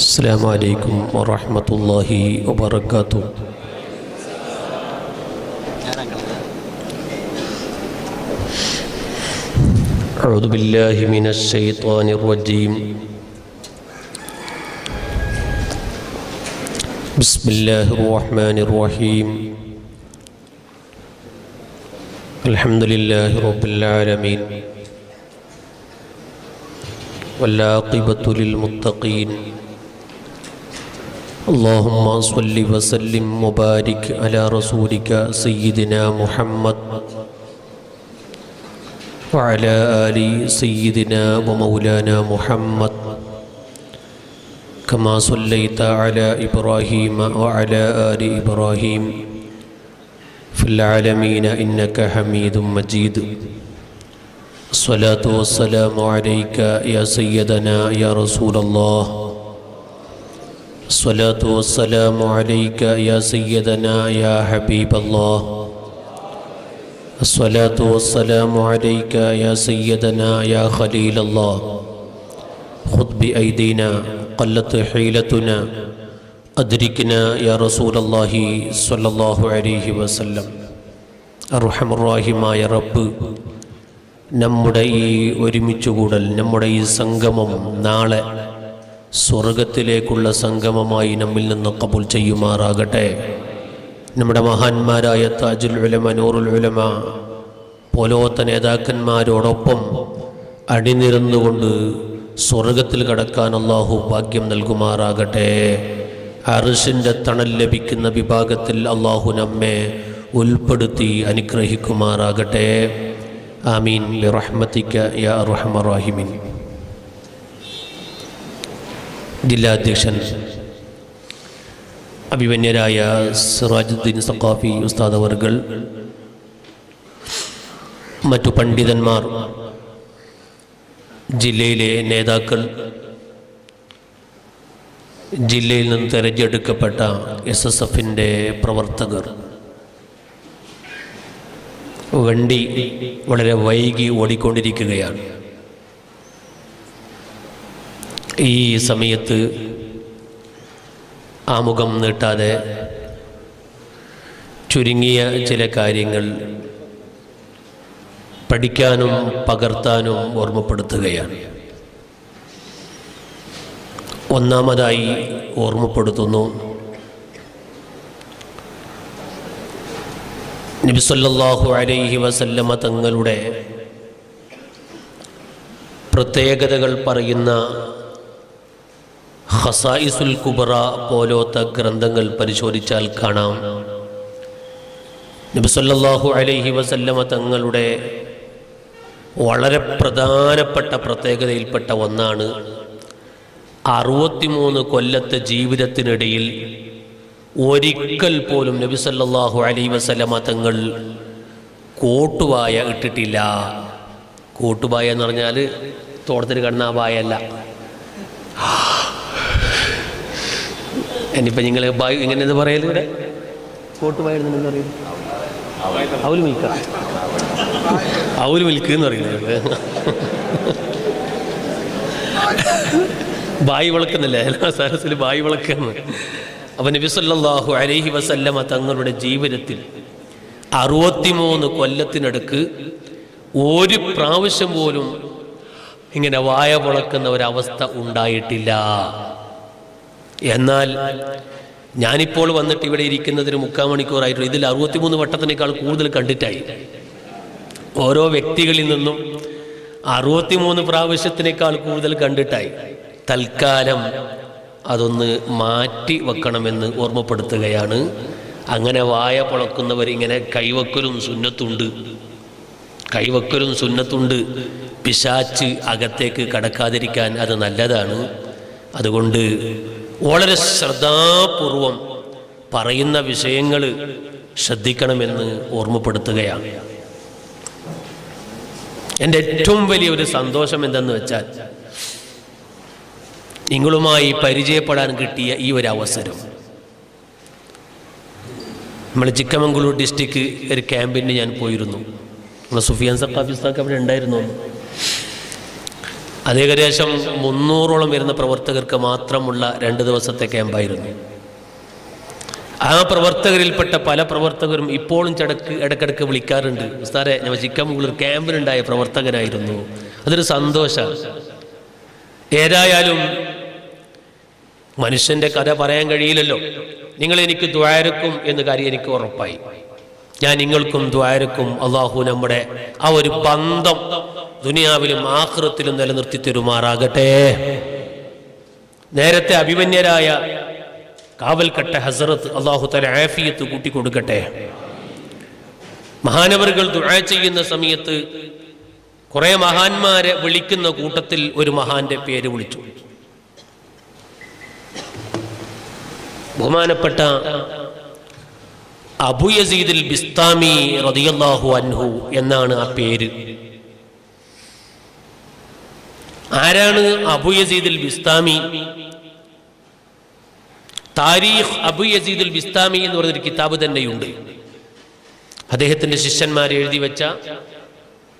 السلام عليكم ورحمة الله وبركاته. أعوذ بالله من الشيطان الرجيم. بسم الله الرحمن الرحيم. الحمد لله رب العالمين. والعاقبة للمتقين. اللهم صل وسلم وبارك على رسولك سيدنا محمد وعلى آل سيدنا ومولانا محمد كما صليت على إبراهيم وعلى آل إبراهيم في العالمين إنك حميد مجيد. الصلاة والسلام عليك يا سيدنا يا رسول الله. الصلاة والسلام عليك يا سيدنا يا حبيب الله. الصلاة والسلام عليك يا سيدنا يا خليل الله. خذ بأيدينا قلت حيلتنا أدركنا يا رسول الله صلى الله عليه وسلم. أرحم الراحم يا رب. നമ്മുടെ ഈ ഒരുമിച്ചുകൂടൽ, നമ്മുടെ ഈ സംഗമം നാളെ സ്വർഗത്തിലേക്കുള്ള സംഗമമായി നമ്മിൽ നിന്ന് ഖബൂൽ ചെയ്യുമാറാകട്ടെ. നമ്മുടെ മഹാന്മാരായ താജുൽ ഉലമ, നൂറുൽ ഉലമ പോലോത്ത നേതാക്കന്മാരോടൊപ്പം അണിനിരന്നുകൊണ്ട് സ്വർഗത്തിൽ കടക്കാൻ അല്ലാഹു ഭാഗ്യം നൽകുമാറാകട്ടെ. അർശിൻ്റെ തണൽ ലഭിക്കുന്ന വിഭാഗത്തിൽ അല്ലാഹു നമ്മെ ഉൾപ്പെടുത്തി അനുഗ്രഹിക്കുമാറാകട്ടെ. ആമീൻ ബിറഹ്മതിക യാ അർഹമർ റഹീമിൻ. ജില്ലാധ്യക്ഷൻ അഭിമന്യരായ സിറാജുദ്ദീൻ സഖാഫി ഉസ്താദ് അവർകൾ, മറ്റു പണ്ഡിതന്മാർ, ജില്ലയിലെ നേതാക്കൾ, ജില്ലയിൽ നിന്ന് തെരഞ്ഞെടുക്കപ്പെട്ട SSF-ൻ്റെ പ്രവർത്തകർ. വണ്ടി വളരെ വൈകി ഓടിക്കൊണ്ടിരിക്കുകയാണ്. ഈ സമയത്ത് ആമുഖം നീട്ടാതെ ചുരുങ്ങിയ ചില കാര്യങ്ങൾ പഠിക്കാനും പകർത്താനും ഓർമ്മപ്പെടുത്തുകയാണ്. ഒന്നാമതായി ഓർമ്മപ്പെടുത്തുന്നു, നബി സല്ലല്ലാഹു അലൈഹി വസല്ലമ തങ്ങളുടെ പ്രത്യേകതകൾ പറയുന്ന ഖസായിസുൽ കുബ്ര പോലോത്ത ഗ്രന്ഥങ്ങൾ പരിശോധിച്ചാൽ കാണാം, നബി സല്ലല്ലാഹു അലൈഹി വസല്ലമ തങ്ങളുടെ വളരെ പ്രധാനപ്പെട്ട പ്രത്യേകതയിൽപ്പെട്ട ഒന്നാണ് 63 കൊല്ലത്തെ ജീവിതത്തിനിടയിൽ ഒരിക്കൽ പോലും നബി സല്ലല്ലാഹു അലൈഹി വസല്ലമ തങ്ങൾ കോട്ടുവായ ഇട്ടിട്ടില്ല. കോട്ടുവായ എന്ന് പറഞ്ഞാൽ തോട്ടത്തിൽ കിടന്ന വായല്ല. ഇനിയിപ്പോൾ നിങ്ങൾ എങ്ങനെയെന്ന് പറയൽ, ഇവിടെ കോട്ടുവായിരുന്നു പറയുന്നത് അവൽ മിൽക്ക്, അവൽ മിൽക്ക് എന്ന് പറയുന്നത് ബായി വിളക്കുന്നില്ല, എല്ലാ സരസിൽ ബായി വിളക്കുന്നു. അപ്പം നബി സല്ലല്ലാഹു അലൈഹി വസല്ലമ തങ്ങളുടെ ജീവിതത്തിൽ 63 കൊല്ലത്തിനടുക്ക് ഒരു പ്രാവശ്യം പോലും ഇങ്ങനെ വായ വിളക്കുന്ന ഒരവസ്ഥ ഉണ്ടായിട്ടില്ല. എന്നാൽ ഞാനിപ്പോൾ വന്നിട്ട് ഇവിടെ ഇരിക്കുന്നതിന് 3/4 മണിക്കൂറായിട്ടുള്ള ഇതിൽ 63 വട്ടത്തിനേക്കാൾ കൂടുതൽ കണ്ടിട്ടായി. ഓരോ വ്യക്തികളിൽ നിന്നും 63 പ്രാവശ്യത്തിനേക്കാൾ കൂടുതൽ കണ്ടിട്ടായി. തൽക്കാലം അതൊന്ന് മാറ്റി വെക്കണമെന്ന് ഓർമ്മപ്പെടുത്തുകയാണ്. അങ്ങനെ വായ പൊളക്കുന്നവർ ഇങ്ങനെ കൈവക്കലും സുന്നത്തുണ്ട്, കൈവക്കലും സുന്നത്തുണ്ട്. പിശാച്ച് അകത്തേക്ക് കടക്കാതിരിക്കാൻ അത് നല്ലതാണ്. അതുകൊണ്ട് വളരെ ശ്രദ്ധാപൂർവം പറയുന്ന വിഷയങ്ങൾ ശ്രദ്ധിക്കണമെന്ന് ഓർമ്മപ്പെടുത്തുകയാണ്. എൻ്റെ ഏറ്റവും വലിയൊരു സന്തോഷം എന്തെന്ന് വെച്ചാൽ നിങ്ങളുമായി പരിചയപ്പെടാൻ കിട്ടിയ ഈ ഒരു അവസരം. നമ്മൾ ചിക്കമംഗളൂർ ഡിസ്ട്രിക്ട് ഒരു ക്യാമ്പിന് ഞാൻ പോയിരുന്നു. സുഫിയാൻ സഖാഫി അവിടെ ഉണ്ടായിരുന്നു. അതേകദേശം 300ഓളം വരുന്ന പ്രവർത്തകർക്ക് മാത്രമുള്ള 2 ദിവസത്തെ ക്യാമ്പായിരുന്നു. ആ പ്രവർത്തകരിൽപ്പെട്ട പല പ്രവർത്തകരും ഇപ്പോഴും ഇടക്കിടക്ക് വിളിക്കാറുണ്ട്, ഉസ്താദേ ഞാൻ ചിക്കമംഗളൂർ ക്യാമ്പിലുണ്ടായ പ്രവർത്തകനായിരുന്നു. അതൊരു സന്തോഷമാണ്. ഏതായാലും മനുഷ്യൻ്റെ കഥ പറയാൻ കഴിയില്ലല്ലോ. നിങ്ങൾ എനിക്ക് ദുആരക്കും എന്ന കാര്യം എനിക്ക് ഉറപ്പായി. ഞാൻ നിങ്ങൾക്കും ദുആരക്കും അള്ളാഹു നമ്മുടെ ആ ഒരു ബന്ധം ദുനിയാവിലും ആഖിറത്തിലും നിലനിർത്തി തരുമാറാകട്ടെ. നേരത്തെ അഭിമന്യരായ കാവൽക്കട്ട ഹസ്രത്ത് അള്ളാഹു തആല ആഫിയത്ത് കൂട്ടിക്കൊടുക്കട്ടെ. മഹാനവറുകൾ ദുആ ചെയ്യുന്ന സമയത്ത് കുറേ മഹാന്മാരെ വിളിക്കുന്ന കൂട്ടത്തിൽ ഒരു മഹാന്റെ പേര് വിളിച്ചു. ബഹുമാനപ്പെട്ട അബൂ യസീദുൽ ബിസ്താമി റളിയല്ലാഹു അൻഹു എന്നാണ് ആ പേര്. ആരാണ് അബൂ യസീദുൽ ബിസ്താമി? താരീഖ് അബൂ യസീദുൽ ബിസ്താമി എന്ന് പറഞ്ഞൊരു കിതാബ് തന്നെയുണ്ട്. അദ്ദേഹത്തിന്റെ ശിഷ്യന്മാർ എഴുതി വെച്ച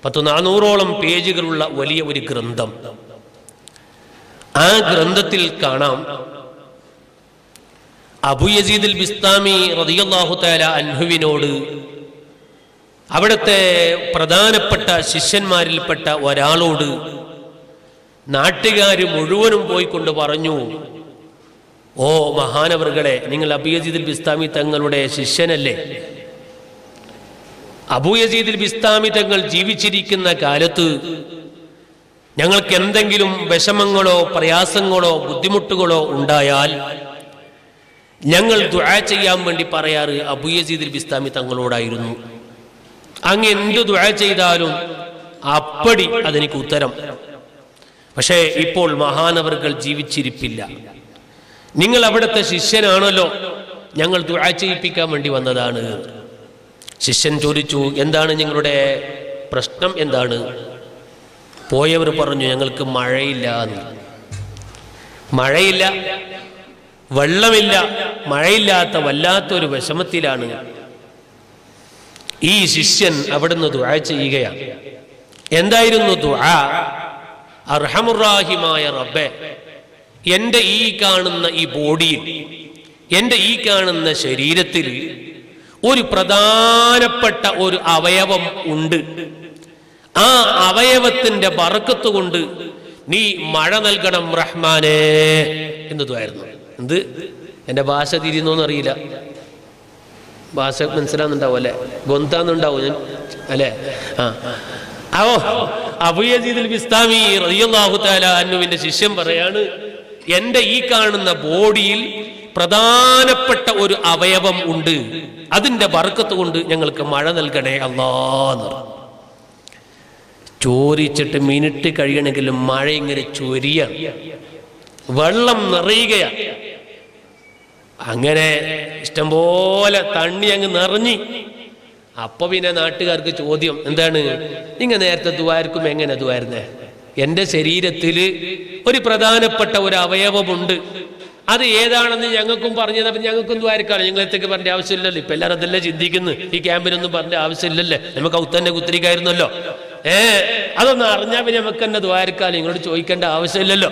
1400ഓളം പേജുകളുള്ള വലിയ ഒരു ഗ്രന്ഥം. ആ ഗ്രന്ഥത്തിൽ കാണാം അബൂ യസീദുൽ ബിസ്താമി റളിയല്ലാഹു തആല അൻഹുവിനോട് അവിടുത്തെ പ്രധാനപ്പെട്ട ശിഷ്യന്മാരിൽപ്പെട്ട ഒരാളോട് നാട്ടുകാർ മുഴുവനും പോയിക്കൊണ്ട് പറഞ്ഞു, ഓ മഹാനവർകളെ, നിങ്ങൾ അബൂ യസീദുൽ ബിസ്താമി തങ്ങളുടെ ശിഷ്യനല്ലേ? അബൂ യസീദുൽ ബിസ്താമി തങ്ങൾ ജീവിച്ചിരിക്കുന്ന കാലത്ത് ഞങ്ങൾക്ക് എന്തെങ്കിലും വിഷമങ്ങളോ പ്രയാസങ്ങളോ ബുദ്ധിമുട്ടുകളോ ഉണ്ടായാൽ ഞങ്ങൾ ദുആ ചെയ്യാൻ വേണ്ടി പറയാറ് അബൂ യസീദുൽ ബിസ്താമി തങ്ങളോടായിരുന്നു. അങ്ങ് എന്ത് ദുആ ചെയ്താലും അപ്പടി അതെനിക്ക് ഉത്തരം. പക്ഷേ ഇപ്പോൾ മഹാനവർകൾ ജീവിച്ചിരിപ്പില്ല. നിങ്ങൾ അവിടുത്തെ ശിഷ്യനാണല്ലോ, ഞങ്ങൾ ദുആ ചെയ്യിപ്പിക്കാൻ വേണ്ടി വന്നതാണ്. ശിഷ്യൻ ചോദിച്ചു, എന്താണ് നിങ്ങളുടെ പ്രശ്നം? എന്താണ്? പോയവർ പറഞ്ഞു, ഞങ്ങൾക്ക് മഴയില്ല. മഴയില്ല, വെള്ളമില്ല, മഴയില്ലാത്ത വല്ലാത്തൊരു വിഷമത്തിലാണ്. ഈ ശിഷ്യൻ അവിടുന്ന് ദുആ ചെയ്യുകയാണ്. എന്തായിരുന്നു ദുആ? അർഹമുർ റഹീമായ റബ്ബേ, എൻ്റെ ഈ കാണുന്ന ഈ ബോഡിയിൽ, എൻ്റെ ഈ കാണുന്ന ശരീരത്തിൽ ഒരു പ്രധാനപ്പെട്ട ഒരു അവയവം ഉണ്ട്. ആ അവയവത്തിൻ്റെ ബർക്കത്ത് കൊണ്ട് നീ മഴ നൽകണം റഹ്മാനേ എന്നതായിരുന്നു. എന്ത് എൻ്റെ ഭാഷ തിരിയുന്നോന്ന് അറിയില്ല, ഭാഷ മനസ്സിലാവുന്നുണ്ടാവും അല്ലെ, ഗൊന്താന്നുണ്ടാവും അല്ലെ. ആ അബൂ യസീദുൽ ബിസ്താമി റളിയല്ലാഹു തആല അൻഹുവിന്റെ ശിഷ്യൻ പറയാണ്, എൻ്റെ ഈ കാണുന്ന ബോഡിയിൽ പ്രധാനപ്പെട്ട ഒരു അവയവം ഉണ്ട്, അതിൻ്റെ ബർക്കത്ത് കൊണ്ട് ഞങ്ങൾക്ക് മഴ നൽകണേ അല്ലാഹ്. ചോരിച്ചിട്ട് മിനിറ്റ് കഴിയണമെങ്കിലും മഴ ഇങ്ങനെ ചൊരിയാണ്, വെള്ളം നിറയുകയാണ്. അങ്ങനെ ഇഷ്ടംപോലെ തണ്ണി അങ്ങ് നിറഞ്ഞി. അപ്പൊ പിന്നെ നാട്ടുകാർക്ക് ചോദ്യം, എന്താണ് നിങ്ങൾ നേരത്തെ ദുആർക്കും എങ്ങനെ ദുആർന്നേ? എൻ്റെ ശരീരത്തിൽ ഒരു പ്രധാനപ്പെട്ട ഒരു അവയവമുണ്ട്, അത് ഏതാണെന്ന് ഞങ്ങൾക്കും പറഞ്ഞത്. അപ്പം ഞങ്ങൾക്കും ദുആർക്കാണ്, ഞങ്ങളെത്തേക്ക് പറഞ്ഞ ആവശ്യമില്ലല്ലോ. ഇപ്പം എല്ലാവരും അതല്ലേ ചിന്തിക്കുന്നു, ഈ ക്യാമ്പിനൊന്നും പറഞ്ഞ ആവശ്യമില്ലല്ലേ, നമുക്ക് ഔത്തന്നെ കുത്തിരിക്കായിരുന്നല്ലോ. അതൊന്നും അറിഞ്ഞാൽ പിന്നെ നമുക്ക് തന്നെ ദുആർക്കാണ്, നിങ്ങളോട് ചോദിക്കേണ്ട ആവശ്യമില്ലല്ലോ.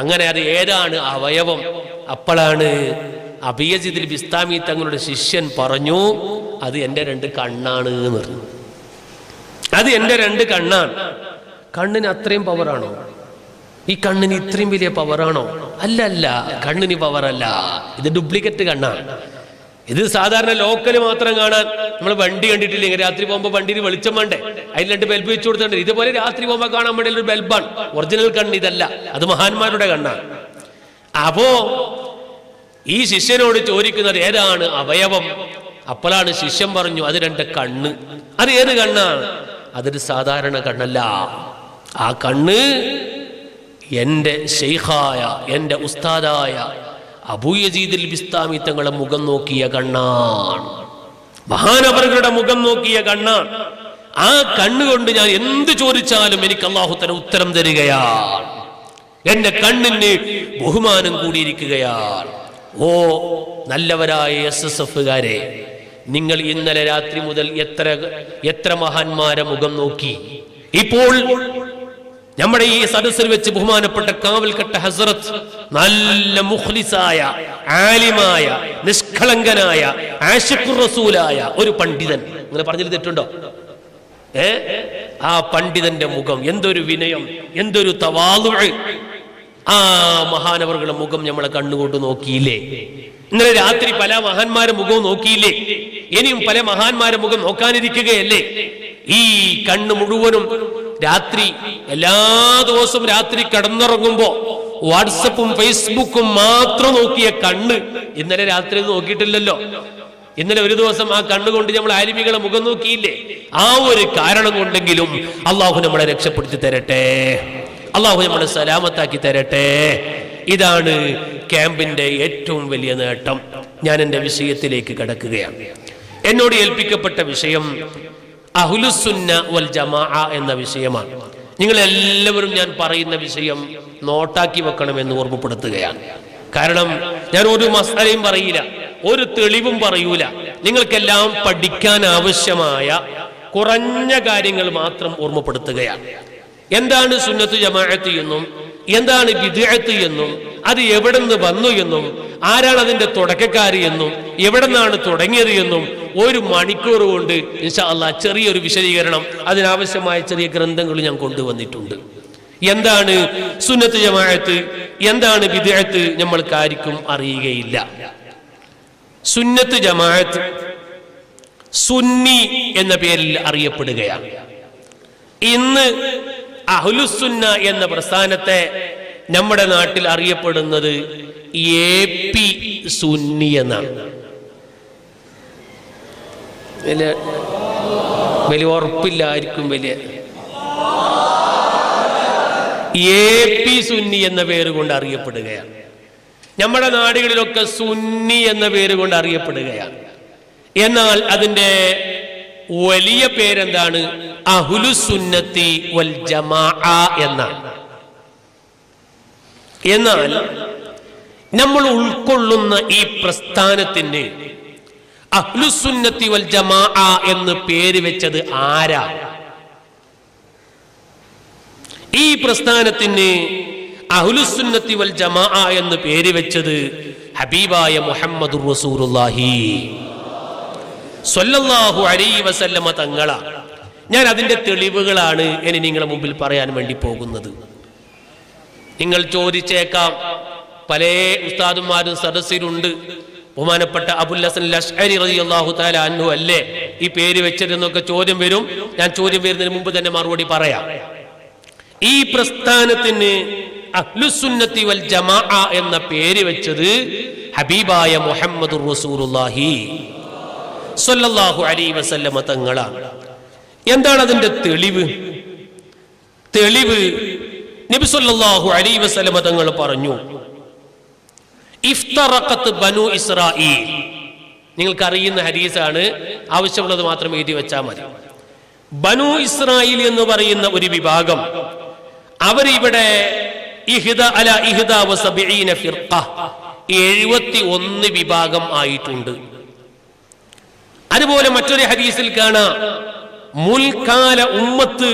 അങ്ങനെ അത് ഏതാണ് അവയവം? അപ്പോഴാണ് അബൂ യസീദുൽ ബിസ്താമി തങ്ങളുടെ ശിഷ്യൻ പറഞ്ഞു, അത് എൻ്റെ 2 കണ്ണാണ് എന്ന് പറഞ്ഞു. അത് എൻ്റെ 2 കണ്ണാണ്. കണ്ണിന് അത്രയും പവറാണോ? ഈ കണ്ണിന് ഇത്രയും വലിയ പവറാണോ? അല്ല അല്ല, കണ്ണിന് പവറല്ല, ഇത് ഡ്യൂപ്ലിക്കേറ്റ് കണ്ണാണ്. ഇത് സാധാരണ ലോക്കൽ മാത്രം കാണാൻ നമ്മൾ വണ്ടി കണ്ടിട്ടില്ലെങ്കിൽ രാത്രി പോകുമ്പോൾ വണ്ടിയിൽ വെളിച്ചം വേണ്ടേ, അതിൽ 2 ബൾബ് വെച്ചു കൊടുത്തിട്ടുണ്ട്. ഇതുപോലെ രാത്രി പോകുമ്പോൾ കാണാൻ വേണ്ടി ഒരു ബൾബാണ്. ഒറിജിനൽ കണ്ണ് ഇതല്ല, അത് മഹാന്മാരുടെ കണ്ണാണ്. അപ്പോ ഈ ശിഷ്യനോട് ചോദിക്കുന്നത് ഏതാണ് അവയവം? അപ്പോഴാണ് ശിഷ്യൻ പറഞ്ഞു, അത് 2 കണ്ണ്. അത് ഏത് കണ്ണാണ്? അതൊരു സാധാരണ കണ്ണല്ല, ആ കണ്ണ് എൻ്റെ ശൈഖായ, എൻ്റെ ഉസ്താദായ അബൂ യസീദുൽ ബിസ്താമി തങ്ങളുടെ മുഖം നോക്കിയ കണ്ണാണ്, മഹാനവറുകളുടെ മുഖം നോക്കിയ കണ്ണാണ്. ആ കണ്ണുകൊണ്ട് ഞാൻ എന്ത് ചോദിച്ചാലും എനിക്ക് അല്ലാഹു തആല ഉത്തരം തരികയാണ്. എൻ്റെ കണ്ണിന് ബഹുമാനം കൂടിയിരിക്കുകയാണ്. ഓ നല്ലവരായ SSFകാരെ, നിങ്ങൾ ഇന്നലെ രാത്രി മുതൽ എത്ര മഹാന്മാരെ മുഖം നോക്കി. ഇപ്പോൾ നമ്മുടെ ഈ സദസ്സിൽ വെച്ച് ബഹുമാനപ്പെട്ട കാവൽക്കട്ട ഹസ്രത്ത് നല്ല മുഖ്ലിസായ ആലിമായ നിഷ്കളങ്കനായ ആശിഖുർ റസൂലായ ഒരു പണ്ഡിതൻ, നിങ്ങൾ പറഞ്ഞത് തെറ്റുണ്ടോ? ആ പണ്ഡിതന്റെ മുഖം എന്തൊരു വിനയം, എന്തൊരു തവാളു! ആ മഹാനവറുകളുടെ മുഖം നമ്മളെ കണ്ണുകൊണ്ട് നോക്കിയില്ലേ? ഇന്നലെ രാത്രി പല മഹാന്മാരുടെ മുഖവും നോക്കിയില്ലേ? ഇനിയും പല മഹാന്മാരുടെ മുഖം നോക്കാനിരിക്കുകയല്ലേ? ഈ കണ്ണ് മുഴുവനും രാത്രി, എല്ലാ ദിവസവും രാത്രി കിടന്നുറങ്ങുമ്പോ വാട്സപ്പും ഫേസ്ബുക്കും മാത്രം നോക്കിയ കണ്ണ് ഇന്നലെ രാത്രി നോക്കിയിട്ടില്ലല്ലോ. ഇന്നലെ ഒരു ദിവസം ആ കണ്ണുകൊണ്ട് നമ്മൾ ആലിമികളെ മുഖം നോക്കിയില്ലേ? ആ ഒരു കാരണം കൊണ്ടെങ്കിലും അള്ളാഹു നമ്മളെ രക്ഷപ്പെടുത്തി തരട്ടെ, അള്ളാഹു നമ്മളെ സലാമത്താക്കി തരട്ടെ. ഇതാണ് ക്യാമ്പിന്റെ ഏറ്റവും വലിയ നേട്ടം. ഞാൻ എൻ്റെ വിഷയത്തിലേക്ക് കടക്കുകയാണ്. എന്നോട് ഏൽപ്പിക്കപ്പെട്ട വിഷയം അഹ്ലുസുന്ന വൽ ജമാഅ എന്ന വിഷയമാണ്. നിങ്ങളെല്ലാവരും ഞാൻ പറയുന്ന വിഷയം നോട്ടാക്കി വെക്കണമെന്ന് ഓർമ്മപ്പെടുത്തുകയാണ്. കാരണം ഞാൻ ഒരു മസാലയും പറയില്ല, ഒരു തെളിവും പറയൂല. നിങ്ങൾക്കെല്ലാം പഠിക്കാൻ ആവശ്യമായ കുറഞ്ഞ കാര്യങ്ങൾ മാത്രം ഓർമ്മപ്പെടുത്തുകയാണ്. എന്താണ് സുന്നത്ത് ജമാഅത്ത് എന്നും എന്താണ് ബിദ്അത്ത് എന്നും അത് എവിടെ നിന്ന് വന്നു എന്നും ആരാണ് അതിന്റെ തുടക്കക്കാരി എന്നും എവിടെ നിന്നാണ് തുടങ്ങിയത് എന്നും ഒരു മണിക്കൂർ കൊണ്ട് ഇൻഷാ അല്ലാഹ് ചെറിയൊരു വിശദീകരണം, അതിനാവശ്യമായ ചെറിയ ഗ്രന്ഥങ്ങൾ ഞാൻ കൊണ്ടുവന്നിട്ടുണ്ട്. എന്താണ് സുന്നത്ത് ജമാഅത്ത്, എന്താണ് ബിദ്അത്ത്, നമ്മൾക്കാർക്കും അറിയുകയില്ല. സുന്നത്ത് ജമാഅത്ത് സുന്നി എന്ന പേരിൽ അറിയപ്പെടുകയാണ്. ഇന്ന് അഹ്ലുസുന്ന എന്ന പ്രസ്ഥാനത്തെ നമ്മുടെ നാട്ടിൽ അറിയപ്പെടുന്നത് എ പി സുന്നി എന്നാണ്. വലിയ ഉറപ്പില്ലായിരിക്കും, വലിയ എ പി സുന്നി എന്ന പേര് കൊണ്ട് അറിയപ്പെടുകയാണ്. നമ്മുടെ നാടുകളിലൊക്കെ സുന്നി എന്ന പേര് കൊണ്ട് അറിയപ്പെടുകയാണ്. എന്നാൽ അതിൻ്റെ വലിയ പേരെന്താണ്? അഹ്ലുസുന്നത്തി വൽ ജമാഅ എന്നാണ്. എന്നാൽ നമ്മൾ ഉൾക്കൊള്ളുന്ന ഈ പ്രസ്ഥാനത്തിന് അഹ്ലുസുന്നത്തി വൽ ജമാഅ എന്ന് പേര് വെച്ചത് ആരാ? ഈ പ്രസ്ഥാനത്തിന് അഹ്ലുസുന്നത്തി വൽ ജമാഅ എന്ന് പേര് വെച്ചത് ഹബീബായ മുഹമ്മദുർ റസൂലുള്ളാഹി സ്വല്ലല്ലാഹു അലൈഹി വസല്ലമ തങ്ങളാണ്. ഞാൻ അതിന്റെ തെളിവുകളാണ് ഇനി നിങ്ങളുടെ മുമ്പിൽ പറയാൻ വേണ്ടി പോകുന്നത്. നിങ്ങൾ ചോദിച്ചേക്കാം, പല ഉസ്താദുമാരും സദസ്സിലുണ്ട്, ബഹുമാനപ്പെട്ട അബുൽ ഹസൻ അശ്അരി റളിയല്ലാഹു തആല അൻഹു അല്ലേ ഈ പേര് വെച്ചതെന്നൊക്കെ ചോദ്യം വരും. ഞാൻ ചോദ്യം വരുന്നതിന് മുമ്പ് തന്നെ മറുപടി പറയാം. ഈ പ്രസ്ഥാനത്തിന് അഹ്ലുസുന്നത്തി വൽ ജമാഅ എന്ന പേര് വെച്ചത് ഹബീബായ മുഹമ്മദുർ റസൂലുള്ളാഹി സ്വല്ലല്ലാഹു അലൈഹി വസല്ലമ തങ്ങളാണ്. എന്താണ് അതിന്റെ തെളിവ്? തെളിവ് നബി സല്ലല്ലാഹു അലൈഹി വസല്ലമ തങ്ങൾ പറഞ്ഞു, ഇഫ്തറഖത് ബനു ഇസ്രായീൽ. നിങ്ങൾക്ക് അറിയുന്ന ഹദീസാണ്, ആവശ്യമുള്ളത് മാത്രം എഴുതി വെച്ചാൽ മതി. ബനു ഇസ്രായീൽ എന്ന് പറയുന്ന ഒരു വിഭാഗം, അവർ ഇവിടെ 71 ഫിർഖ, 71 വിഭാഗം ആയിട്ടുണ്ട്. അതുപോലെ മറ്റൊരു ഹദീസിൽ കാണാം, മുൽക്കാല ഉമ്മത്ത്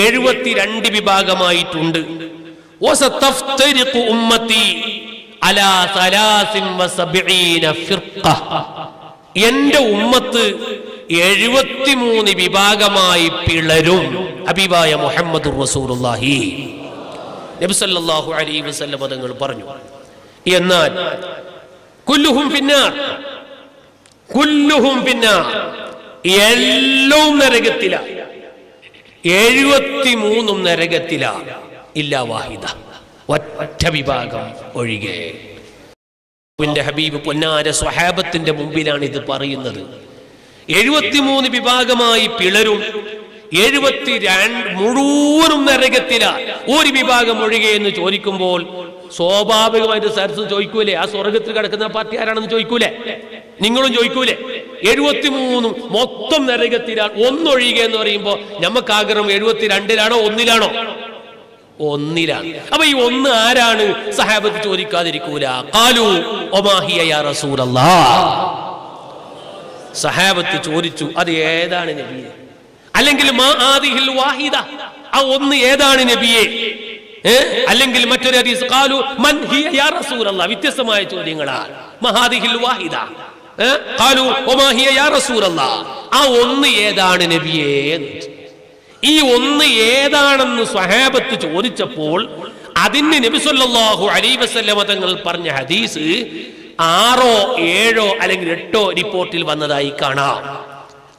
72 വിഭാഗമായിട്ടുണ്ട്. എന്റെ ഉമ്മത്ത് 73 വിഭാഗമായി പിളരും. ഹബീബായ മുഹമ്മദുർ റസൂലുള്ളാഹി നബി സല്ലല്ലാഹു അലൈഹി വസല്ലം തങ്ങൾ പറഞ്ഞു. എന്നാൽ കുല്ലുഹും ഫിന്നാർ, കുല്ലുഹും ഫിന്നാർ, എല്ലവും നരകത്തിലാണ്. 73 നരകത്തിലാണ്, ഇല്ലാ വാഹിദ, ഒറ്റ വിഭാഗം ഒഴികെ. ഹബീബ് പൊന്നാര സ്വഹാബത്തിന്റെ മുമ്പിലാണ് ഇത് പറയുന്നത്. 73 വിഭാഗമായി പിളരും, 72 മുഴുവനും നരകത്തിലാണ്, ഒരു വിഭാഗം ഒഴികെ എന്ന് ചോദിക്കുമ്പോൾ സ്വാഭാവികമായിട്ട് സരസ് ചോദിക്കൂലേ, ആ സ്വർഗത്തിൽ കിടക്കുന്ന പാർട്ടി ആരാണെന്ന് ചോദിക്കൂലേ? നിങ്ങളും ചോദിക്കൂലേ? 73 മൊത്തം നരകത്തിലാണ്, ഒന്നൊഴികെ എന്ന് പറയുമ്പോൾ നമുക്ക് ആഗ്രഹം 72 ഒന്നിലാണോ? ഒന്നിലാണ്. അപ്പൊ ഈ ഒന്ന് ആരാണ്? സഹാബത്ത് ചോദിക്കാതിരിക്കൂല. ഖാലൂ ഒമാഹിയ യാ റസൂലല്ലാഹ്. സഹാബത്ത് ചോദിച്ചു, അത് ഏതാണ് നബിയെ? അല്ലെങ്കിൽ മാ ആദിഹിൽ വാഹിദ, ഒന്ന് ഏതാണ് നബിയെ? അല്ലെങ്കിൽ മറ്റൊരു ഹദീസ് ഖാലു മൻ ഹിയ യാ റസൂലല്ലാഹ്, വ്യത്യസ്തമായ ചോദ്യങ്ങളാണ്. മഹാദിഹിൽ വാഹിദ ഖാലു വമാ ഹിയ യാ റസൂലല്ലാഹ്, ആ ഒന്ന് ഏതാണ് നബിയെ? ഈ ഒന്ന് ഏതാണെന്ന് സ്വഹാബത്ത് ചോദിച്ചപ്പോൾ അതിന് നബി സല്ലല്ലാഹു അലൈഹി വസല്ലമ തങ്ങൾ പറഞ്ഞ ഹദീസ് 6, 7, അല്ലെങ്കിൽ 8 റിപ്പോർട്ടിൽ വന്നതായി കാണാം.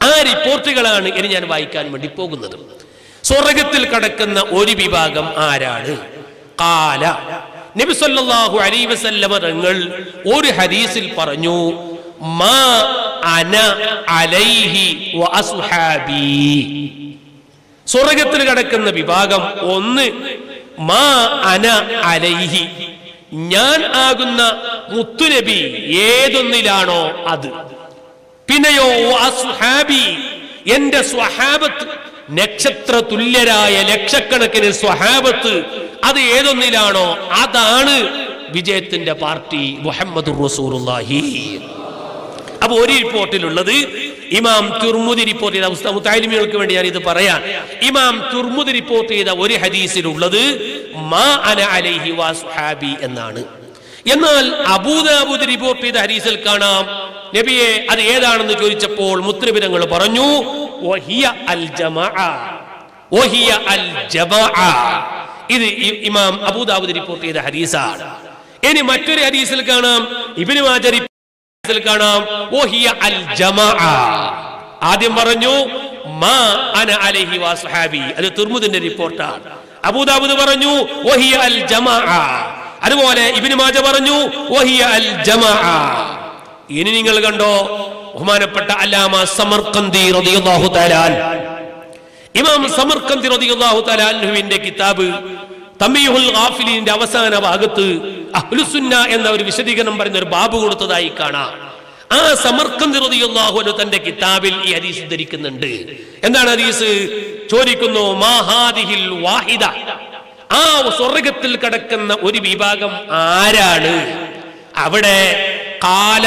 ആ റിപ്പോർട്ടുകളാണ് ഇനി ഞാൻ വായിക്കാൻ വേണ്ടി പോകുന്നത്. സ്വർഗത്തിൽ കടക്കുന്ന ഒരു വിഭാഗം ആരാണ്? ഖാല, നബി സല്ലല്ലാഹു അലൈഹി വസല്ലമ തങ്ങൾ ഒരു ഹദീസിൽ പറഞ്ഞു, മാ അന അലൈഹി വ അസ്ഹാബി. സ്വർഗത്തിൽ കടക്കുന്ന വിഭാഗം ഒന്ന്, മാ അന അലൈഹി, ഞാൻ ആകുന്ന മുത്തുനബി ഏതൊന്നിലാണോ അത്. പിന്നെയോ അസ്ഹാബി, എന്റെ സ്വഹാബത്ത്, നക്ഷത്ര തുല്യരായ ലക്ഷക്കണക്കിന് സ്വഹാബത്ത്, അത് ഏതൊന്നിലാണോ അതാണ് വിജയത്തിന്റെ പാർട്ടി മുഹമ്മദ് റസൂലുള്ളാഹി. അപ്പൊ ഒരു റിപ്പോർട്ടിലുള്ളത് ഇമാം തുർമുദി റിപ്പോർട്ട് ചെയ്ത, ഉസ്താദ് മുതഅല്ലിമികൾക്ക് വേണ്ടി ഞാൻ ഇത് പറയാം, ഇമാം തുർമുദി റിപ്പോർട്ട് ചെയ്ത ഒരു ഹദീസിലുള്ളത് മാ അന അലൈഹി വ അസ്ഹാബി എന്നാണ്. എന്നാൽ അബൂദാവൂദ് റിപ്പോർട്ട് ചെയ്ത ഹദീസിൽ കാണാം, നബിയെ അത് ഏതാണെന്ന് ചോദിച്ചപ്പോൾ മുത്തനബി തങ്ങൾ പറഞ്ഞു വഹിയ അൽ ജമാഅ, വഹിയ അൽ ജമാഅ. ഇത് ഇമാം അബൂദാവൂദ് റിപ്പോർട്ട് ചെയ്ത ഹദീസാണ്. ഇനി മറ്റൊരു ഹദീസിൽ കാണാം, ഇബ്നു മാജ കാണാം, വഹിയ അൽ ജമാഅ. ആദ്യം പറഞ്ഞു മാ അന അലൈഹി വ അസ്ഹാബി, അത് തുർമുദിന്റെ റിപ്പോർട്ടാണ്. അബൂദാവൂദ് പറഞ്ഞു വഹിയ അൽ ജമാഅ, അതുപോലെ ഇബ്നു മാജ പറഞ്ഞു വഹിയ അൽ ജമാഅ. ഇനി നിങ്ങൾ കണ്ടോ, ബഹുമാനപ്പെട്ട അല്ലാമ സമർഖന്ദി റളിയല്ലാഹു തആല അൻ, ഇമാം സമർഖന്ദി റളിയല്ലാഹു തആല അൻഹുവിന്റെ കിതാബ് തംബീഹുൽ ഗാഫിലീന്റെ അവസാന ഭാഗത്ത് അഹ്ലു സുന്ന എന്ന ഒരു വിശദീകരണം പറയുന്ന ഒരു ബാബ് കൊടുത്തതായി കാണാം. ആ സമർഖന്ദി റളിയല്ലാഹു അൻഹു തന്റെ കിതാബിൽ ഈ ഹദീസ് ഉദ്ധരിക്കുന്നുണ്ട്. എന്താണ് ഹദീസ്? ചോദിക്കുന്നു മാ ഹാദിഹിൽ വാഹിദ, ആ സ്വർഗ്ഗത്തിൽ കടക്കുന്ന ഒരു വിഭാഗം ആരാണ്? അവിടെ ഖാല,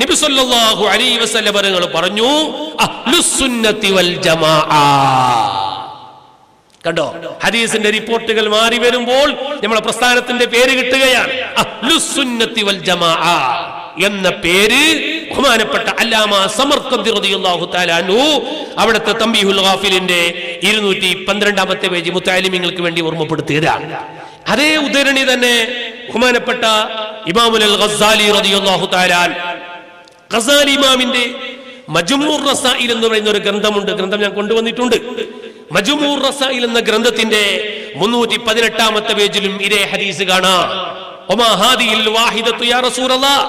നബി സല്ലല്ലാഹു അലൈഹി വസല്ലം തങ്ങൾ പറഞ്ഞു അഹ്ലുസ് സുന്നത്തി വൽ ജമാഅ. കണ്ടോ, ഹദീസിന്റെ റിപ്പോർട്ടുകൾ മാറി വരുമ്പോൾ നമ്മുടെ പ്രസ്ഥാനത്തിന്റെ പേര് കിട്ടുകയാണ്. അഹ്ലുസ് സുന്നത്തി വൽ ജമാഅ എന്ന പേര് ബഹുമാനപ്പെട്ട അല്ലാമ സമർഖന്ദി റളിയല്ലാഹു തആല അൻഹു അവിടുത്തെ തംബീഹുൽ ഗാഫിലിന്റെ 212-ാമത്തെ പേജ് മുതഅല്ലിമീങ്ങൾക്ക് വേണ്ടി ഓർമ്മപ്പെടുത്തിയതാണ്. അതേ ഉദ്ധരണി തന്നെ ബഹുമാനപ്പെട്ട ഇമാമുൽ ഗസാലി റളിയല്ലാഹു തആല ഗസാലി ഇമാമിന്റെ മജ്മൂഉർ റസായിൽ എന്ന് പറയുന്ന ഒരു ഗ്രന്ഥമുണ്ട്. ഗ്രന്ഥം ഞാൻ കൊണ്ടുവന്നിട്ടുണ്ട്. മജ്മൂഉർ റസായിൽ എന്ന ഗ്രന്ഥത്തിന്റെ 318-ാമത്തെ പേജിലും ഇതേ ഹദീസ് കാണാം. വമാ ഹാദിഹിൽ വാഹിദത്തു യാ റസൂലല്ലാഹ്,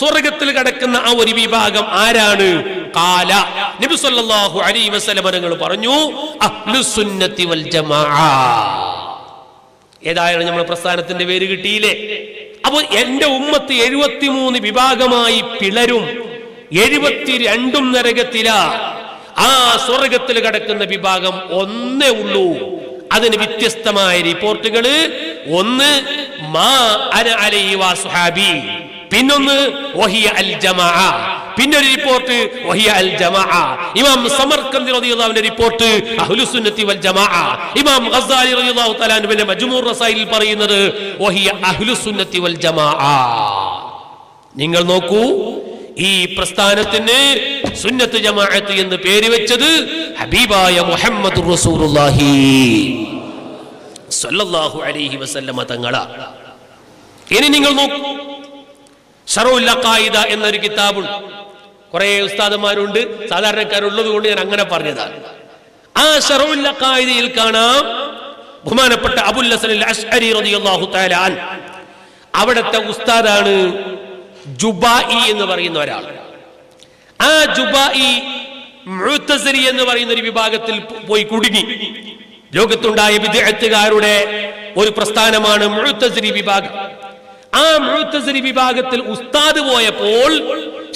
സ്വർഗ്ഗത്തിൽ കടക്കുന്ന ആ ഒരു വിഭാഗം ആരാണ്? ഖാല, നബി സല്ലല്ലാഹു അലൈഹി വസല്ലം തങ്ങൾ പറഞ്ഞു അഹ്ലുസ് സുന്നത്തി വൽ ജമാഅ. ഏതായാലും നമ്മുടെ പ്രസ്ഥാനത്തിന്റെ പേര് കിട്ടിയില്ലേ? അപ്പോൾ എന്റെ ഉമ്മത്ത് 73 വിഭാഗമായി പിളരും, 72 നരകത്തിലാ. ആ സ്വർഗത്തിൽ കടക്കുന്ന വിഭാഗം ഒന്നേ ഉള്ളൂ. അതിന് വ്യത്യസ്തമായ റിപ്പോർട്ടുകള്, ഒന്ന് മാ അന അലൈഹി വ അസ്ഹാബി, പിന്നൊന്ന് വഹിയ അൽ ജമാഅ, പിന്നൊരു റിപ്പോർട്ട് വഹിയ അൽ ജമാഅ. ഇമാം സമർഖന്ദി റളിയല്ലാഹു അൻഹുവിന്റെ റിപ്പോർട്ട് അഹ്ലുസ് സുന്നത്തി വൽ ജമാഅ. ഇമാം ഗസാലി റളിയല്ലാഹു തആല അൻഹുവിന്റെ മജ്മൂഉർ റസായിൽ പറയുന്നത് വഹിയ അഹ്ലുസ് സുന്നത്തി വൽ ജമാഅ. നിങ്ങൾ നോക്കൂ, ഈ പ്രസ്ഥാനത്തിന് സുന്നത്ത് ജമാഅത്ത് എന്ന് പേര് വെച്ചത് ഹബീബായ മുഹമ്മദ് റസൂലുള്ളാഹി സ്വല്ലല്ലാഹു അലൈഹി വസല്ലമ തങ്ങളാണ്. ഇനി നിങ്ങൾ നോക്കൂ, ശറഉൽ അഖായിദ എന്നൊരു കിതാബുണ്ട്. കുറെ ഉസ്താദന്മാരുണ്ട്, സാധാരണക്കാരുള്ളത് കൊണ്ട് ഞാൻ അങ്ങനെ പറഞ്ഞതാണ്. ആ ശറഉൽ അഖായിദയിൽ കാണാം, ബഹുമാനപ്പെട്ട അബുൽ ഹസൻ അൽ അശ്അരി റളിയല്ലാഹു തആല അൻ അവിടുത്തെ ഉസ്താദാണ് ജുബായി എന്ന് പറയുന്ന ഒരാൾ. ആ ജുബായി മുഅ്തസിരി എന്ന് പറയുന്ന ഒരു വിഭാഗത്തിൽ പോയി കുടുങ്ങി. ലോകത്തുണ്ടായ ബിദ്അത്തുകാരുടെ ഒരു പ്രസ്ഥാനമാണ് മുഅ്തസിരി വിഭാഗം. ആ മുഅ്തസിരി വിഭാഗത്തിൽ ഉസ്താദ് പോയപ്പോൾ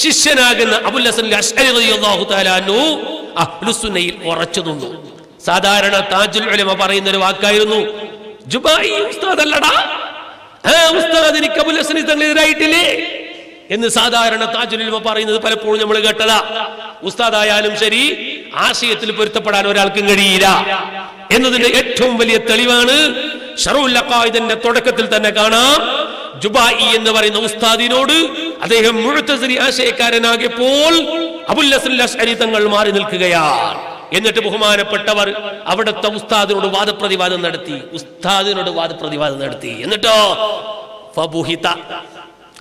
ശിഷ്യനാകുന്ന അബുൽ ഹസൻ അശ്അരി റളിയല്ലാഹു തആല അൻഹു അഹ്ലുസ് സുന്നയിൽ ഉറച്ചു നിന്നു. സാധാരണ താജുൽ ഉലമ പറയുന്ന ഒരു വാക്കായിരുന്നു, ജുബായി ഉസ്താദ് അല്ലടാ, ആ ഉസ്താദിന് അബുൽ ഹസൻ തങ്ങൾ എതിരായിട്ടില്ലേ എന്ന്. സാധാരണ താജുൽ ഉലമ പറയുന്നത് പലപ്പോഴും നമ്മൾ കേട്ടതാ. ഉസ്താദായാലും ശരി, ആശയത്തിൽ പൊരുത്തപ്പെടാൻ ഒരാൾക്കും കഴിയില്ല എന്നതിന്റെ ഏറ്റവും വലിയ തെളിവാണ് ശറഉൽ അഖായിദിന്റെ തുടക്കത്തിൽ തന്നെ കാണാം. ജുബായി എന്ന് പറയുന്ന ഉസ്താദിനോട് അദ്ദേഹം മുഅ്തസിലി ആശയക്കാരനായപ്പോൾ അബുൽ ഹസൻ അശ്അരി തങ്ങൾ മാറി നിൽക്കുകയാണ്. എന്നിട്ട് ബഹുമാനപ്പെട്ടവർ അവിടുത്തെ ഉസ്താദിനോട് വാദപ്രതിവാദം നടത്തി എന്നിട്ടോ ഫബുഹിത.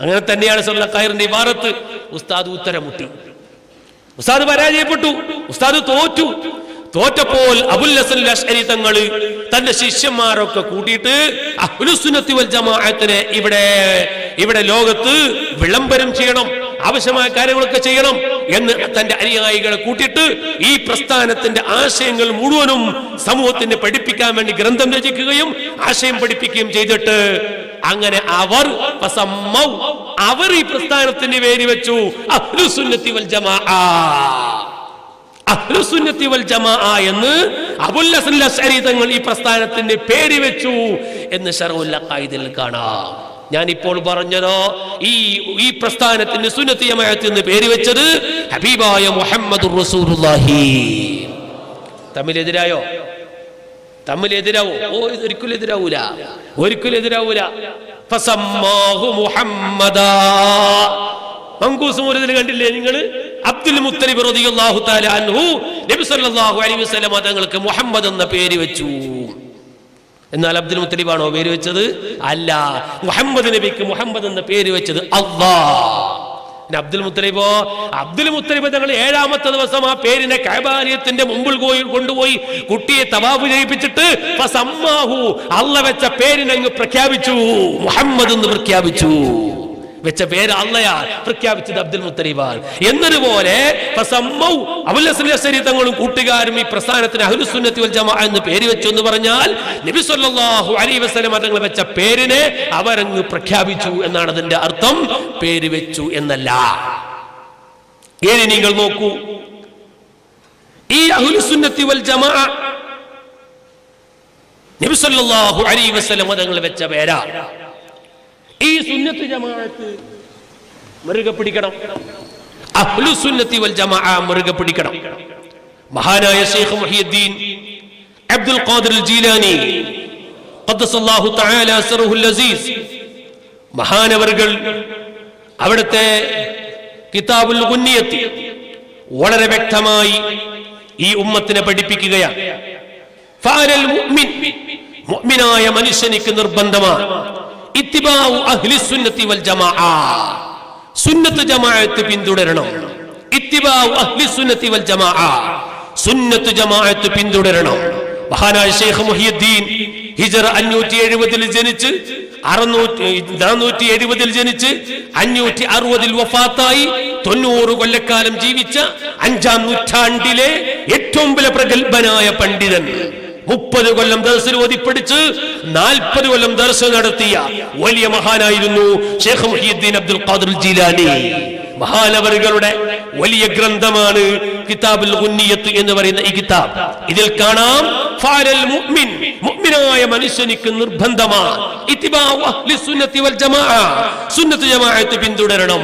അങ്ങനെ തന്നെയാണ് സല്ലല്ലാഹു അലൈഹി വസല്ലം ഇബാറത്ത്. ഉസ്താദ് ഉത്തരമുട്ടി, ഉസ്താദ് പരാജയപ്പെട്ടു, ഉസ്താദ് തോറ്റു. തോറ്റപ്പോൾ അബുൽ ഹസൻ അശ്അരി തങ്ങൾ തന്റെ ശിഷ്യന്മാരൊക്കെ കൂട്ടിയിട്ട് അഹ്ലുസുന്നത്തി വൽ ജമാഅത്തിനെ ഇവിടെ ലോകത്ത് വിളംബരം ചെയ്യണം, ആവശ്യമായ കാര്യങ്ങളൊക്കെ ചെയ്യണം എന്ന് തന്റെ അനുയായികളെ കൂട്ടിയിട്ട് ഈ പ്രസ്ഥാനത്തിന്റെ ആശയങ്ങൾ മുഴുവനും സമൂഹത്തിന് പഠിപ്പിക്കാൻ വേണ്ടി ഗ്രന്ഥം രചിക്കുകയും ആശയം പഠിപ്പിക്കുകയും ചെയ്തിട്ട് അങ്ങനെ അവർ ഈ പ്രസ്ഥാനത്തിന് പേര് വെച്ചു അഹ്ലുസുന്നത്തി വൽ ജമാഅ. അഹ്ലുസുന്നത്തി വൽ ജമാഅ എന്ന് അബുൽ ഹസൻ അശ്അരി തങ്ങൾ ഈ പ്രസ്ഥാനത്തിന്റെ പേര് വെച്ചു എന്ന് ശറഉൽ അഖായിദിൽ കാണാം. ഞാനിപ്പോൾ പറഞ്ഞതോ ഈ പ്രസ്ഥാനത്തിന് സുന്നത്തി ജമാഅത്ത് എന്ന് പേര് വെച്ചത് ഹബീബായ മുഹമ്മദുർ റസൂലുള്ളാഹി. തമ്മിലെതിരായോ? തമ്മിലെതിരാവോ? ഓ, ഒരിക്കലും എതിരാവൂല, ഒരിക്കലും എതിരാവൂല. ഫസമ്മാഹു മുഹമ്മദാ. മങ്കൂസ് മൂലത്തിൽ കണ്ടില്ലേ നിങ്ങൾ? അബ്ദുൽ മുത്തലിബ് റളിയല്ലാഹു തആല അൻഹു നബി സല്ലല്ലാഹു അലൈഹി വസല്ലം തങ്ങൾക്ക് മുഹമ്മദ് എന്ന പേര് വെച്ചു. എന്നാൽ അബ്ദുൽ മുത്തലിബാണോ പേര് വെച്ചത്? അല്ല, മുഹമ്മദ് നബിക്ക് മുഹമ്മദ് എന്ന പേര് വെച്ചത് അല്ലാഹ്. അബ്ദുൽ മുത്തലിബ് തങ്ങൾ ഏഴാമത്തെ ദിവസം ആ പേരിനെ കഅബാലയത്തിന്റെ മുമ്പിൽ കൊണ്ടുപോയി കുട്ടിയെ തവാഫ് ചെയ്യിപ്പിച്ചിട്ട് ഫസമ്മാഹു അല്ലാഹ് വെച്ച പേരിനെ അങ്ങ് പ്രഖ്യാപിച്ചു, മുഹമ്മദ് എന്ന് പ്രഖ്യാപിച്ചു. വെച്ച പേര് അല്ലാഹ്, പ്രഖ്യാപിച്ചത് അബ്ദുൽ മുത്തലിബാണ്. എന്നതുപോലെ ഫസമ്മൗ അബുൽ ഹസൻ അശ്അരി തങ്ങളും കൂട്ടുകാരും ഈ പ്രസ്ഥാനത്തിന് അഹ്ലുസുന്നത്തി വൽ ജമാഅ എന്ന് പേര് വെച്ചു എന്ന് പറഞ്ഞാൽ നബി സല്ലല്ലാഹു അലൈഹി വസല്ലം തങ്ങൾ വെച്ച പേരിനെ അവരങ്ങ് പ്രഖ്യാപിച്ചു എന്നാണ് അതിന്റെ അർത്ഥം, പേര് വെച്ചു എന്നല്ല. ഇനി നിങ്ങൾ നോക്കൂ, ഈ അഹ്ലുസുന്നത്തി വൽ ജമാഅ നബി സല്ലല്ലാഹു അലൈഹി വസല്ലം തങ്ങൾ വെച്ച പേരാ. ഈ സുന്നത്ത് ജമാഅത്ത് മുറുകെ പിടിക്കണം, അഹ്ലുസുന്നത്തി വൽ ജമാഅ മുറുകെ പിടിക്കണം. മഹാനായ ശൈഖ് മുഹിയുദ്ദീൻ അബ്ദുൽ ഖാദിർ ജീലാനി ഖദ്ദസല്ലാഹു തആല സറഹുൽ അസീസ് മഹാനവർകൾ അവിടുത്തെ കിതാബുൽ ഗുന്നിയത്ത് വളരെ വ്യക്തമായി ഈ ഉമ്മത്തിനെ പഠിപ്പിക്കുകയാണ്. ഫഅലൽ മുഅ്മിൻ, മുഅ്മിനായ മനുഷ്യനിക്ക് നിർബന്ധമാണ് ഇത്തിബാഉ അഹ്ലി സുന്നത്തി വൽ ജമാഅ, സുന്നത്ത് ജമാഅത്ത് പിന്തുടരണം. ഇത്തിബാഉ അഹ്ലി സുന്നത്തി വൽ ജമാഅ, സുന്നത്ത് ജമാഅത്ത് പിന്തുടരണം. മഹാനായ ശൈഖ് മുഹിയുദ്ദീൻ ഹിജറ 570 ജനിച്ച് 470 ജനിച്ച് 560 വഫാത്തായി 90 കൊല്ലക്കാലം ജീവിച്ച അഞ്ചാം നൂറ്റാണ്ടിലെ ഏറ്റവും പ്രഗൽഭനായ പണ്ഡിതൻ, 30 കൊല്ലം ദർസിൽ ഓതി പഠിച്ച് 40 കൊല്ലം ദർസ് നടത്തിയ വലിയ മഹാനായിരുന്നു ശൈഖ് മുഹിയുദ്ദീൻ അബ്ദുൽ ഖാദിർ ജീലാനി. മഹാനവറുകളുടെ വലിയ ഗ്രന്ഥമാണ് കിതാബുൽ ഗുന്നിയത്ത് എന്ന് പറയുന്ന ഈ കിതാബ്. ഇതിൽ കാണാം ഫഅലൽ മുഅ്മിൻ, മുഅ്മിനായ മനുഷ്യനിക്ക് നിർബന്ധമാണ് ഇത്തിബാഉ അഹ്ലി സുന്നത്തി വൽ ജമാഅ, സുന്നത്ത് ജമാഅത്ത് പിന്തുടരണം.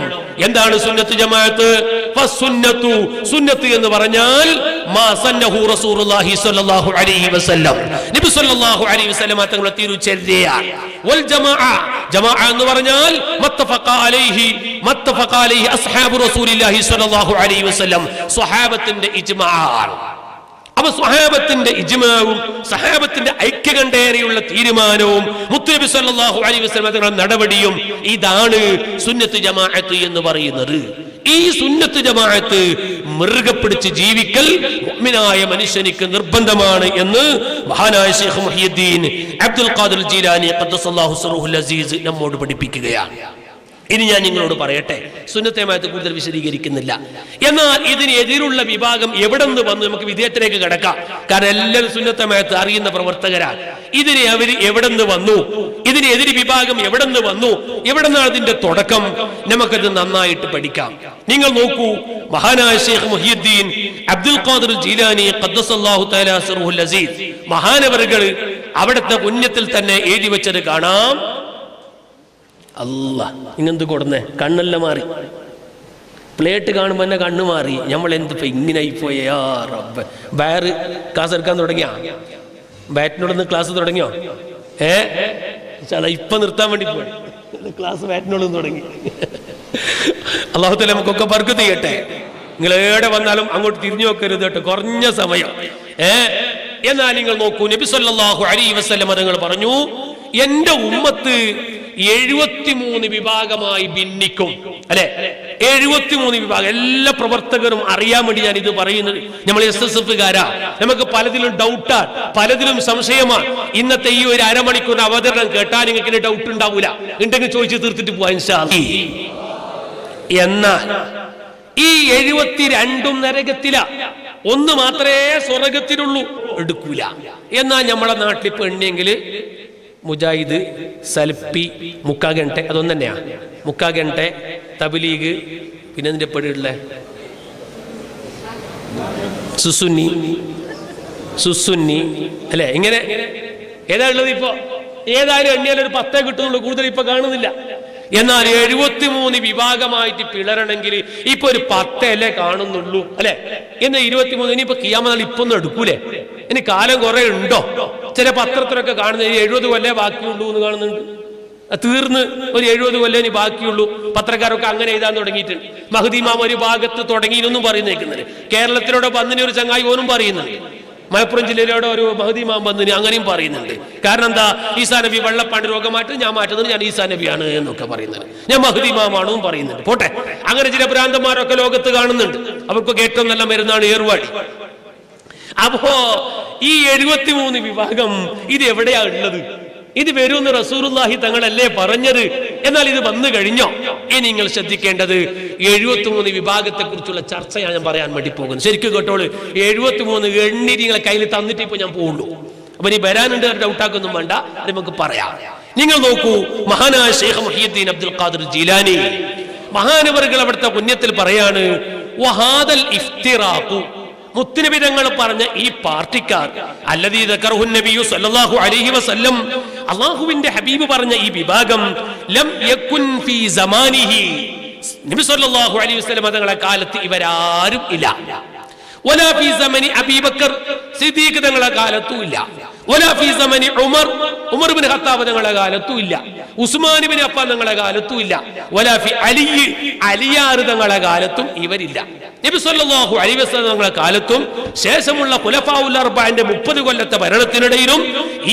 എന്താണ് സുന്നത്ത് ജമാഅത്ത്? ഫസുന്നത്തു, സുന്നത്ത് എന്ന് പറഞ്ഞാൽ മാ സന്നഹു റസൂലുള്ളാഹി സ്വല്ലല്ലാഹു അലൈഹി വസല്ലം, നബി സ്വല്ലല്ലാഹു അലൈഹി വസല്ലം തങ്ങളുടെ തിരുചര്യ. വൽ ജമാഅ, ജമാഅ എന്ന് പറഞ്ഞാൽ മത്തഫഖ അലൈഹി അസ്ഹാബു റസൂലുള്ളാഹി സ്വല്ലല്ലാഹു അലൈഹി വസല്ലം, സ്വഹാബത്തിന്റെ ഇജ്മാ. അപ്പോൾ സ്വഹാബത്തിന്റെ ഇജ്മാവും സ്വഹാബത്തിന്റെ ഐക്യകണ്ഠേനയുള്ള തീരുമാനവും മുത്തനബി സല്ലല്ലാഹു അലൈഹി വസല്ലം തങ്ങളുടെ നടപടിയും, ഇതാണ് സുന്നത്ത് ജമാഅത്ത് എന്ന് പറയുന്നത്. ഈ സുന്നത്ത് ജമാഅത്ത് മുറുകെ പിടിച്ച് ജീവിക്കൽ മുഅ്മിനായ മനുഷ്യനിക്ക് നിർബന്ധമാണ് എന്ന് മഹാനായ ശൈഖ് മുഹിയുദ്ദീൻ അബ്ദുൽ ഖാദിർ ജീലാനി ഖദ്ദസല്ലാഹു സറഹുൽ അസീസ് നമ്മോട് പഠിപ്പിക്കുകയാണ്. ഇനി ഞാൻ നിങ്ങളോട് പറയട്ടെ, സുന്നത്ത് ജമാഅത്ത് കൂടുതൽ വിശദീകരിക്കുന്നില്ല. എന്നാൽ ഇതിനെതിരുള്ള വിഭാഗം എവിടെ നിന്ന് വന്ന് നമുക്ക് വിധേയത്തിലേക്ക് കിടക്കാം, കാരണം എല്ലാവരും സുന്നത്ത് ജമാഅത്ത് അറിയുന്ന പ്രവർത്തകരാണ്. ഇതിനെ അവർ എവിടെ നിന്ന് വന്നു, ഇതിനെതിരെ വിഭാഗം എവിടെ നിന്ന് വന്നു, എവിടെ നിന്നാണ് ഇതിന്റെ തുടക്കം, നമുക്കത് നന്നായിട്ട് പഠിക്കാം. നിങ്ങൾ നോക്കൂ, മഹാനായ ശൈഖ് മുഹിയുദ്ദീൻ അബ്ദുൽ ഖാദിർ ജീലാനി ഖദ്ദസല്ലാഹു തആല സറഹുൽ അസീസ് മഹാനവറുകൾ അവിടുത്തെ പുണ്യത്തിൽ തന്നെ എഴുതി വെച്ചത് കാണാം. അല്ലാ, ഇങ്ങെന്ത് കൊടുന്നേ, കണ്ണെല്ലാം മാറി. Plate Ganman Gandumari, Yamalent Pinginaipoya, Bar Kazarkan Rodania, Batnot in the class of Rodania. Eh? Shall I puntertamani? The class of Batnot in Rodania. Allow the Lamcoca Parcuti. Glad one alum Amut Tirno Kerida to Cornia Samaya. Eh? Yenalingal Mokun, Episola, who I even sell a Madangal Paranu, Yendo. 73 വിഭാഗമായി ഭിന്നിക്കും അല്ലേ 73 വിഭാഗം എല്ലാ പ്രവർത്തകരും അറിയാൻ വേണ്ടി ഞാൻ ഇത് പറയുന്നു നമ്മൾ എസ്എസ്എഫ് കാരാ നമുക്ക് പലതിലും ഡൗട്ടാ പലതിലും സംശയമാ ഇന്നത്തെ ഈ ഒരു അരമണിക്കൂർ അവതരണം കേട്ടാൽ നിങ്ങൾക്ക് ഡൗട്ട് ഉണ്ടാവില്ല ഉണ്ടെങ്കിൽ ചോദിച്ചു തീർത്തിട്ട് പോവാ ഇൻഷാ അല്ലാഹ് എന്നാൽ ഈ 72 നരകത്തിലാ ഒന്ന് മാത്രമേ സ്വർഗ്ഗത്തിലുള്ളൂ എടുക്കൂല എന്നാൽ നമ്മുടെ നാട്ടിൽ പെണ്ണെങ്കിൽ Mujahid, Salpi, Mukagante, Adonania, Mukagante, Tabilig, Pinande Padilla Susuni, Ele, Ingene, Edalipo, Edal, Near Patagutu, Gudripaganilla, Yana, Erutimuni, Vivagamai, Pilar and Angiri, Ipo Patelek, Anundu, Ele, in the Erutimuni, Kiama Lipuna, Dukule, in the Karan Patrick Garden, Edo, the Wale Baku, a turn, or Edo, the Wale Baku, Patragaro Kanganeda, not eaten. Mahadima, where you bargain to Tortagino, Barinakan, Kerala, Tero, Bandanus, and I won Barina. My progenitor, Mahadima, Bandanangan Barina. Karanda, Isan of Vivala Pandrogamata, Yamatan, and Isan of Yana, Kamarina. Yamahadima, Manu Barina. Potter, I'm going to get a brand of Maracaloga to Garland. I will get on the Lamerna Airway. Abho, E. Edwattimuni Vivagam, Idi every day out Ladu. Idi Verun Rasurullah Hitanga Le Paranjari, and I live on the Garino. In English at the Kenda, Edwatumuni Vivagat, the Kurtula Charsa and Barian Matipogan. Circuit got told Edwatumuni, needing a Kailitan Tipanyamulu. When he Baran under Dautakan Manda, Remakaparia. Ningaloku, Mahana Sheikh Muhyiddin Abdul Qadir Jilani, Mahana Vergalavarta Punetil Parianu, Wahadal Iftiraku. Mutinabidanga Parana e Partikar, Aladi the Karun Nebius, Allah who Adi was a lum, Allah who in the Habibu Parana e Bibagam, Lem Yakunfi Zamanihi, Nimisola who Adi was Salamakalati Ibarab Ila. One of his many Abibakar, Sidi Kadangalagala Tula. One of his many Umar, Umar bin Khattab Dangalagala Tula. Usman ibn Affan Dangalagala Tula. One of Ali, Aliyar Dangalagala Tum Ibarilla. Nebisallahu alaihi wasallam കാലത്തും ശേഷമുള്ള ഖുലഫാഉൽ-അർബഅന്റെ 30 കൊല്ലത്തെ ഭരണത്തിനിടയിലും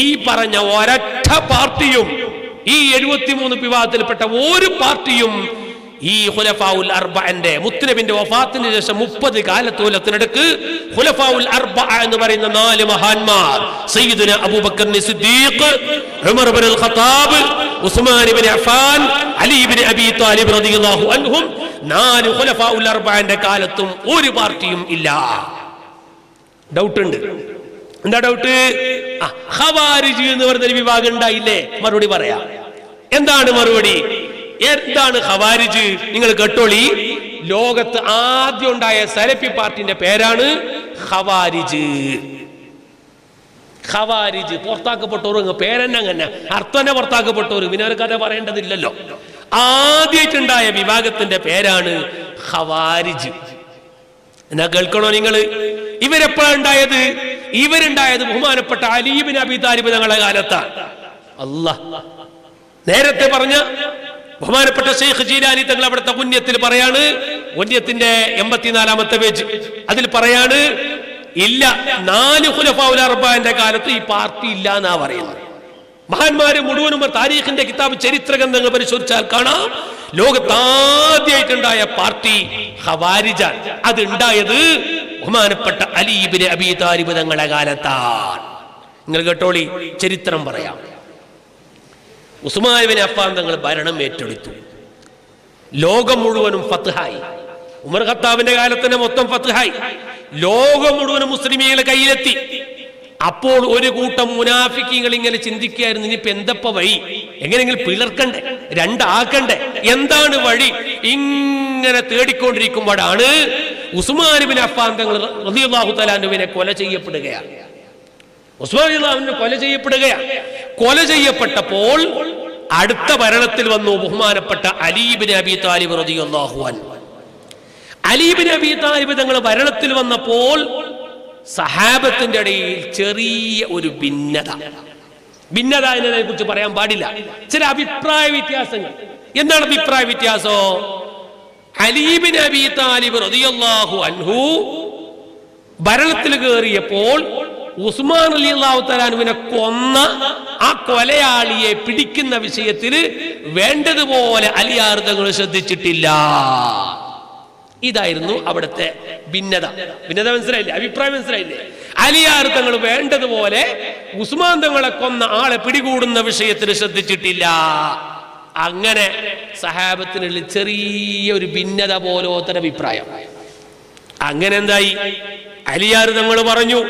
ഈ പറഞ്ഞ ഒരൊറ്റ പാർട്ടിയും ഈ 73 വിഭാഗത്തിൽപ്പെട്ട ഒരു പാർട്ടിയും ഈ ഖുലഫാഉൽ-അർബഅന്റെ മുത്തനബിന്റെ വഫാത്തിന് ശേഷം 30 കാലത്തോലത്തിനടുക്ക് ഖുലഫാഉൽ-അർബഅ എന്ന് പറയുന്ന നാല് മഹാന്മാർ സയ്യിദുന അബൂബക്കർ സിദ്ദീഖ് ഉമർ ഇബ്നു ഖത്താബ് ഉസ്മാൻ ഇബ്നു അഫ്ഫാൻ അലി ഇബ്നു അബീ ത്വാലിബ് റളിയല്ലാഹു അൻഹും Nani Khulafaul Arba and the Kalatum, Uribartium Illa. Doubt and doubt Havari in the Vivagan Dile, Marudi Barea. And the Marudi, Erdan Havariji, Ningal Gatoli, Logat Adion Dia Sarapi part in the Peranu, Havariji Havariji, Portaka Potorum, a parent, Artana Portaka Potorum, Vinaraka Varenda the Lelo. ആദ്യമായിട്ടുണ്ടായ വിഭാഗത്തിന്റെ പേരാണ് ഖവാരിജ് എന്നാ കേൾക്കണോ നിങ്ങൾ ഇവരെപ്പോഴണ്ടായത് ഇവരുണ്ടായത് ബഹുമാനപ്പെട്ട അലി ഇബ്നു അബീ Talib തങ്ങളുടെ കാലത്താണ് അല്ലാഹ് നേരത്തെ പറഞ്ഞ ബഹുമാനപ്പെട്ട ശൈഖ് ജീലാനി തങ്ങൾ അവിടുത്തെ പുണ്യത്തിൽ പറയാണ് പുണ്യത്തിന്റെ 84-ാമത്തെ പേജ് അതിൽ പറയാണ് ഇല്ല നാല് ഖുലഫാഉൽ അർബഅന്റെ കാലത്ത് ഈ പാർട്ടി ഇല്ല എന്നാ പറയുന്നത് മഹാന്മാരെ മുഴുവനും താരീഖിന്റെ കിതാബ് ചരിത്രഗ്രന്ഥങ്ങൾ പരിശോധിച്ചാൽ കാണാം ലോകത്താദ്യമായിട്ടുണ്ടായ പാർട്ടി ഖവാരിജാണ് അതുണ്ടായത് ബഹുമാനപ്പെട്ട അലി ഇബ്നു അബീ താലിബ് തങ്ങളുടെ കാലത്താണ് നിങ്ങൾ കേട്ടോളി ചരിത്രം പറയാം ഉസ്മാൻ ഇബ്നു അഫ്ഫാൻ തങ്ങൾ ഭരണം ഏറ്റെടുത്തു ലോകം മുഴുവനും ഫത്ഹായി ഉമർ ഖത്താബിന്റെ കാലത്തന്നെ മൊത്തം ഫത്ഹായി ലോകം മുഴുവനും മുസ്ലിമീങ്ങളുടെ കയ്യിലെത്തി അപ്പോൾ ഒരു കൂട്ടം മുനാഫിക്കീങ്ങൾ ഇങ്ങനെ ചിന്തിക്കുകയായിരുന്നു ഇനി പെന്തപ്പ വഴി എങ്ങനെയെങ്കിലും പിളർക്കണ്ടേ രണ്ടാക്കണ്ടേ എന്താണ് വഴി ഇങ്ങനെ തേടിക്കൊണ്ടിരിക്കുമ്പോഴാണ് ഉസ്മാൻ ഇബ്നു അഫ്ഫാൻ തങ്ങൾ റളിയല്ലാഹു തആല അൻഹുവിനെ കൊല ചെയ്യപ്പെടുകയാണ് ഉസ്മാൻ റളിയല്ലാഹു കൊല ചെയ്യപ്പെട്ടപ്പോൾ അടുത്ത ഭരണത്തിൽ വന്നു ബഹുമാനപ്പെട്ട അലി ഇബ്നു അബീ താലിബ് റളിയല്ലാഹു അൻഹു അലി ഇബ്നു അബീ താലിബ് തങ്ങൾ ഭരണത്തിൽ വന്നപ്പോൾ സഹാബത്തിന്റെ ഇടയിൽ ചെറിയ ഒരു ഭിന്നത എന്നതിനെ കുറിച്ച് പറയാൻ പാടില്ല, ചില അഭിപ്രായ വ്യത്യാസങ്ങൾ. എന്താണ് അഭിപ്രായ വ്യത്യാസോ? അലി ഇബ്നു അബീ താലിബ് റളിയല്ലാഹു അൻഹു ഭരണത്തിൽ കയറിയപ്പോൾ ഉസ്മാൻ റളിയല്ലാഹു തആലാനെ കൊന്ന ആ കൊലയാളിയെ പിടിക്കുന്ന വിഷയത്തിൽ വേണ്ടതുപോലെ അലിയാർ തങ്ങൾ ശ്രദ്ധിച്ചിട്ടില്ല. ഇതായിരുന്നു അവിടുത്തെ ഭിന്നത. മനസ്സിലായില്ലേ? അഭിപ്രായം മനസ്സിലായില്ലേ? അലിയാർ തങ്ങൾ വേണ്ടതുപോലെ ഉസ്മാൻ തങ്ങളെ കൊന്ന ആളെ പിടികൂടുന്ന വിഷയത്തിൽ ശ്രദ്ധിച്ചിട്ടില്ല. അങ്ങനെ സഹാബത്തിനുള്ള ചെറിയൊരു ഭിന്നത പോലോത്തൊരു അഭിപ്രായം. അങ്ങനെ എന്തായി? അലിയാർ തങ്ങൾ പറഞ്ഞു,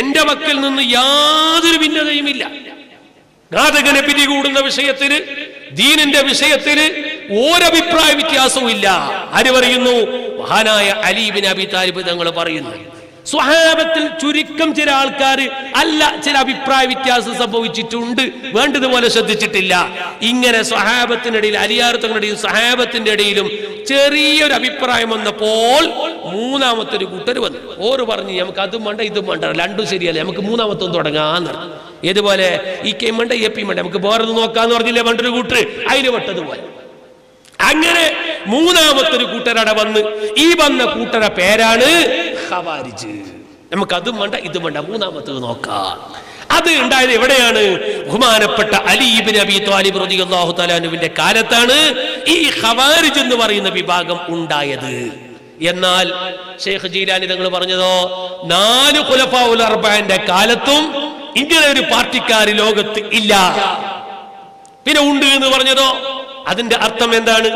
എന്റെ പക്കൽ നിന്ന് യാതൊരു ഭിന്നതയുമില്ല. ഘാതകനെ പിടികൂടുന്ന വിഷയത്തില്, ദീനിന്റെ വിഷയത്തില് ഒരഭിപ്രായ വ്യത്യാസവും ഇല്ല. ആര് പറയുന്നു? മഹാനായ അലി ഇബ്നു അബീ താലിബ് തങ്ങൾ പറയുന്നു. സ്വഹാബത്തിൽ ചുരുക്കം ചില ആൾക്കാർ ചില അഭിപ്രായ വ്യത്യാസം സംഭവിച്ചിട്ടുണ്ട്, വേണ്ടതുപോലെ ശ്രദ്ധിച്ചിട്ടില്ല. ഇങ്ങനെ സ്വഹാബത്തിനിടയിൽ, അലിയാർ തങ്ങളുടെയും സ്വഹാബത്തിന്റെ ഇടയിലും ചെറിയൊരു അഭിപ്രായം വന്നപ്പോൾ മൂന്നാമത്തെ ഒരു കൂട്ടർ വന്നു. ഓര് പറഞ്ഞു, നമുക്ക് അതും വേണ്ട ഇതും വേണ്ട, രണ്ടും ശരിയല്ല, നമുക്ക് മൂന്നാമത്തെ തുടങ്ങാന്ന്. ഏതുപോലെ? ഈ കെ വേണ്ട, ഈ പി വേണ്ട, നമുക്ക് വേറെ നോക്കാന്ന് പറഞ്ഞില്ലേ വേണ്ടൊരു കൂട്ടർ, അതിന് പെട്ടതുപോലെ. അങ്ങനെ മൂന്നാമത്തൊരു കൂട്ടരട വന്ന്. ഈ വന്ന കൂട്ടര പേരാണ് ഖവാരിജ്. നമുക്ക് അതും വേണ്ട ഇതും വേണ്ട, മൂന്നാമത്തത് നോക്കാം. അത് ഉണ്ടായത് എവിടെയാണ്? ബഹുമാനപ്പെട്ട അലി ഇബ്നു അബീ ത്വാലിബ് റളിയല്ലാഹു തആല അൻഹുവിന്റെ കാലത്താണ് ഈ ഖവാരിജ് എന്ന് പറയുന്ന വിഭാഗം ഉണ്ടായത്. എന്നാൽ ഷെയ്ഖ് ജീലാനി തങ്ങൾ പറഞ്ഞതോ, നാല് ഖുലഫാഉൽ അർബഅന്റെ കാലത്തും ഇങ്ങനെ ഒരു പാർട്ടിക്കാർ ലോകത്ത് ഇല്ല. പിന്നെ ഉണ്ട് എന്ന് പറഞ്ഞതോ, അതിന്റെ അർത്ഥം എന്താണ്?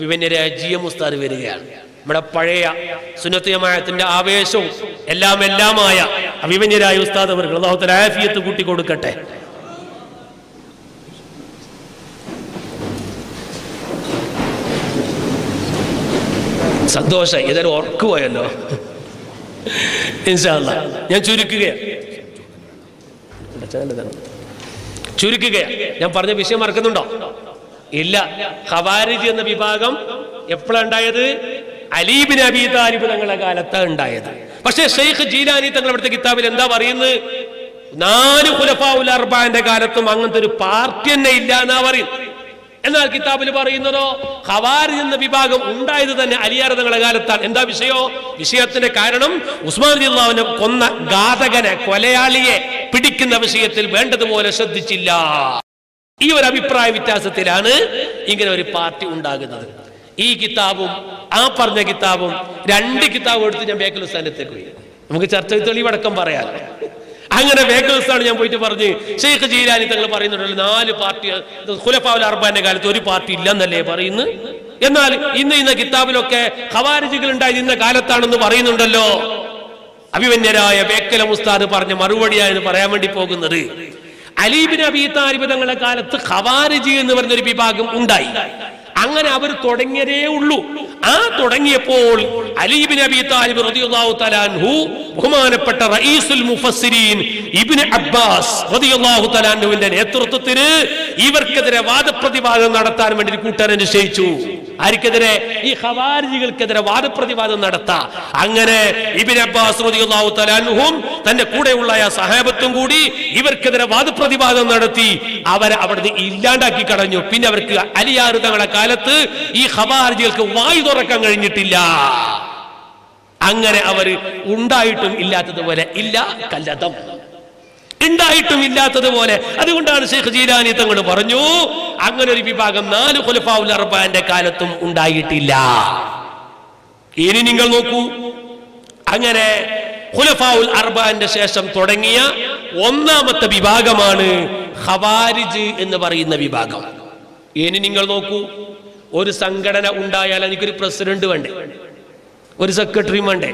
വിവന്യരെ ജി എം ഉസ്താദ് വരികയാണ്. നമ്മുടെ പഴയ സുന്നത്ത് ജമാഅത്തിന്റെ ആവേശവും എല്ലാമായ അഭിവന്യരായ ഉസ്താദ് അവർക്ക് അല്ലാഹു തആല ആഫിയത്ത് കൂട്ടി കൊടുക്കട്ടെ. സന്തോഷം, ഏതായാലും ഓർക്കുപോയല്ലോ. ഇൻഷാ അല്ലാഹ് ഞാൻ ചുരുക്കുകയാണ്. ഞാൻ പറഞ്ഞ വിഷയം മറക്കുന്നുണ്ടോ? ഇല്ല. ഖവാരിജ് എന്ന വിഭാഗം എപ്പോഴാണ്ടായത്? അലി ഇബ്നു അബീ താലിബ് തങ്ങളുടെ കാലത്താണ് ഉണ്ടായത്. പക്ഷേ ഷെയ്ഖ് ജീലാനി തങ്ങൾ അവിടുത്തെ കിതാബിൽ എന്താ പറയുന്നത്? നാല് ഖുലഫാഉൽ അർബഅന്റെ കാലത്തും അങ്ങനത്തെ ഒരു പാർട്ടി തന്നെ ഇല്ല എന്നാ പറയുന്നത്. എന്നാൽ കിതാബിൽ പറയുന്നതോ, ഖവാരിജ് എന്ന വിഭാഗം ഉണ്ടായത് തന്നെ അലിയാർ തങ്ങളുടെ കാലത്താണ്. എന്താ വിഷയത്തിന്റെ കാരണം? ഉസ്മാൻ റളിയല്ലാഹു അൻഹു കൊന്ന ഘാതകനെ, കൊലയാളിയെ പിടിക്കുന്ന വിഷയത്തിൽ വേണ്ടതുപോലെ ശ്രദ്ധിച്ചില്ല. ഈ ഒരു അഭിപ്രായ വ്യത്യാസത്തിലാണ് ഇങ്ങനെ ഒരു പാർട്ടി ഉണ്ടാകുന്നത്. ഈ കിതാബും ആ പറഞ്ഞ കിതാബും രണ്ട് കിതാബ് എടുത്ത് ഞാൻ ബേക്കൽ ഉസ്താദിനടുത്തേക്ക് പോയി. നമുക്ക് ചർച്ച തെളിവടക്കം പറയാം. അങ്ങനെ ബേക്കൽ ഉസ്താദിനോട് ഞാൻ പോയിട്ട് പറഞ്ഞു, ഷെയ്ഖ് ജീലാനി തങ്ങൾ പറയുന്നുണ്ടല്ലോ, നാല് പാർട്ടി ഖുലഫാഉൽ അർബഅന്റെ കാലത്ത് ഒരു പാർട്ടി ഇല്ലെന്നല്ലേ പറയുന്നു, എന്നാൽ ഇന്ന കിതാബിലൊക്കെ ഖവാരിജുകൾ ഉണ്ടായി ഇന്ന കാലത്താണെന്ന് പറയുന്നുണ്ടല്ലോ. അഭിമന്യരായ ബേക്കൽ ഉസ്താദ് പറഞ്ഞ മറുപടിയായിരുന്നു പറയാൻ വേണ്ടി പോകുന്നത്. അലി ഇബ്നു അബീ താലിബ് തങ്ങളുടെ കാലത്ത് ഖവാരിജ് എന്ന് പറഞ്ഞൊരു വിഭാഗം ഉണ്ടായി. അങ്ങനെ അവർ തുടങ്ങിയതേ ഉള്ളൂ. ആ തുടങ്ങിയപ്പോൾ അലി ഇബ്നു അബീ താലിബ് റളിയല്ലാഹു തആല അൻഹു, ബഹുമാനപ്പെട്ട റഈസുൽ മുഫസ്സിരീൻ ഇബ്നു അബ്ബാസ് റളിയല്ലാഹു തആല അൻഹുവിന്റെ നേതൃത്വത്തിൽ ഇവർക്കെതിരെ വാദപ്രതിവാദം നടത്താൻ വേണ്ടി ഒരു കൂട്ടരെ നിശ്ചയിച്ചു. ആർക്കെതിരെ? ഈ ഖവാരിജികൾക്കെതിരെ വാദപ്രതിവാദം നടത്താം. അങ്ങനെ ഇബ്നു അബ്ബാസ് റളിയല്ലാഹു തആല അൻഹും തന്റെ കൂടെയുള്ള ആ സഹാബത്തും കൂടി ഇവർക്കെതിരെ വാദപ്രതിവാദം നടത്തി അവരെ അവിടുന്ന് ഇല്ലാണ്ടാക്കി കളഞ്ഞു. പിന്നെ അവർക്ക് അലിയാർ തങ്ങളുടെ കാലത്ത് ഈ ഖവാരിജികൾക്ക് വായു തുറക്കാൻ കഴിഞ്ഞിട്ടില്ല. അങ്ങനെ അവർ ഉണ്ടായിട്ടും ഇല്ലാത്തതുപോലെ ഇല്ല കല്ലതം, ഉണ്ടായിട്ടും ഇല്ലാത്തതുപോലെ. അതുകൊണ്ടാണ് ഷെയ്ഖ് ജീലാനി തങ്ങൾ പറഞ്ഞു, അങ്ങനെ ഒരു വിഭാഗം നാല് ഖുലഫാഉൽ അർബഅന്റെ കാലത്തും ഉണ്ടായിട്ടില്ല. ഇനി നിങ്ങൾ നോക്കൂ, അങ്ങനെ ഖുലഫാഉൽ അർബഅന്റെ ശേഷം തുടങ്ങിയ ഒന്നാമത്തെ വിഭാഗമാണ് ഖവാരിജ് എന്ന് പറയുന്ന വിഭാഗം. ഇനി നിങ്ങൾ നോക്കൂ, ഒരു സംഘടന ഉണ്ടായാൽ എനിക്കൊരു പ്രസിഡന്റ് വേണ്ടേ, ഒരു സെക്രട്ടറിയും വേണ്ടേ,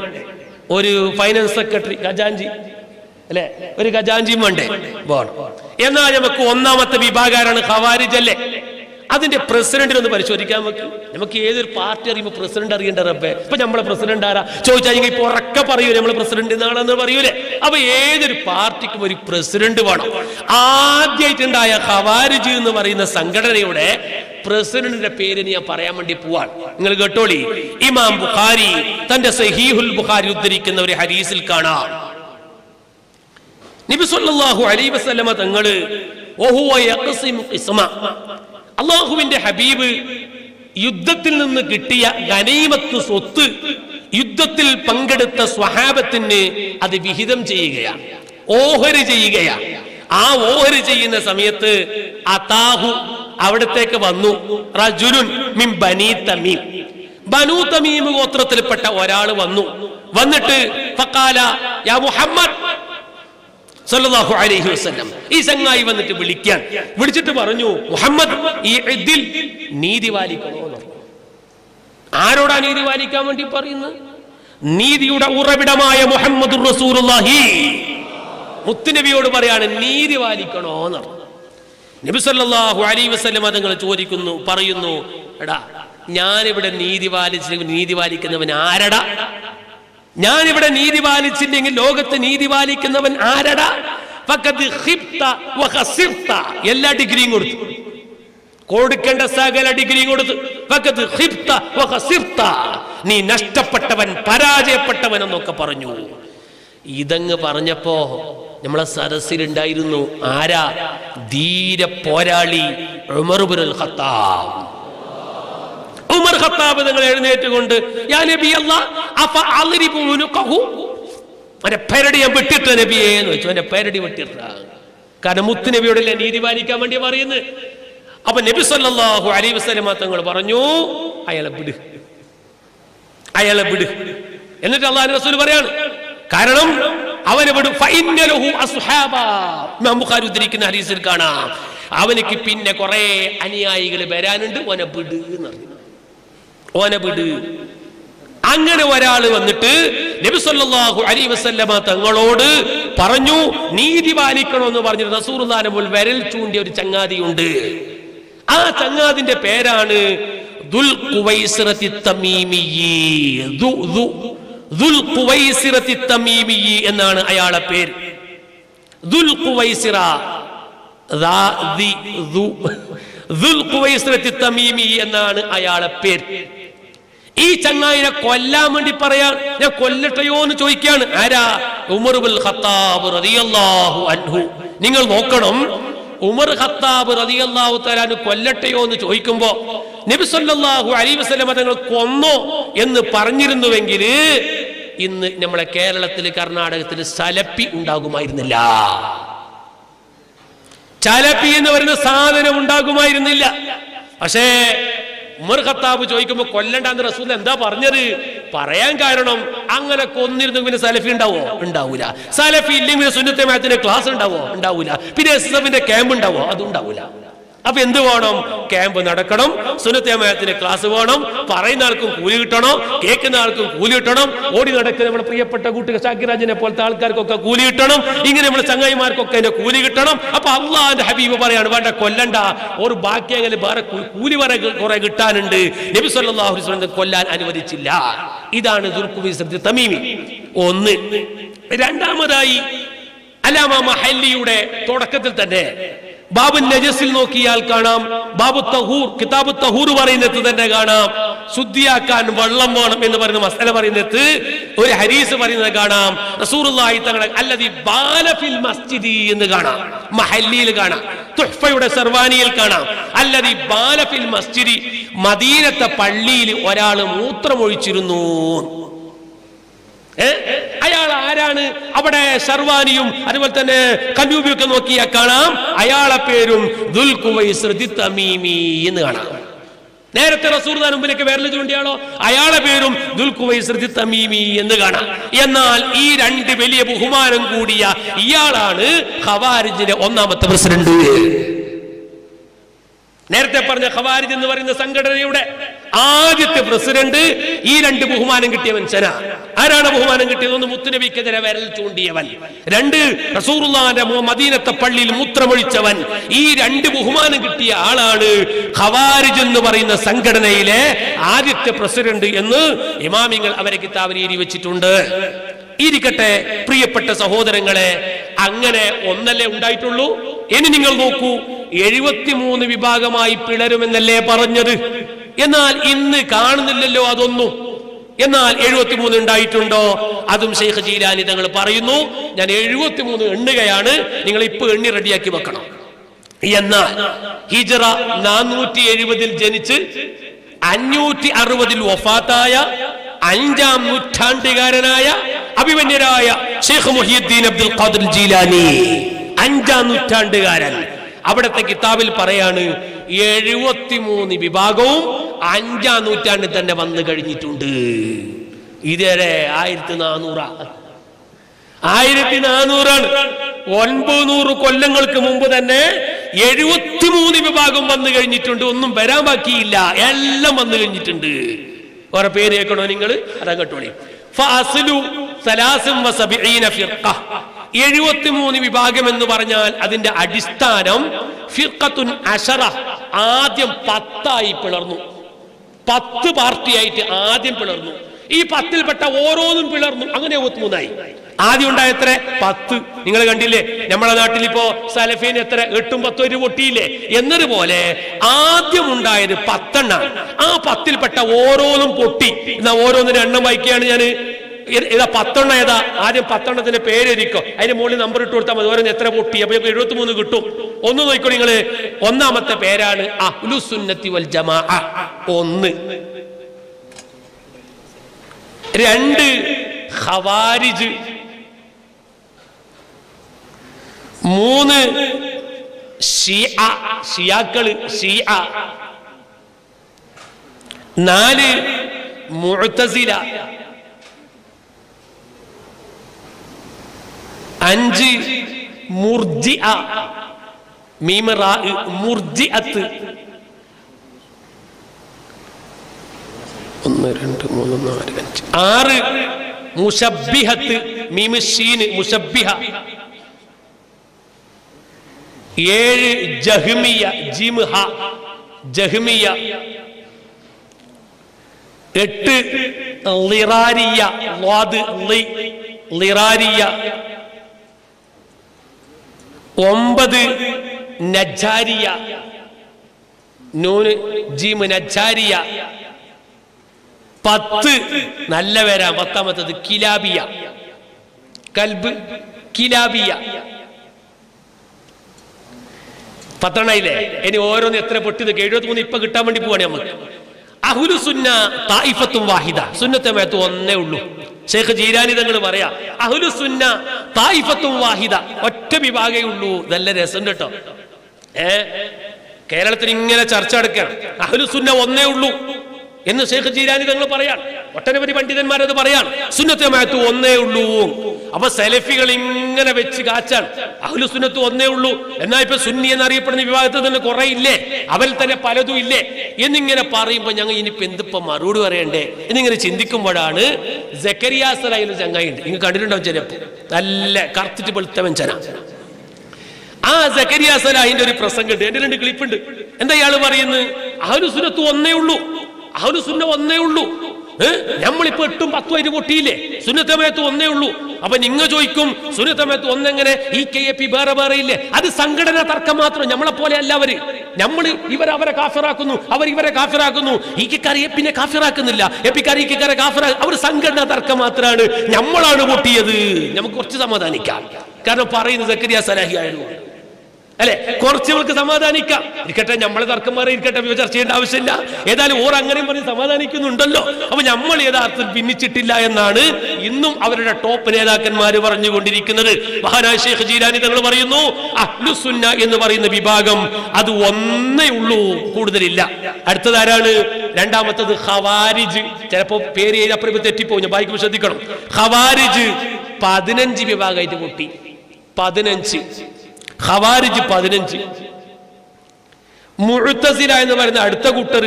ഒരു ഫൈനാൻസ് സെക്രട്ടറി ഖജാൻജി അല്ലെ, ഒരു ഖജാൻജിയും വേണ്ടേ. എന്നാൽ നമുക്ക് ഒന്നാമത്തെ വിഭാഗമാണ് ഖവാരിജ് അല്ലേ. അതിന്റെ പ്രസിഡന്റിനെ ഒന്ന് പരിശോധിക്കാൻ നോക്കി. നമുക്ക് ഏതൊരു പാർട്ടി അറിയുമ്പോൾ പ്രസിഡന്റ് അറിയേണ്ട റബ്ബേ. ഇപ്പൊ നമ്മളെ പ്രസിഡന്റ് ആരാ ചോദിച്ചാൽ ഉറക്കെ പറയൂലേ നമ്മളെ പ്രസിഡന്റ് എന്നാണെന്ന് പറയൂലേ. അപ്പൊ ഏതൊരു പാർട്ടിക്കും ഒരു പ്രസിഡന്റ് വേണം. ആദ്യമായിട്ടുണ്ടായ ഖവാരിജ് എന്ന് പറയുന്ന സംഘടനയുടെ പ്രസിഡന്റിന്റെ പേര് ഞാൻ പറയാൻ വേണ്ടി പോവാൻ. നിങ്ങൾ കേട്ടോളി. ഇമാം ബുഖാരി തന്റെ സഹീഹുൽ ബുഖാരി ഉദ്ധരിക്കുന്ന ഒരു ഹദീസിൽ കാണാം, നബി സല്ലല്ലാഹു അലൈഹി വസല്ലമ തങ്ങൾ വഹുവ യഖ്സിമു ഖിസ്മ, അല്ലാഹുവിന്റെ ഹബീബ് യുദ്ധത്തിൽ നിന്ന് കിട്ടിയ ഗനീമത്ത് സ്വത്ത് യുദ്ധത്തിൽ പങ്കെടുത്ത സ്വഹാബത്തിന് അത് വിഹിതം ചെയ്യുകയാണ്, ഓഹരി ചെയ്യുകയാണ്. ആ ഓഹരി ചെയ്യുന്ന സമയത്ത് അതാഹു അവിടത്തേക്ക് വന്നു റജുലുൻ മിൻ ബനി തമീം, ബനു തമീം ഗോത്രത്തിൽപ്പെട്ട ഒരാൾ വന്നു. വന്നിട്ട് ഫഖാല യാ മുഹമ്മദ് സല്ലല്ലാഹു അലൈഹി വസല്ലം, ഈ ചങ്ങായി വന്നിട്ട് വിളിച്ചിട്ട് പറഞ്ഞു, മുഹമ്മദ് ഈ ഇദ്ദിൽ നീതി പാലിക്കണോ എന്ന്. ആരോടാ നീതി പാലിക്കാൻ വേണ്ടി പറയുന്നത്? നീതിയുടെ ഉറവിടമായ മുഹമ്മദുർ റസൂലുള്ളാഹി മുത്തുനബിയോട് പറയാണ് നീതി പാലിക്കണോ എന്ന്. നബി സല്ലല്ലാഹു അലൈഹി വസല്ലം തങ്ങൾ ചോദിക്കുന്നു, പറയുന്നു, എടാ ഞാനിവിടെ നീതി പാലിക്കുന്നവൻ ആരടാ? ഞാനിവിടെ നീതി പാലിച്ചില്ലെങ്കിൽ ലോകത്ത് നീതി പാലിക്കുന്നവൻ ആരടാ? എല്ലാ ഡിഗ്രിയും കൊടുത്തു, കൊടുക്കേണ്ട സകല ഡിഗ്രിയും കൊടുത്തു, നീ നഷ്ടപ്പെട്ടവൻ പരാജയപ്പെട്ടവൻ എന്നൊക്കെ പറഞ്ഞു. ഇതങ്ങ് പറഞ്ഞപ്പോ നമ്മളെ സദസ്സിലുണ്ടായിരുന്നു ആരാ? ധീര പോരാളി ഉമർ ഇബ്നുൽ ഖത്താബ്. ഉമർ ഖത്താബ് തങ്ങൾ എഴുന്നേറ്റുകൊണ്ട് യാ നബി അല്ലാഹ് അഫ അൽരിബു മുനഖഹു, അവന്റെ പേരടി ഞാൻ വെട്ടിട്ട് നബിയേ എന്ന് വെച്ചു. അവന്റെ പേരടി വെട്ടിട്ടാ, കാരണം മുത്ത് നബിയോടല്ലേ നീതി പാലിക്കാൻ വേണ്ടി പറയുന്നത്. അപ്പൊ നബി സല്ലല്ലാഹു അലൈഹി വസല്ലമ തങ്ങൾ പറഞ്ഞു അയാളെ വിട്. എന്നിട്ട് അല്ലാഹുവിന്റെ റസൂൽ പറയാണ്, കാരണം അവനെ വിടും ഫഇന്നലഹു അസ്ഹാബ. ഇമാം ബുഖാരി ഉദ്ധരിക്കുന്ന ഹദീസിൽ കാണാം, അവനിക്ക് പിന്നെ കുറെ അനുയായികൾ വരാനുണ്ട്, ഓനെ വിട് എന്ന് പറഞ്ഞു. അങ്ങനെ ഒരാൾ വന്നിട്ട് നബി സല്ലല്ലാഹു അലൈഹി വസല്ലമ തങ്ങളോട് പറഞ്ഞു നീതി പാലിക്കണമെന്ന് പറഞ്ഞിട്ട് റസൂലുള്ളാഹിന്റെ മുൻപിൽ വിരൽ ചൂണ്ടിയ ഒരു ചങ്ങാതിയുണ്ട്. ആ ചങ്ങാതിന്റെ പേരാണ് ദുൽ ഖുവൈസിറത്തി തമീമിയി, ദുൽ ഖുവൈസിറത്തി തമീമിയി എന്നാണ് അയാളെ പേര്. ദുൽ ഖുവൈസിറ ദുൽ ഖുവൈസിറത്തി തമീമിയി എന്നാണ് അയാളെ പേര്. ഈ ചങ്ങായിനെ കൊല്ലാൻ വേണ്ടി പറയാൻ ഞാൻ കൊല്ലട്ടയോ എന്ന് ചോദിക്കുകയാണ്. ആരാ? ഉമർ ഇബ്നുൽ ഖത്താബ് റളിയല്ലാഹു അൻഹു. നിങ്ങൾ നോക്കണം, ഉമർ ഖത്താബ് റളിയല്ലാഹു തആല കൊല്ലട്ടയോ എന്ന് ചോദിക്കുമ്പോ നബി സല്ലല്ലാഹു അലൈഹി വസല്ലം തങ്ങൾ കൊന്നോ എന്ന് പറഞ്ഞിരുന്നുവെങ്കിൽ ഇന്ന് നമ്മുടെ കേരളത്തിൽ കർണാടകത്തിൽ സലപ്പി ഉണ്ടാകുമായിരുന്നില്ല, ചലപ്പി എന്ന് പറയുന്ന സാധനം ഉണ്ടാകുമായിരുന്നില്ല. പക്ഷേ ഉമർ ഖത്താബ് ചോദിക്കുമ്പോ കൊല്ലണ്ടെന്ന് റസൂൽ എന്താ പറഞ്ഞത്? പറയാൻ കാരണം അങ്ങനെ കൊന്നിരുന്നു പിന്നെ സലഫി ഉണ്ടാവോ? ഉണ്ടാവൂല. സലഫി ഇല്ലെങ്കിൽ പിന്നെ സുന്നത്തെ മാത്തിന്റെ ക്ലാസ് ഉണ്ടാവോ? ഉണ്ടാവൂല. പിന്നെ എസ്എസ്എഫിന്റെ ക്യാമ്പ് ഉണ്ടാവോ? അതുണ്ടാവൂല. അപ്പൊ എന്ത് വേണം? ക്യാമ്പ് നടക്കണം, സുന്നത്തെ മാത്തിന്റെ ക്ലാസ് വേണം, പറയുന്ന ആൾക്കും കൂലി കിട്ടണം, കേൾക്കുന്ന ആൾക്കും കൂലി കിട്ടണം, ഓടി നടക്കുന്ന നമ്മുടെ പ്രിയപ്പെട്ട കൂട്ടുകാർ ഷാക്കിറാജിനെ പോലത്തെ ആൾക്കാർക്കൊക്കെ കൂലി കിട്ടണം, ഇങ്ങനെ നമ്മുടെ ചങ്ങായിമാർക്കൊക്കെ അതിന്റെ കൂലി കിട്ടണം. അപ്പൊ അള്ളാന്റെ ഹബീബ് പറയാണ് വേണ്ട കൊല്ലണ്ട, ഒരു ബാക്കി അങ്ങനെ വേറെ കൂലി വരെ കുറെ കിട്ടാനുണ്ട്. നബി സല്ലല്ലാഹു അലൈഹി വസല്ലം കൊല്ലാൻ അനുവദിച്ചില്ല. ഇതാണ് ദുൽഖുവൈസിറത്തി തമീമി. ഒന്ന്. രണ്ടാമതായി അല്ലാമ മഹല്ലിയുടെ തുടക്കത്തിൽ തന്നെ ബാബു നജസിൽ നോക്കിയാൽ കാണാം, ബാബു തഹൂർ കിതാബു തഹൂർ പറയുന്നത് തന്നെ കാണാം, ശുദ്ധിയാക്കാൻ വെള്ളം വേണം എന്ന് പറയുന്ന മസല പറയുന്നത് ഒരു ഹരീസ് പറയുന്നത് കാണാം. റസൂലുള്ളാഹി തങ്ങളെ അല്ലദി ബാല ഫിൽ മസ്ജിദി എന്ന് കാണാം, മഹല്ലിയിൽ കാണാം, തുഹ്ഫയുടെ സർവാനിയിൽ കാണാം. അല്ലദി ബാല ഫിൽ മസ്ജിദി, മദീനത്തെ പള്ളിയിൽ ഒരാൾ മൂത്രമൊഴിച്ചിരുന്നു. അയാൾ ആരാണ്? അവിടെ ശർവാനിയും അതുപോലെ തന്നെ കനൂബിയൊക്കെ നോക്കിയാൽ കാണാം. അയാളെ പേരും ദുൽ ഖുവൈസിറത്തി തമീമി എന്ന് കാണാം. നേരത്തെ റസൂലുള്ളാഹിന്റെ മുമ്പിലേക്ക് വിരൽ ചൂണ്ടിയാളോ, അയാളെ പേരും ദുൽ ഖുവൈസിറത്തി തമീമി എന്ന് കാണാം. എന്നാൽ ഈ രണ്ട് വലിയ ബഹുമാനം കൂടിയ ഇയാളാണ് ഖവാരിജിന്റെ ഒന്നാമത്തെ പ്രസിഡന്റ്. നേരത്തെ പറഞ്ഞ ഖവാരിജ് എന്ന് പറയുന്ന സംഘടനയുടെ ആദ്യത്തെ പ്രസിഡന്റ് ഈ രണ്ട് ബഹുമാനം കിട്ടിയ മനുഷ്യനാണ്. ആരാണ് ബഹുമാനം കിട്ടിയതെന്ന് മുത്തുനബിക്കെതിരെ വിരൽ ചൂണ്ടിയവൻ, രണ്ട് റസൂലുള്ളാഹിന്റെ മദീനത്തെ പള്ളിയിൽ മൂത്രമൊഴിച്ചവൻ, ഈ രണ്ട് ബഹുമാനം കിട്ടിയ ആളാണ് ഖവാരിജ് എന്ന് പറയുന്ന സംഘടനയിലെ ആദ്യത്തെ പ്രസിഡന്റ് എന്ന് ഇമാമിങ്ങൾ അവരെ കിതാബിൽ എഴുതി വെച്ചിട്ടുണ്ട്. ഇരിക്കട്ടെ പ്രിയപ്പെട്ട സഹോദരങ്ങളെ, അങ്ങനെ ഒന്നല്ലേ ഉണ്ടായിട്ടുള്ളൂ. ഇനി നിങ്ങൾ നോക്കൂ, 73 വിഭാഗമായി പിളരുമെന്നല്ലേ പറഞ്ഞത്. എന്നാൽ ഇന്ന് കാണുന്നില്ലല്ലോ അതൊന്നും. എന്നാൽ 73 ഉണ്ടായിട്ടുണ്ടോ? അതും ശൈഖ് ജീലാനി തങ്ങൾ പറയുന്നു, ഞാൻ 73 എണ്ണുകയാണ്, നിങ്ങൾ ഇപ്പൊ എണ്ണി റെഡിയാക്കി വെക്കണം. എന്നാൽ ഹിജറ 470 ജനിച്ച് 560 വഫാത്തായ അഞ്ചാം നൂറ്റാണ്ടുകാരനായ അഭിമന്യരായ ശൈഖ് മുഹിയുദ്ദീൻ അബ്ദുൽ ഖാദിർ ജീലാനി, അഞ്ചാം നൂറ്റാണ്ടുകാരൻ, അവിടത്തെ കിതാബിൽ പറയാണ് 73 വിഭാഗവും അഞ്ചാം നൂറ്റാണ്ടിൽ തന്നെ വന്നു കഴിഞ്ഞിട്ടുണ്ട്. ഇതേരെ 1400 900 കൊല്ലങ്ങൾക്ക് മുമ്പ് തന്നെ 73 വിഭാഗം വന്നു കഴിഞ്ഞിട്ടുണ്ട്. ഒന്നും വരാൻ ബാക്കിയില്ല, എല്ലാം വന്നു കഴിഞ്ഞിട്ടുണ്ട്. ഓരോ പേര് കേൾക്കണോ നിങ്ങൾ? അതാ കേട്ടോളി. 73 വിഭാഗം എന്ന് പറഞ്ഞാൽ അതിന്റെ അടിസ്ഥാനം ഫിർഖത്തുൻ അശറ ആദ്യം 10 പിളർന്നു, 10 പാർട്ടിയായിട്ട് ആദ്യം പിളർന്നു. ഈ 10-ൽപ്പെട്ട ഓരോന്നും പിളർന്നു, അങ്ങനെ 73 ആദ്യം ഉണ്ടായ എത്ര? 10. നിങ്ങൾ കണ്ടില്ലേ നമ്മളെ നാട്ടിൽ ഇപ്പോ സലഫീൻ എത്ര 8-10 ഒരു പൊട്ടിയില്ലേ എന്നതുപോലെ ആദ്യം ഉണ്ടായത് 10 എണ്ണാണ്. ആ 10-ൽപ്പെട്ട ഓരോന്നും പൊട്ടി. എന്നാ ഓരോന്നിന്റെ എണ്ണം വായിക്കുകയാണ് ഞാൻ. ഇതാ 10 എണ്ണം. ഏതാ ആദ്യം 10 എണ്ണത്തിന്റെ പേരെരിക്കും, അതിന് മുകളിൽ നമ്പർ ഇട്ട് കൊടുത്താൽ മതി. ഓരോന്ന് എത്ര പൊട്ടി, അപ്പൊ 73 കിട്ടും. ഒന്ന് നോക്കൂ നിങ്ങള്, ഒന്നാമത്തെ പേരാണ് അഹ്ലു സുന്നത്തി വൽ ജമാഅ. 1, 2 ഖവാരിജ്, 3 ശിഅ, ശിയാക്കള് ശിഅ, 4 മുഅ്തസില, 5 മുർജിഅ, മുർജിഅത്ത്. 1, 2, 3, 4, 5. 6 മുശബ്ബിഹത്ത്, മീമ് ഷീൻ മുശബ്ബിഹ. 7 ജഹ്മിയ, ജിംഹ ജഹ്മിയ. 8 ളിറാരിയ, ളാദ് ലി ളിറാരിയ. 9 നജ്ജാരിയ, നൂന് ജീമ് നജ്ജാരിയ. 10 നല്ല പേരാ, 10-മത്തേത് കിലാബിയ, കൽബ് കിലാബിയ. 10 എണ്ണയില്ലേ? ഇനി ഓരോന്ന് എത്ര പൊട്ടി നിൽക്കുക? 73 ഇപ്പൊ കിട്ടാൻ വേണ്ടി പോവാണ് നമുക്ക്. അഹ്ലു സുന്ന തായിഫത്തും വാഹിദ, സുന്നത്തെ മേത്ത് ഒന്നേ ഉള്ളൂ. ശൈഖ് ജീലാനി തങ്ങൾ പറയാ അഹ്ലു സുന്ന തായിഫത്തും വാഹിദ, ഒറ്റ വിഭാഗേ ഉള്ളൂ. നല്ല രസം കേട്ടോ. കേരളത്തിൽ ഇങ്ങനെ ചർച്ച എടുക്കണം, അഹ്ലു സുന്ന ഒന്നേ ഉള്ളൂ എന്ന് ശൈഖ് ജീലാനി തങ്ങൾ പറയാൻ. ഒട്ടനവധി പണ്ഡിതന്മാരത് പറയാൻ, സുന്നത്തെ മേത്ത് ഒന്നേ ഉള്ളൂ. അപ്പൊ സലഫികൾ ഇങ്ങനെ വെച്ച് കാച്ചാണ് അഹ്ലു സുന്നത്ത് ഒന്നേ ഉള്ളൂ. എന്നാ ഇപ്പൊ സുന്നി എന്നറിയപ്പെടുന്ന വിഭാഗത്തിൽ തന്നെ കുറെ ഇല്ലേ, അവരിൽ തന്നെ പലതും ഇല്ലേ എന്നിങ്ങനെ പറയുമ്പോ ഞങ്ങൾ ഇനിയിപ്പോ എന്തിപ്പോ മറുപടി പറയണ്ടേ എന്നിങ്ങനെ ചിന്തിക്കുമ്പോഴാണ് സക്കരിയ സലായിലെ ചങ്ങായിണ്ട്. നിങ്ങൾ കണ്ടിട്ടുണ്ടാവും, ചിലപ്പോ നല്ല കറുത്തിട്ട് വെളുത്തവൻ ചന. ആ സക്കരിയ സലായിന്റെ ഒരു പ്രസംഗമുണ്ട്, എന്റെ 2 ക്ലിപ്പുണ്ട്. എന്താ ഇയാൾ പറയുന്നത്? അഹ്ലു സുന്നത്ത് ഒന്നേ ഉള്ളൂ, അഹ്ലു സുന്ന ഒന്നേ ഉള്ളൂ. നമ്മളിപ്പോ 8-10 അതിന് പൊട്ടിയില്ലേ? സുന്നത്തമേത്ത് ഒന്നേ ഉള്ളൂ. അപ്പൊ നിങ്ങൾ ചോദിക്കും സുന്നത്തമേത്ത് ഒന്നെങ്ങനെ? ഈ KAP വേറെ വേറെ ഇല്ലേ? അത് സംഘടനാ തർക്കം മാത്രം. നമ്മളെ പോലെ എല്ലാവരും നമ്മള് ഇവരവരെ കാഫിറാക്കുന്നു, അവർ ഇവരെ കാഫിറാക്കുന്നു. ഈ കറി എപ്പിനെ കാഫിറാക്കുന്നില്ല, എപ്പിക്കാരി കറി കാഫിറാ. അവർ സംഘടനാ തർക്കം മാത്രമാണ്. നമ്മളാണ് പൊട്ടിയത്. നമുക്ക് കുറച്ച് സമാധാനിക്കാം, കാരണം പറയുന്നത് സക്കരിയ സലാഹി ആയതുകൊണ്ട് അല്ലെ. കുറച്ചുകൾക്ക് സമാധാനിക്കാം. ഇരിക്കട്ടെ, നമ്മളെ തർക്കം മാറി ഇരിക്കട്ടെ, ചർച്ച ചെയ്യേണ്ട ആവശ്യമില്ല. ഏതായാലും ഓർ അങ്ങനെയും പറഞ്ഞ് സമാധാനിക്കുന്നുണ്ടല്ലോ. അപ്പൊ നമ്മൾ യഥാർത്ഥത്തിൽ ഭിന്നിച്ചിട്ടില്ല എന്നാണ് ഇന്നും അവരുടെ ടോപ്പ് നേതാക്കന്മാർ പറഞ്ഞുകൊണ്ടിരിക്കുന്നത്. മഹാനായ ശൈഖ് ജീലാനി തങ്ങൾ പറയുന്നു അഹ്ലു സുന്ന എന്ന് പറയുന്ന വിഭാഗം അത് ഒന്നേ ഉള്ളൂ, കൂടുതലില്ല. അടുത്തതാരാണ്? രണ്ടാമത്തത് ഖവാരിജ്. ചിലപ്പോ പേര് അപ്പുറം തെറ്റിപ്പോകും, ബാക്കി ശ്രദ്ധിക്കണം. ഖവാരിജ് 15 വിഭാഗമായിട്ട് പൊട്ടി. 15 ഖവാരിജ് 15. മുഅ്തസില എന്ന് പറയുന്ന അടുത്ത കൂട്ടർ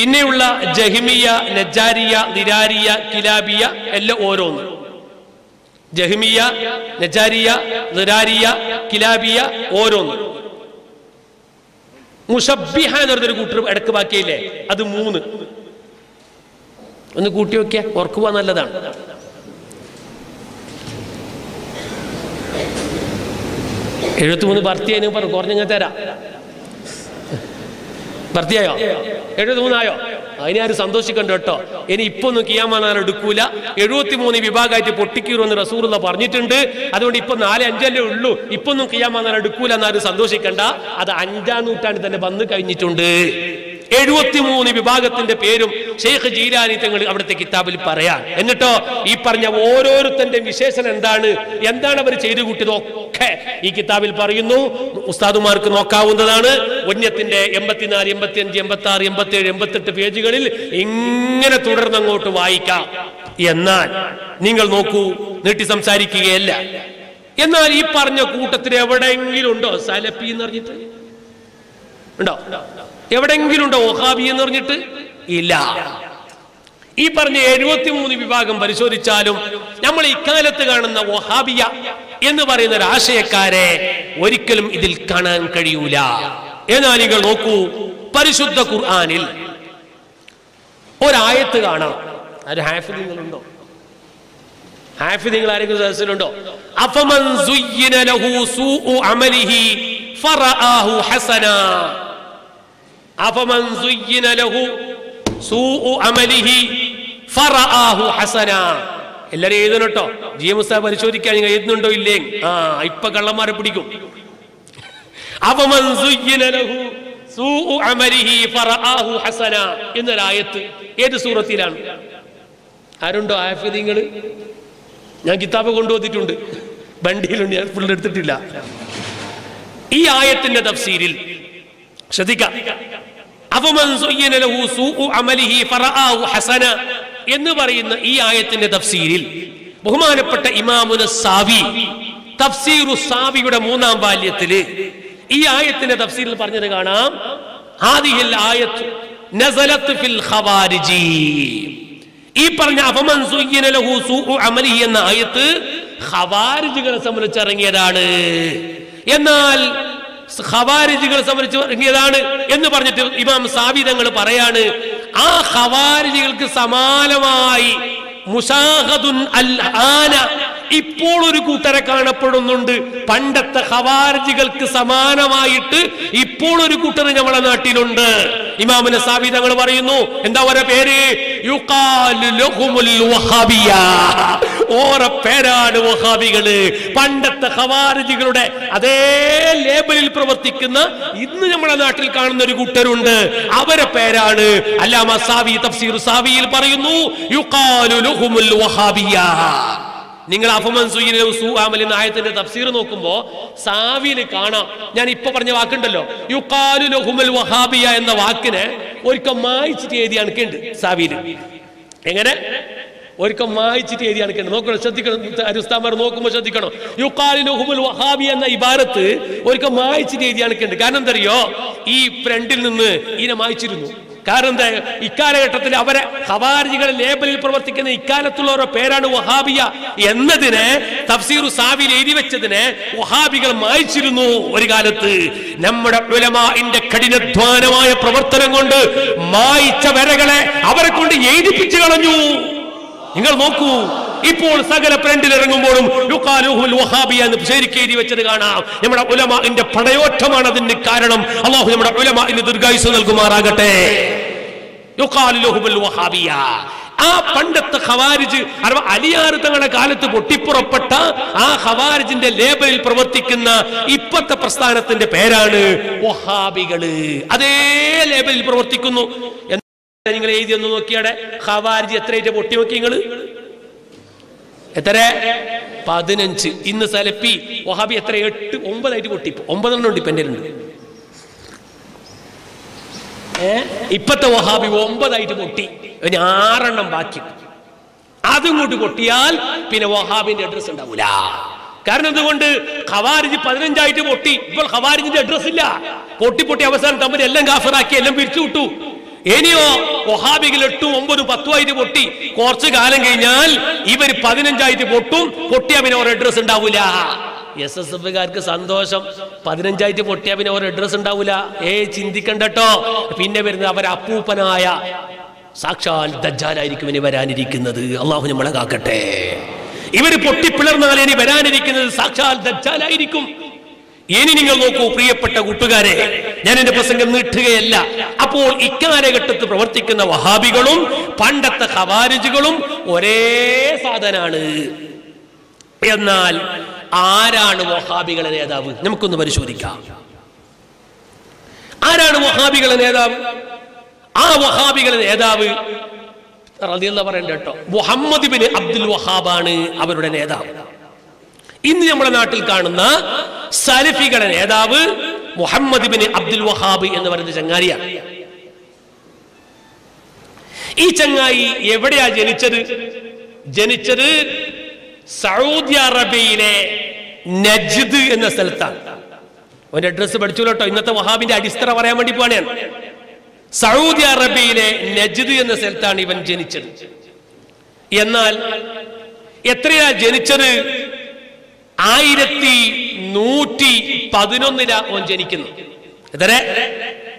പിന്നെയുള്ള ജഹ്മിയ, നജാരിയ, നിരാരിയ, കിലാബിയ എല്ലാം ഓരോന്ന്. ജഹ്മിയ, നജാരിയ, നിരാരിയ, കിലാബിയ ഓരോന്ന്. മുശബ്ബിഹ എന്ന് പറഞ്ഞൊരു കൂട്ടർ ഇടക്ക് ബാക്കിയില്ലേ, അത് മൂന്ന്. ഒന്ന് കൂട്ടി നോക്കിയാൽ ഓർക്കുക നല്ലതാണ്. എഴുപത്തിമൂന്ന് ഭർത്തിയായി പറഞ്ഞു കുറഞ്ഞ ഞാൻ തരാം. ഭർത്തിയായോ? 73 ആയോ? അതിനെ ആരും സന്തോഷിക്കണ്ട കേട്ടോ. ഇനി ഇപ്പൊ ഒന്നും കിയാമാനാൻ എടുക്കൂല. 73 വിഭാഗമായിട്ട് പൊട്ടിക്കൂറുമെന്ന് റസൂലുള്ള പറഞ്ഞിട്ടുണ്ട്. അതുകൊണ്ട് ഇപ്പൊ 4-5 അല്ലേ ഉള്ളൂ. ഇപ്പൊ ഒന്നും കിയാമാനാൻ എടുക്കൂല എന്നാരും സന്തോഷിക്കണ്ട. അത് 5-ാം നൂറ്റാണ്ടിൽ തന്നെ വന്നു കഴിഞ്ഞിട്ടുണ്ട്. 73 വിഭാഗത്തിന്റെ പേരും ഷെയ്ഖ് ജീലാനി തങ്ങൾ അവിടുത്തെ കിതാബിൽ പറയാൻ. എന്നിട്ടോ ഈ പറഞ്ഞ ഓരോരുത്തന്റെ വിശേഷണം എന്താണ്, എന്താണ് അവർ ചെയ്തു കൂട്ടിയതൊക്കെ ഈ കിതാബിൽ പറയുന്നു. ഉസ്താദുമാർക്ക് നോക്കാവുന്നതാണ്. വന്യത്തിന്റെ 84, 85, 86, 87, 88 പേജുകളിൽ ഇങ്ങനെ തുടർന്നങ്ങോട്ട് വായിക്കാം. എന്നാൽ നിങ്ങൾ നോക്കൂ, നീട്ടി സംസാരിക്കുകയല്ല. എന്നാൽ ഈ പറഞ്ഞ കൂട്ടത്തിൽ എവിടെയെങ്കിലും ഉണ്ടോ സലഫി എന്ന് പറഞ്ഞിട്ട്? ഉണ്ടോ? എവിടെയെങ്കിലും ഉണ്ടോ വഹാബി എന്ന് പറഞ്ഞിട്ട്? ഇല്ല. ഈ പറഞ്ഞ 73 വിഭാഗം പരിശോധിച്ചാലും നമ്മൾ ഇക്കാലത്ത് കാണുന്ന വഹാബിയ എന്ന് പറയുന്ന ഒരു ആശയക്കാരെ ഒരിക്കലും ഇതിൽ കാണാൻ കഴിയൂല. എന്നാൽ നിങ്ങൾ നോക്കൂ, പരിശുദ്ധ ഖുർആനിൽ ഒരായത്ത് കാണാം. അത് ഹാഫിദുണ്ടോ? ഹാഫിദുകൾ ആരെങ്കിലും സദസ്സിലുണ്ടോ? അഫമൻ സുയ്യിന ലഹു സൂഉ അമലിഹി ഫറആഹു ഹസന. അഫമൻ സുയ്യിന ലഹു സൂഉ അമലിഹി ഫറആഹു ഹസന. എല്ലാരും എഴുതണോട്ടോ. ജിഎംഎസ് പരിശോധിക്കാൻ നിങ്ങൾ എഴുതുന്നുണ്ടോ ഇല്ലേ? ആ, ഇപ്പൊ കള്ളന്മാരെ പിടിക്കും. അഫമൻ സുയ്യിന ലഹു സൂഉ അമലിഹി ഫറആഹു ഹസന എന്നൊരായത്ത് ഏത് സൂറത്തിലാണ്? ആരുണ്ടോ ഹാഫിദുകൾ? ഞാൻ കിതാബ് കൊണ്ടുവന്നിട്ടുണ്ട്, വണ്ടിയിലുണ്ട്, ഞാൻ ഫുൾ എടുത്തിട്ടില്ല. ഈ ആയത്തിന്റെ തഫ്സീരിൽ ശ്രദ്ധിക്കാം. എന്ന് പറയുന്ന ഈ ആയത്തിന്റെ തഫ്സീരിൽ ബഹുമാനപ്പെട്ട ഇമാമുന സാവി തഫ്സീറു സാവിയുടെ 3-ാം വാല്യത്തില് ഈ ആയത്തിന്റെ തഫ്സീരിൽ പറഞ്ഞത് കാണാം. ഹാദിഹിൽ ആയത്ത് നസലത്ത് ഫിൽ ഖവാരിജി. ഈ പറഞ്ഞ അഫമൻ സുയ്യിന ലഹു സൂഉ അമലിഹി എന്ന ആയത്ത് ഖവാരിജികളെ സംബന്ധിച്ചിറങ്ങിയതാണ്. എന്നാൽ ഖവാരിജികളെ സംബന്ധിച്ചിറങ്ങിയതാണ് എന്ന് പറഞ്ഞിട്ട് ഇമാം സാബി തങ്ങൾ പറയാണ്, ആ ഖവാരിജികൾക്ക് സമാനമായി മുസാഖദുൻ അൽ ആന ഇപ്പോൾ ഒരു കൂട്ടരെ കാണപ്പെടുന്നുണ്ട്. പണ്ടത്തെ ഖവാരിജികൾക്ക് സമാനമായിട്ട് ഇപ്പോൾ ഒരു കൂട്ടർ നമ്മുടെ നാട്ടിലുണ്ട്. ഇമാമിന് സാബി തങ്ങൾ പറയുന്നു, എന്താ ഓരോ പേര്? യുഖാലു ലഹുമുൽ വഹാബിയ. ഓരോ പേരാണ് വഹാബികള്. പണ്ടത്തെ ഖവാരിജികളുടെ അതേ ലേബലിൽ പ്രവർത്തിക്കുന്ന ഇന്ന് നമ്മുടെ നാട്ടിൽ കാണുന്ന ഒരു കൂട്ടരുണ്ട്. അവരെ പേരാണ് അല്ലാമ സാബി തഫ്സീർ സാബിയിൽ പറയുന്നു, യുഖാലു ലഹുമുൽ വഹാബിയ. നിങ്ങൾ അഫമൻ സുയ്യിന ലഹു സൂഉ അമലിഹി എന്ന ആയത്തിന്റെ തഫ്സീർ നോക്കുമ്പോ സാവിയിൽ കാണാം, ഞാൻ ഇപ്പൊ പറഞ്ഞ വാക്കുണ്ടല്ലോ, യുഖാലു ലഹുമുൽ വഹാബിയ എന്ന വാക്കിനെ ഒരിക്കൽ മായിച്ചിട്ട് എഴുതിയ കണക്കുണ്ട് സാവിയിൽ. എങ്ങനെ? ഒരിക്കൽ മായിച്ചിട്ട് എഴുതിയ കണക്കുണ്ട്. നോക്കണം, ശ്രദ്ധിക്കണം. ഉസ്താദ്മാർ നോക്കുമ്പോൾ ശ്രദ്ധിക്കണം. യുഖാലു ലഹുമുൽ വഹാബിയ എന്ന ഇബാറത്ത് ഒരിക്കൽ മായിച്ചിട്ട് എഴുതിയ കണക്കുണ്ട്. കാരണം എന്തറിയോ? ഈ ഫ്രണ്ടിൽ നിന്ന് ഇതിനെ മായിച്ചിരുന്നു. കാരണം എന്താ? ഇക്കാലഘട്ടത്തിൽ അവരെ ഖവാരിജികളെ ലേബലിൽ പ്രവർത്തിക്കുന്ന ഇക്കാലത്തുള്ള ഓരോ പേരാണ് വഹാബിയ എന്നതിനെ തഫ്സീറു സാവിയിൽ എഴുതി വെച്ചതിനെ വഹാബികൾ മായിച്ചിരുന്നു ഒരു കാലത്ത്. നമ്മുടെ ഉലമാഇന്റെ കഠിനധ്വാനമായ പ്രവർത്തനം കൊണ്ട് മായിച്ച വരകളെ അവരെ കൊണ്ട് എഴുതിപ്പിച്ചു കളഞ്ഞു. നിങ്ങൾ നോക്കൂ, ഇപ്പോൾ സകല ഫ്രണ്ടിലിറങ്ങുമ്പോഴും വെച്ചത് കാണാം. നമ്മുടെ ഉലമാഇന്റെ പടയോട്ടമാണ് അതിന് കാരണം. അല്ലാഹു നമ്മുടെ ഉലമാഇന് ദീർഘായുസ് നൽകുമാറാകട്ടെ. Ah Pandata Havariji Arva Aliartanakalato Tipurapata Ah Havarij in the Labour Provotikana Ipata Pastanat and the Peranu Wahabigale Ade Label Provotikunu and Kiada Havarija trade about Timokingalu Etare Padinanchi in the Salepi Wahabi a trade to Omba tip, Omba dependent. Ipata Wahabi Womba Itiboti, when you are an ambaki Adamu Botial, Pina Wahabi in the address and Avula. Karna the wonder Havari Padranja Itiboti, well, Havari in the address in La Potipoti Avasan, Tamil Langa for Akalam with two two. Any Wahabi two Ombu Patua Itiboti, Korsak Alangal, even Padinanja Itibotum, Potiam in our address and Avula. Yes, as the Vigarka Sandosham, Padranjai Potiavin or a dress and Davula, H in the Kandato, Pindavirava Pupanaya, Sakshal, Dajara, Ikunivaraniki, Allah in Malakate. Even a particular Malani Veraniki, Sakshal, Dajara Idikum, Yenin Loko, Priya Patagutugare, then in the person of Nutriella, Apo Ikanagat to the Provatik and the Wahhabi Golum, Pandat the Havarij Golum, Ore Sadanal. Aran Wahhabigal and Adam, Namkun Varishurika Aran Wahhabigal and Adam, Ah Wahhabigal and Adam, Radilla Varendato, Muhammad ibn Abdul Wahhabani, Abdul and Adam. In the Amaranatil Karna, Salifigal and Adam, Muhammad ibn Abdul Wahhabi and the Varandaria. Each and I, every genitor. Saudi Arabia, Najd in the Sultan. When I dress about Chula to Inata Wahhabi, I disturb our Amadi Panan. Saudi Arabia, Najd in the Sultan, even Jenichel. Yanal Etria Jenichel Ayrati Nuti Padinonida on Jenikin.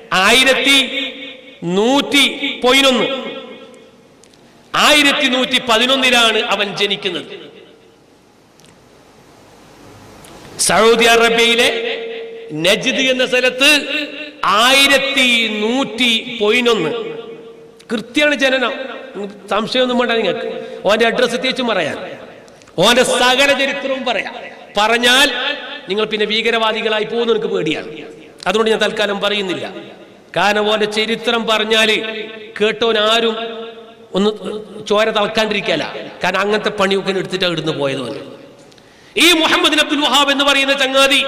Ayrati Nuti Poinun Ayrati Nuti Padinonida on Jenikin. Saudi Arabia, Najdi and the Salatil, Ayrati, Nuti, Poinon, Kirtian Janana, some show the Montanik, one address it to Maria, one a saga de Trumbara, Paranal, Ningapina Vigavadigal, Ipon and Kubudia, Adonian Talkaram Parinilla, Kana want a Cheritram Paranali, Kurton Arum, Chorat al Kandri Kala, Kanangata Panu can return to the boil. E. Muhammad Abdul Wahhab and the Varina Tangadi,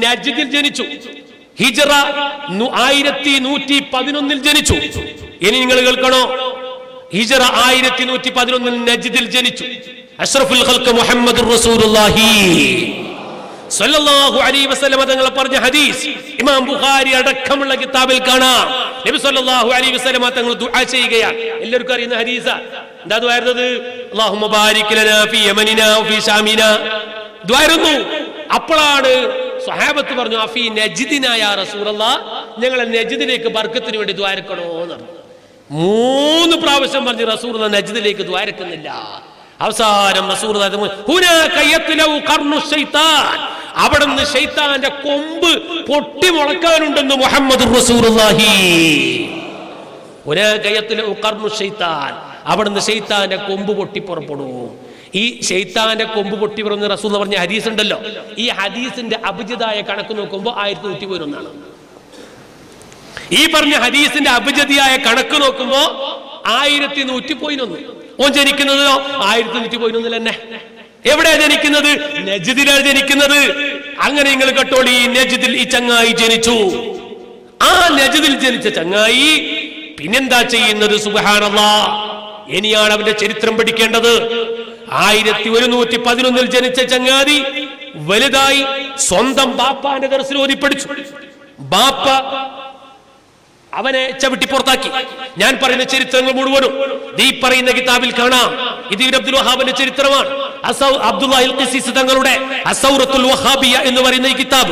Najid Jenichu, Hijra, Nuairati, Nuti, Padinun Jenichu, Yeningal Kano, Hijra, Airati, Nuti, Padinun Najid Jenichu, Ashraful Khalq Muhammad Rasulullahi, Sallallahu Alaihi Wasallam and Laparja Hadith, Imam Bukhari, Kamal Kitabil Kana, Nabi Sallallahu Alaihi Wasallam, Duasegaya, Ilurkar in Hadiza, Dadu, Allahumma Barik Lana, Fi Yamanina, Fi Shamina. Dwaranu, Apalade, Sahabat Varnafi, Najidina, Rasulullah, Nangal Najid Lake Barkatu, the Dwarkon. Moon the Prophet of the Rasul and Najid Lake Dwarkanilla. Outside of Masura, Huna Kayatila, Karno Shaitan, Abadan the Shaitan, the Kumbu, Portimorkan, and the Muhammad Rasulullahi. Huna Kayatila, Karno Shaitan, Abadan the Shaitan, the Kumbu, Tiporpodo. He Shaitan a combo for Tiburon Rasul Hadith and the law. He Hadith in the Abijada Kanakuno combo, I do Tiburon. He perna Hadith in the Abijada Kanakuno combo, I retinu Tipoino. On Jenikano, I do Tipoino. Every day, Jenikinadu, Nejidil Jenikinadu, Angaringal Katoli, Nejidil Ichangai Jenichu. Ah, Nejidil Jenichangai, Pinendachi in the Subhanallah, any other of the Cheritram Badikanda. I that you were no Tipadun Janichangari, Veledai, Sondam Bapa and other Silori Pritch Bapa Avane Chavitiportaki, Nan Parina Cheritan Muru, Deep Parina Gitabil Kana, Idi Abdullah Havan Cheritraman, Asau Abdullah Ilkisi Satangarude, Asauratul Wahabia in the Varina Kitab,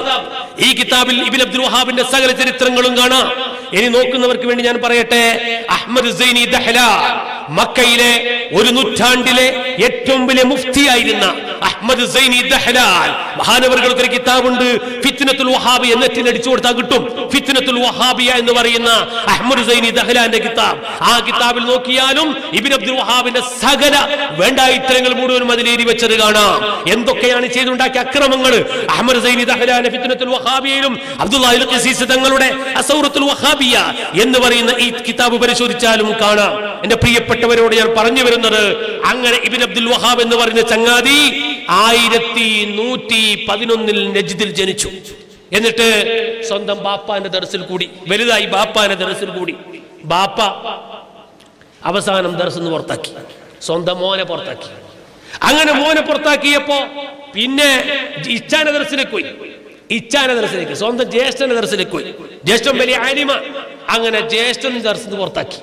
E Kitabil Ibn Abdul Wahhab in the Sagar Cheritrangangana, any Nokan over Kivinian Parate, Ahmad Zaini Dahila. Makaile, Urunutandile, Yetumbele Mufti Aidina, Ahmad Zaini Dahlan, Hanavar Kitabundu, Fitnatul Wahabi, and Latinatu Tagutum, Fitnatul Wahabia and the Varina, Ahmad Zaini Dahlan and the Kitab, Akitab Lokianum, Ibn Abdul Wahab in the Sagada, Venda Itrangal Muru and Madrid Vacharana, Yendokayan Chedunda Kakramangal, Ahmad Zaini Dahlan, Fitnatul Wahabium, Abdullah Aziz Tangalude, Asuratul Wahabia, Yendavarina Eat Kitabu Berisurichalam Kana, and the Priya Patavarian Paranivar, Angar Ibn Abdul Wahab and the Varina Sangadi. Ayrati Nuti Padinunil Nejidil Jenichu. Yenate Sondam Bapa and the Darsil Kudi. Velida Bapa and the Darsil Kudi. Bapa Avasanam Darsan Vortaki. Sondamone Portaki. Anganamone Portaki Apo Pine each another Sinequi. Each another Sinequi. Son the Jeston and the Sinequi. Jeston Beli Anima. Angana Jeston and Darsan Vortaki.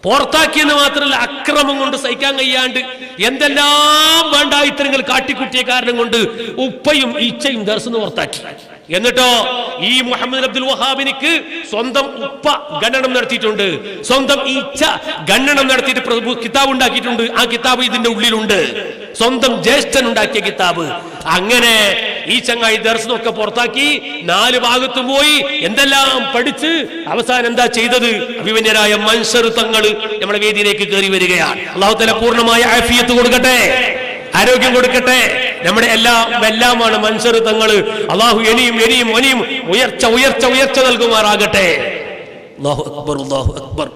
Portaki and the Matra Akramunda Saikanga Yand Yendala Bandai Tringle Katikuti Gardangundu Upayum Ichim Darson or Taki Yendato E. Muhammad Abdul Wahab in Ki Sondam Upa Gananam Nartitundu Sondam Icha Gananam Nartit Kitabunda Kitundu Akitabi in the Ulilunde Sondam Jestanda Kitabu Angane Ichanga Darson Portaki Nali Bagatumoi Yendalam Paditu Avasananda Chedadu Vivenera Mansur Tangalu. Our Vedic Guru Vediya. Allah Ta'ala Purnamaya Afiyat Kodukate. Arogya Kodukate. Our Ella Bella Mana Mansaru Thangal. Allah Yenim Yenim Yenim Uyarcha Uyarcha Uyarcha Dalgumaragate. Allahu Akbar Allahu Akbar.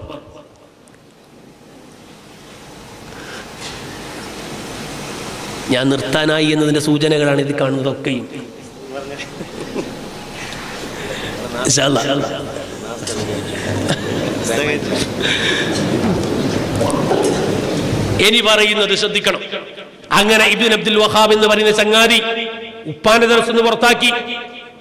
ഞാൻ നിർത്താനായി എന്നതിന്റെ സൂചനകളാണ് ഇത് കാണുന്നതൊക്കെ. ഇൻഷാഅല്ലാ. Anybody in the Sadikano Angana Ibn Abdul Wahab in the Varina Sangadi, Upanadar Sunuvartaki,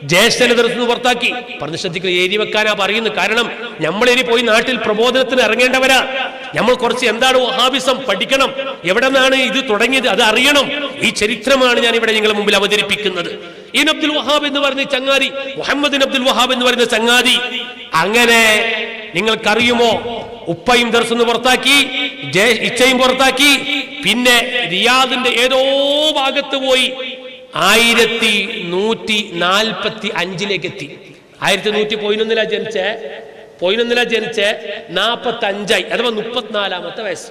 Jestanadar Sunuvartaki, Parnasadik, Ediva Kara, Barin, the Karanam, Yamadi Poin, Artil, Promoted, and Argandavera, Yamal Korsi, and Daru Habisam, Patikanam, Yavadamani, the Torangi, the Arianum, each Eritraman and everything Mumbila pick another. In Abdul Wahab in the Varina Sangadi, Muhammad in Abdul Wahab in the Varina Sangadi, Angane. Ningal Karyumo, Upayim Darsan Vartaki, Ichaim Vartaki, Pinne, Riyad in the Edo Bagataway, Ayrati, Nuti, Nalpati, Angelegati, Ayrati Nuti Poinonilla Gente, Poinonilla Gente, Napa Tanjai, Adam Nupatnala Mataves,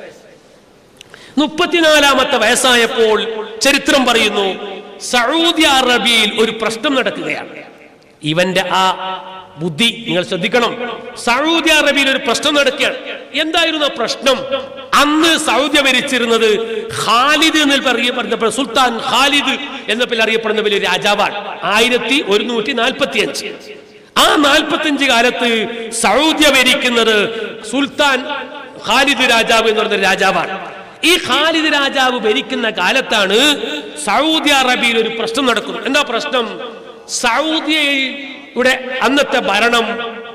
Nupatinala Matavesa, a pole, Cheritram Barino, Saudi Arabil, Uri Prastam Natakaya, even the A. Buddhi, Ningal Sadikanam, Saudi Arabia Prastan at Kir, Yendairuna Prasnam, and Saudi American Khalid in the Sultan, Khalid in the Pilaria Pernabili Ajabar, Ayrati, Urnuti, Alpatian. Am Alpatanji Arati, Saudi American Sultan, Khalid Rajab in the Rajabar. E. Khalid Rajab, American Nagalatanu, Saudi Arabia Prastan and the Prasnam, Saudi. അന്നത്തെ ഭരണം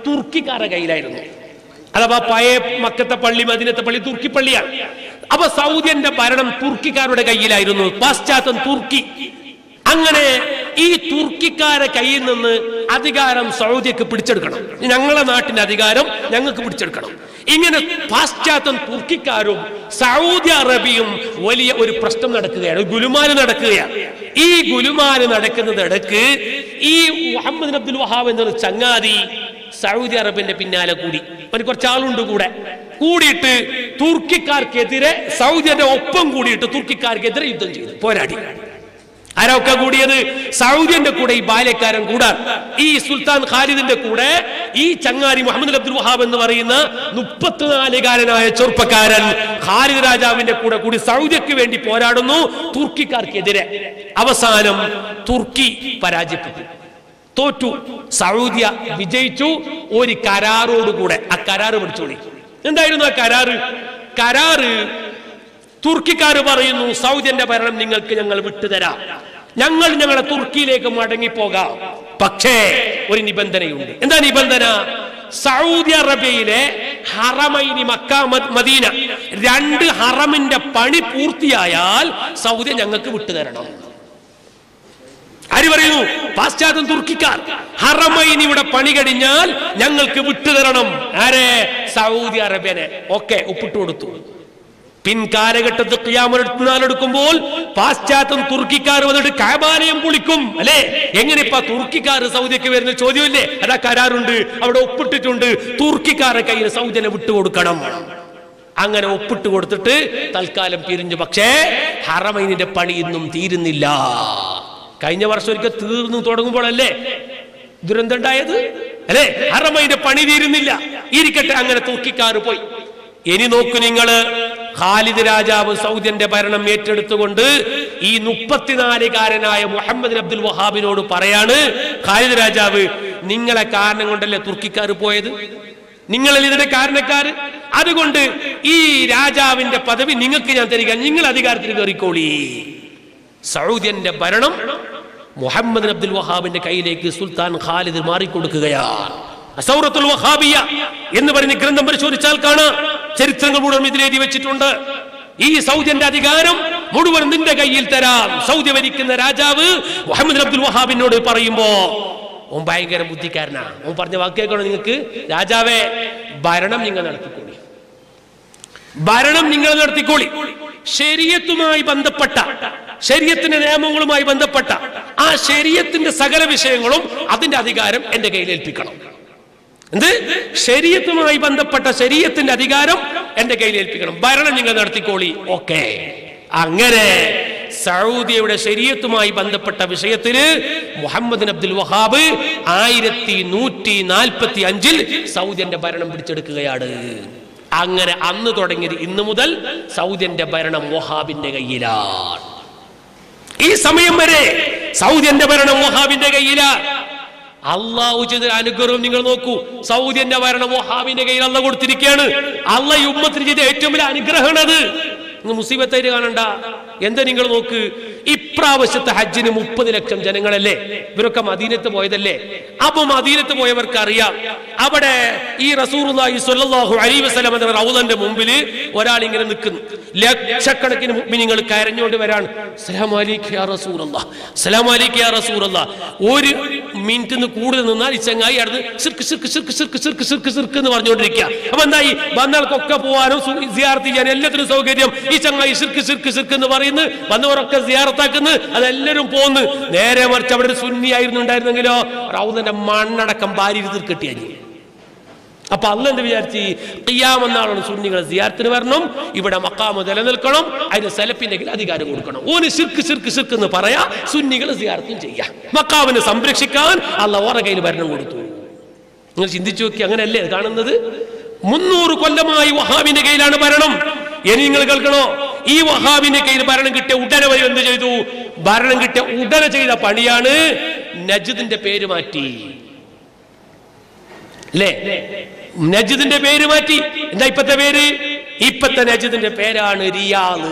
തുർക്കിക്കാരെ കയ്യിലായിരുന്നു അഥവാ പഴയ മക്കത്തെ പള്ളി മദീനത്തെ പള്ളി തുർക്കി പള്ളിയാണ് അപ്പോൾ സൗദിയന്റെ ഭരണം തുർക്കിക്കാരുടെ കയ്യിലായിരുന്നു പാശ്ചാത്യം തുർക്കി അങ്ങനെ ഈ തുർക്കിക്കാരെ കയ്യിൽ നിന്ന് അധികാരം സൗദിക്ക് പിടിച്ചെടുക്കണം ഞങ്ങളുടെ നാടിന്റെ അധികാരം ഞങ്ങൾക്ക് പിടിച്ചെടുക്കണം ഇങ്ങനെ പാശ്ചാത്യം തുർക്കിക്കാരും സൗദി അറേബ്യയും വലിയ ഒരു പ്രശ്നം നടക്കുകയാണ് ഗുലുമാല നടക്കുകയാണ് ഈ ഗുലുമാല നടക്കുന്നതിടക്ക് ഈ മുഹമ്മദ് അബ്ദുൽ വഹാബ് എന്ന ചങ്ങാതി സൗദി അറേബ്യന്റെ പിന്നാലെ കൂടി ഒരു കുറച്ച് ആളുണ്ട് കൂടിയിട്ട് തുർക്കിക്കാർക്കെതിരെ സൗദിയുടെ ഒപ്പം കൂടിയിട്ട് തുർക്കിക്കാർക്കെതിരെ യുദ്ധം ചെയ്തു പോരാടി Arauka Gudian, Saudi and the Kude, Bailekar and Guda, E. Sultan Khalid in the Kude, E. Changari, Muhammad Abdul Wahab and the Varina, Nupatana Legarana, Churpakaran, Khalid Raja in the Kuda Kudi, Saudi Kivendi Poradano, Turki Karkedere, Avasanam, Turki Parajipu, Totu, Saudia, Vijaychu, Uri Kararu Guda, Akararu Virtuli. And I don't know Kararu. Turkey Karabarino, Saudi and the Baram Ningal Kilangal Vitera, Nangal Nanga Turkey Lake Madangi Poga, Pache, or in Ibandana, and then Ibandana, Saudi Arabia, Harama in Makkah, Madina, Rand Haram in the Panipurti Ayal, Saudi and Yangaku. Arivarino, Paschatan Turkikar, Haramaini would a Panigadinal, Yangal Kibutanam, Are, Saudi Arabia, okay, Upututu. പിൻകാലഘട്ടത്തിൽ ഖിയാമത്ത് നാൾ എടുക്കുമ്പോൾ പാശ്ചാത്യം തുർക്കിക്കാർ വന്നിട്ട് കഅബാലയം പൊളിക്കും അല്ലേ? എങ്ങനെ ഇപ്പ തുർക്കിക്കാർ സൗദിക്ക് വരുന്ന ചോദ്യമില്ലേ? അതാ കരാറുണ്ട്, അവിടെ ഒപ്പിട്ടിട്ടുണ്ട്. തുർക്കിക്കാരെ കയ്യിൽ സൗദിനെ വിട്ടുകൊടുക്കണം. അങ്ങനെ ഒപ്പിട്ട് കൊടുത്തിട്ട് തൽക്കാലം പിരിഞ്ഞു. പക്ഷേ ഹറമൈനിന്റെ പണി ഇന്നും തീരുന്നില്ല. കഴിഞ്ഞ വർഷം ഒരിക്കൽ തീർന്നു തുടങ്ങുമ്പോഴല്ലേ ദുരന്തം ഉണ്ടായത് അല്ലേ? ഹറമൈന്റെ പണി തീരുന്നില്ല. ഇരിക്കട്ടെ, അങ്ങനെ തുർക്കിക്കാർ പോയി. ഇനി നോക്കൂ നിങ്ങള്, ഖാലിദ് രാജാവ് സൗദിന്റെ ഭരണം ഏറ്റെടുത്തുകൊണ്ട് ഈ 34-കാരനായ മുഹമ്മദ് അബ്ദുൽ വഹാബിനോട് പറയാണ്, ഖാലിദ് രാജാവ്, നിങ്ങളെ കാരണം കൊണ്ടല്ലേ തുർക്കിക്കാർ പോയത്, നിങ്ങളിൽ ഇതിന്റെ കാരണക്കാര്. അതുകൊണ്ട് ഈ രാജാവിന്റെ പദവി നിങ്ങൾക്ക് ഞാൻ തരിക, നിങ്ങൾ അധികാരത്തിൽ കയറിക്കോളി. സൗദിന്റെ ഭരണം മുഹമ്മദ് അബ്ദുൽ വഹാബിന്റെ കയ്യിലേക്ക് സുൽത്താൻ ഖാലിദ് മാറിക്കൊടുക്കുകയാണ്. അസൗറത്തുൽ വഹാബിയ എന്ന് പറയുന്ന ഗ്രന്ഥം പരിശോധിച്ചാൽ കാണാം, ചരിത്രങ്ങൾ മുഴുവൻ ഇതിലെഴുതി വെച്ചിട്ടുണ്ട്. ഈ സൗദിന്റെ അധികാരം മുഴുവൻ നിന്റെ കയ്യിൽ തരാം. സൗദി ഭരിക്കുന്ന രാജാവ് മുഹമ്മദ് അബ്ദുൽ വഹാബിനോട് പറയുമ്പോ ഓൻ ഭയങ്കര ബുദ്ധിക്കാരനാ. ഓൻ പറഞ്ഞ വാക്കേക്കാണോ നിങ്ങൾക്ക്, രാജാവേ ഭരണം നിങ്ങൾ നടത്തിക്കോളി, ഭരണം നിങ്ങൾ നടത്തിക്കോളി. ശരീഅത്തുമായി ബന്ധപ്പെട്ട, ശരീഅത്തിന്റെ നിയമങ്ങളുമായി ബന്ധപ്പെട്ട ആ ശരീഅത്തിന്റെ സകല വിഷയങ്ങളും അതിന്റെ അധികാരം എന്റെ കയ്യിൽ ഏൽപ്പിക്കണം. എന്ത്? ശരീഅത്തുമായി ബന്ധപ്പെട്ട ശരീഅത്തിന്റെ അധികാരം എന്റെ കയ്യിൽ ഏൽപ്പിക്കണം, ഭരണം നിങ്ങൾ നടത്തിക്കോളി. ഓക്കെ. അങ്ങനെ സൗദിയുടെ ശരീഅത്തുമായി ബന്ധപ്പെട്ട വിഷയത്തില് മുഹമ്മദ് അബ്ദുൽ വഹാബ് 1145-ൽ സൗദിന്റെ ഭരണം പിടിച്ചെടുക്കുകയാണ്. അങ്ങനെ അന്ന് തുടങ്ങിയത് ഇന്ന് മുതൽ സൗദിന്റെ ഭരണം വഹാബിന്റെ കയ്യിലാണ്. ഈ സമയം വരെ സൗദിന്റെ ഭരണം വഹാബിന്റെ കയ്യിലാണ്. അള്ളാഹു ചെയ്ത അനുഗ്രഹം നിങ്ങൾ നോക്കൂ. സൗദിന്റെ ഭരണം വഹാബിന്റെ കയ്യിൽ അള്ളാഹു കൊടുത്തിരിക്കുകയാണ്. അള്ളാഹു ഉമ്മത്തിന് ചെയ്ത ഏറ്റവും വലിയ അനുഗ്രഹമാണത്. നിങ്ങൾ മുസീബത്തായിട്ട് കാണണ്ട. എന്താ നിങ്ങൾ നോക്ക്, ഇപ്രാവശ്യത്തെ ഹജ്ജിന് 30 ലക്ഷം ജനങ്ങളല്ലേ? ഇവരൊക്കെ മദീനത്ത് പോയതല്ലേ? അപ്പൊ മദീനത്ത് പോയവർക്ക് അറിയാം, അവിടെ ഈ റസൂലുള്ളാഹി സ്വല്ലല്ലാഹു അലൈഹി വസല്ലം എന്ന റൗളന്റെ മുമ്പിൽ ഒരാൾ ഇങ്ങനെ നിൽക്കുന്നു. ലക്ഷക്കണക്കിന് മുഅ്മിനീങ്ങൾ കരഞ്ഞുകൊണ്ട് വരാണ്, അസ്സലാമു അലൈക്കും യാ റസൂലുള്ളാഹ്, അസ്സലാമു അലൈക്കും യാ റസൂലുള്ളാഹ്. ഒരു മിനിറ്റിന് കൂടുതൽ നിന്നാൽ ഈ ചങ്ങായി അടുത്ത് ശിർക്ക് ശിർക്ക് ശിർക്ക് ശിർക്ക് ശിർക്ക് ശിർക്ക് ശിർക്ക് എന്ന് പറഞ്ഞുകൊണ്ടിരിക്കുക. അപ്പൊ എന്തായി വന്നവർക്കൊക്കെ പോകാനും സിയാറത്ത് ചെയ്യാനും എല്ലാത്തിനും സൗകര്യം. ഈ ചങ്ങായി ശിർക്ക് ശിർക്ക് ശിർക്ക് എന്ന് പറയുന്നു, വന്നവരൊക്കെ സിയാറത്താക്കുന്നു, അതെല്ലാവരും പോന്ന്. നേരെ മറിച്ച് അവിടെ ഒരു സുന്നിയായിരുന്നുണ്ടായിരുന്നെങ്കിലോ റൗളന്റെ മണ്ണടക്കം ഭാര്യ തീർക്കെട്ടിയായി. അപ്പൊ അള്ളാഹു എന്ത് വിചാരിച്ചു? ഖിയാമത്ത് നാളാണ് സുന്നികൾ സിയാറത്തിന് വരണം, ഇവിടെ മഖാമ് നിലനിൽക്കണം, അതിന് സലഫിനെങ്കിൽ അധികാരം കൊടുക്കണം. ഓന് ശിർക്ക് ശിർക്ക് ശിർക്ക് എന്ന് പറയാ, സുന്നികൾ സിയാറത്തും ചെയ്യാം. മഖാമിനെ സംരക്ഷിക്കാൻ അള്ളാഹു ഓരോ കയ്യിൽ ഭരണം കൊടുത്തു. നിങ്ങൾ ചിന്തിച്ചു നോക്കി, അങ്ങനെയല്ലേ കാണുന്നത്? 300 കൊല്ലമായി വഹാബിന്റെ കയ്യിലാണ് ഭരണം. ഇനി നിങ്ങൾ കേൾക്കണോ, ഈ വഹാബിന്റെ കയ്യിൽ ഭരണം കിട്ടിയ ഉടനെ വരെ എന്ത് ചെയ്തു? ഭരണം കിട്ടിയ ഉടനെ ചെയ്ത പണിയാണ് നജ്ദിന്റെ പേര് മാറ്റി. അല്ലേ? നജ്ദിന്റെ പേര് മാറ്റി. എന്താ ഇപ്പത്തെ പേര്? ഇപ്പത്തെ നജ്ദിന്റെ പേരാണ് റിയാദ്,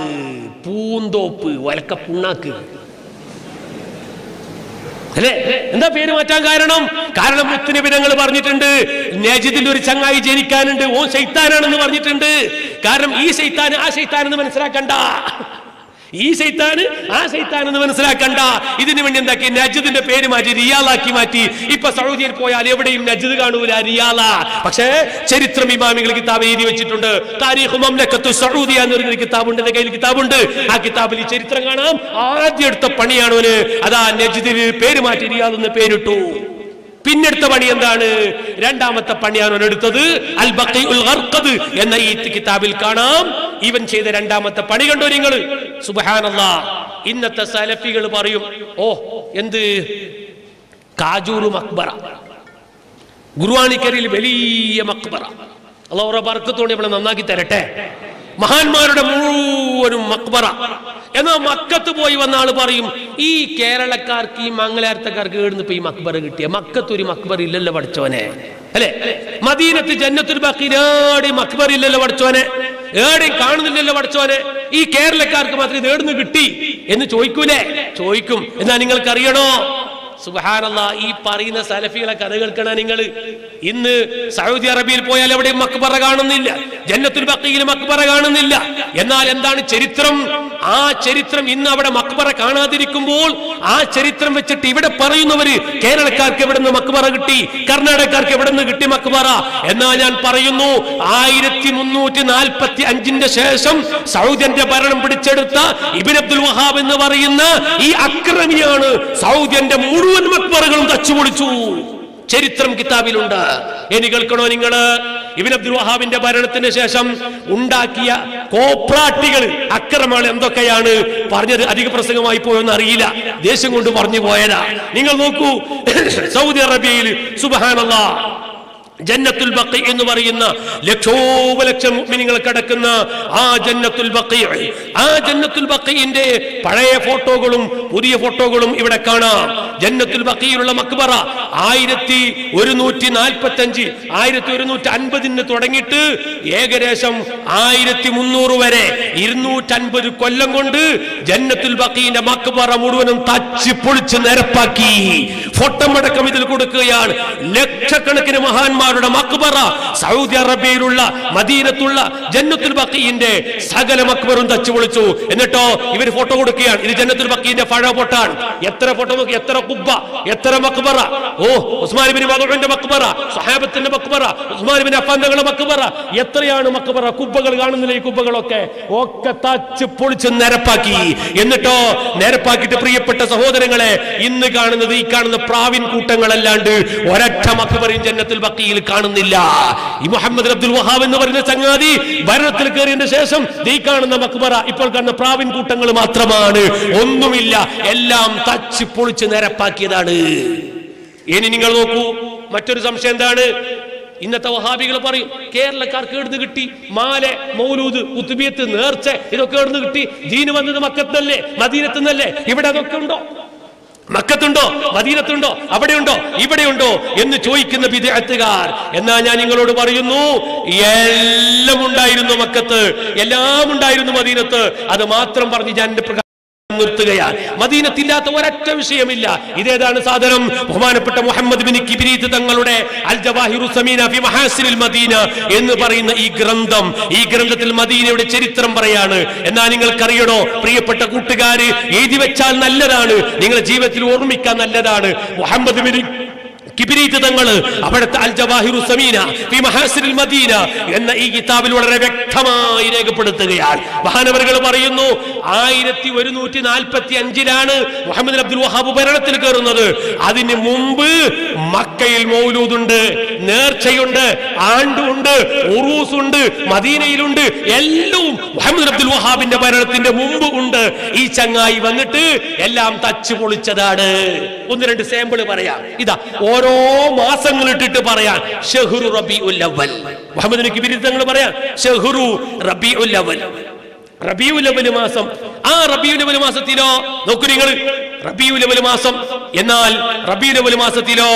പൂന്തോപ്പ്, വലക്ക പുണ്ണാക്ക്. അല്ലേ? എന്താ പേര് മാറ്റാൻ കാരണം? കാരണം മുത്തുനബിതങ്ങൾ പറഞ്ഞിട്ടുണ്ട്, നജ്ദിൽ ഒരു ചങ്ങായി ജനിക്കാനുണ്ട്, ഓൻ ശൈത്താനാണെന്ന് പറഞ്ഞിട്ടുണ്ട്. കാരണം ഈ ശൈത്താൻ ആ ശൈത്താനെന്ന് മനസ്സിലാക്കണ്ട, ഈ ശൈത്താന് ആ ശൈത്താനെന്ന് മനസ്സിലാക്കണ്ട. ഇതിനു വേണ്ടി എന്താക്കി? നജ്ദിന്റെ പേര് മാറ്റി റിയാലാക്കി മാറ്റി. ഇപ്പൊ സൗദിയിൽ പോയാൽ എവിടെയും നജ്ദ് കാണൂല, റിയാല. പക്ഷേ ചരിത്രം ഇമാമികൾ കിതാബ് എഴുതി വെച്ചിട്ടുണ്ട്. താരീഖു മംലക്കത്തു സൗദിയ എന്നൊരു കിതാബുണ്ട്, എന്റെ കയ്യിൽ കിതാബുണ്ട്. ആ കിതാബിൽ ഈ ചരിത്രം കാണാം. ആദ്യം എടുത്ത പണിയാണ് ഓന്, അതാ നജ്ദിൽ പേര് മാറ്റി റിയാദ് എന്ന് പേരിട്ടു. പിന്നെടുത്ത പണി എന്താണ്? രണ്ടാമത്തെ പണിയാണ് ഓനെടുത്തത്. അൽ ബഖീഉൽ ഗർഖദ് എന്ന ഈ കിതാബിൽ കാണാം ഇവൻ ചെയ്ത രണ്ടാമത്തെ പണി. കണ്ടോ നിങ്ങൾ? സുബ്ഹാനല്ലാഹ്. ഇന്നത്തെ സലഫികൾ പറയും, ഓ എന്ത് കാജൂർ മക്ബറ, ഗുരുവാണിക്കരയിൽ വലിയ മക്ബറ, അല്ലാഹു റബ്ബ് ബർക്കത്തോടെ ഇവിടെ നന്നാക്കി തരട്ടെ, മഹാന്മാരുടെ മുഴുവനും മക്ബറ. എന്നാൽ മക്കത്ത് പോയി വന്ന ആള് പറയും, ഈ കേരളക്കാർക്ക് ഈ മംഗലാരത്തക്കാർക്ക് എവിടുന്ന് ഇപ്പൊ ഈ മക്ബറ കിട്ടിയ? മക്കത്തൊരു മക്ബറ ഇല്ലല്ലോ പഠിച്ചവനെ, അല്ലെ? മദീനത്ത് ജന്നത്തുൽ ബഖീയുടെ മക്ബറ ഇല്ലല്ലോ പഠിച്ചവനെ, ഏടെയും കാണുന്നില്ലല്ലോ പഠിച്ചവനെ, ഈ കേരളക്കാർക്ക് മാത്രം ഇത് എവിടുന്ന് കിട്ടി എന്ന് ചോദിക്കൂലേ? ചോദിക്കും. എന്നാ നിങ്ങൾക്കറിയണോ, Subhanallah, ee parina salafiyala kadalkana ningal innu Saudi Arabiyil poyal evadeyum makbara kaanunilla Jannathul Baqiyil makbara kaanunilla ennal endanu charitram aa charitram innu avade makbara kaanadirikkumbol aa charitram vechittu ivide parayunnavaru Keralakkarku evidunnu makbara kitti Karnatakakarku evidunnu kitti makbara enna njan parayunnu 1345 inde shesham Saudi ante bharanam pidichedutha Ibn Abdul Wahhab ennu parayunna ee akramiyaanu Saudi ante മുഴുവൻ മക്ബറകളും തച്ചുപൊളിച്ചു ചരിത്രം കിതാബിലുണ്ട് any കേൾക്കണോ നിങ്ങൾ ഇബ്നു അബ്ദുൽ വഹാബിന്റെ ഭരണത്തിന് ശേഷം ഉണ്ടാക്കിയ കോപ്രാട്ടികൾ അക്രമങ്ങൾ എന്തൊക്കെയാണ് പറഞ്ഞു അധിക പ്രസംഗമായി പോയെന്ന് അറിയില്ല ദേശം കൊണ്ട് പറഞ്ഞു പോയതാ നിങ്ങൾ നോക്കൂ സൗദി അറേബ്യയിൽ സുബ്ഹാനല്ലാഹ് ജന്നത്തുൽ ബഖീ എന്ന് പറയുന്ന ലക്ഷോപലക്ഷം മുഅ്മിനീങ്ങൾ കടക്കുന്ന ആ ജന്നത്തുൽ ബഖീന്റെ പഴയ ഫോട്ടോകളും പുതിയ ഫോട്ടോകളും ഇവിടെ കാണാം ജന്നത്തുൽ ബഖീയിലുള്ള മക്ബറ 1145 1150 തുടങ്ങിയിട്ട് ഏകദേശം 1300 വരെ 250 കൊല്ലം കൊണ്ട് ജന്നത്തുൽ ബഖീന്റെ മക്ബറ മുഴുവനും തച്ചി പൊളിച്ച് നിരപ്പാക്കി ഫോട്ടം അടക്കം ഇതിൽ കൊടുക്കുകയാണ് ലക്ഷക്കണക്കിന് മഹാന്മാർ മക്ബറ സൗദി അറേബ്യയിലുള്ള മദീനത്തുള്ള ജന്നത്തുൽ ബഖീന്റെ സകല മക്ബറും തച്ചുപൊളിച്ചു എന്നിട്ടോ ഇവർ ഫോട്ടോ കൊടുക്കുകയാണ് ഇത് ജന്നത്തുൽ ബഖീന്റെ പഴയ ഫോട്ടോയാണ് എത്ര ഫോട്ടോ നോക്കി എത്ര ഖുബ്ബ എത്ര മക്ബറ ഓ ഉസ്മാൻ ഇബ്നു മഖ്ദൂന്റെ മക്ബറ സ്വഹാബത്തിന്റെ മക്ബറ ഉസ്മാൻ ഇബ്നു അഫ്ഫാന്റെ മക്ബറ എത്രയാണ് മക്ബറ ഖുബ്ബകൾ കാണുന്നില്ല ഈ ഖുബ്ബകളൊക്കെ ഒക്കെ തച്ചുപൊളിച്ച് നിരപ്പാക്കി എന്നിട്ടോ നിരപ്പാക്കിയിട്ട് പ്രിയപ്പെട്ട സഹോദരങ്ങളെ ഇന്ന് കാണുന്നത് ഈ കാണുന്ന പ്രാവിൻ കൂട്ടങ്ങളല്ലാണ്ട് ഒരൊറ്റ മക്ബറും ജന്നത്തുൽ ബഖീ കാണുന്നില്ല ഈ മുഹമ്മദ് അബ്ദുൽ വഹാബ് എന്ന് പറയുന്ന ചങ്ങാതി ഭരണത്തിൽ കയറിയതിനു ശേഷം ദീ കാണുന്ന മക്ബറ ഇപ്പോൾ കാണുന്ന പ്രാവിൻ കൂട്ടങ്ങൾ മാത്രമാണ് ഒന്നുമില്ല എല്ലാം തച്ച് പൊളിച്ച് നിരപ്പാക്കിയതാണ് ഇനി നിങ്ങൾ നോക്കൂ മറ്റൊരു സംശയം എന്താണ് ഇന്നത്തെ വഹാബികൾ പറയും കേരളക്കാർക്ക് എവിടുന്ന് കിട്ടി മാല മൗലൂദ് കുത്തുബിയത്ത് നേർച്ച ഇതൊക്കെ എവിടുന്ന് കിട്ടി ദീന് വന്നത് മക്കത്തല്ലേ മദീനത്ത് നിന്നല്ലേ ഇവിടെ അതൊക്കെ ഉണ്ടോ മക്കത്തുണ്ടോ മദീനത്തുണ്ടോ അവിടെയുണ്ടോ ഇവിടെയുണ്ടോ എന്ന് ചോദിക്കുന്ന ബിദ്അത്തുകാർ എന്നാ ഞാൻ നിങ്ങളോട് പറയുന്നു എല്ലാം ഉണ്ടായിരുന്നു മക്കത്ത് എല്ലാം ഉണ്ടായിരുന്നു മദീനത്ത് അത് മാത്രം പറഞ്ഞു ഞാൻ നിർത്തുകയാണ് മദീനത്തില്ലാത്ത ഒരൊറ്റ വിഷയമില്ല ഇതേതാണ് സാധനം ബഹുമാനപ്പെട്ട മുഹമ്മദ് ബിൻ കിബ്രീത് തങ്ങളുടെ അൽ ജവാഹിറു സമീന ഫി മഹാസിനിൽ മദീന എന്ന് പറയുന്ന ഈ ഗ്രന്ഥം ഈ ഗ്രന്ഥത്തിൽ മദീനയുടെ ചരിത്രം പറയാണ് എന്നാൽ നിങ്ങൾക്കറിയണോ പ്രിയപ്പെട്ട കൂട്ടുകാര് എഴുതി വെച്ചാൽ നല്ലതാണ് നിങ്ങളുടെ ജീവിതത്തിൽ ഓർമ്മിക്കാൻ നല്ലതാണ് മുഹമ്മദ് ബിൻ കിബ്രീത് തങ്ങൾ അവിടുത്തെ അൽ ജവാഹിറു സമീന ഫി മഹാസിനിൽ മദീന എന്ന ഈ കിതാബിൽ വളരെ വ്യക്തമായി രേഖപ്പെടുത്തുകയാണ് മഹാനവറുകൾ പറയുന്നു 1145 മുഹമ്മദ് അബ്ദുൽ വഹാബ് ഭരണത്തിൽ കയറുന്നത് അതിന് മുമ്പ് മക്കയിൽ മൗലൂദുണ്ട് നേർച്ചയുണ്ട് ആണ്ടുണ്ട് ഉറൂസുണ്ട് മദീനയിലുണ്ട് എല്ലാം മുഹമ്മദ് അബ്ദുൽ വഹാബിന്റെ ഭരണത്തിന്റെ മുമ്പ് ഉണ്ട് ഈ ചങ്ങായി വന്നിട്ട് എല്ലാം തച്ച് പൊളിച്ചതാണ് ഒന്ന് രണ്ട് സാമ്പിൾ പറയാം ഇതാ ഓരോ മാസങ്ങൾ ഇട്ടിട്ട് പറയാൻ ഷഹ്റു റബീഉൽ അവ്വൽ മുഹമ്മദിന് കിബിരിത്ത് തങ്ങൾ പറയാൻ ഷഹ്റു റബീഉൽ അവ്വൽ റബീഉൽ അവ്വൽ മാസം ആ റബീഉൽ അവ്വൽ മാസത്തിലോ നോക്കൂ നിങ്ങൾ റബീഉൽ അവ്വൽ മാസം എന്നാൽ റബീഉൽ അവ്വൽ മാസത്തിലോ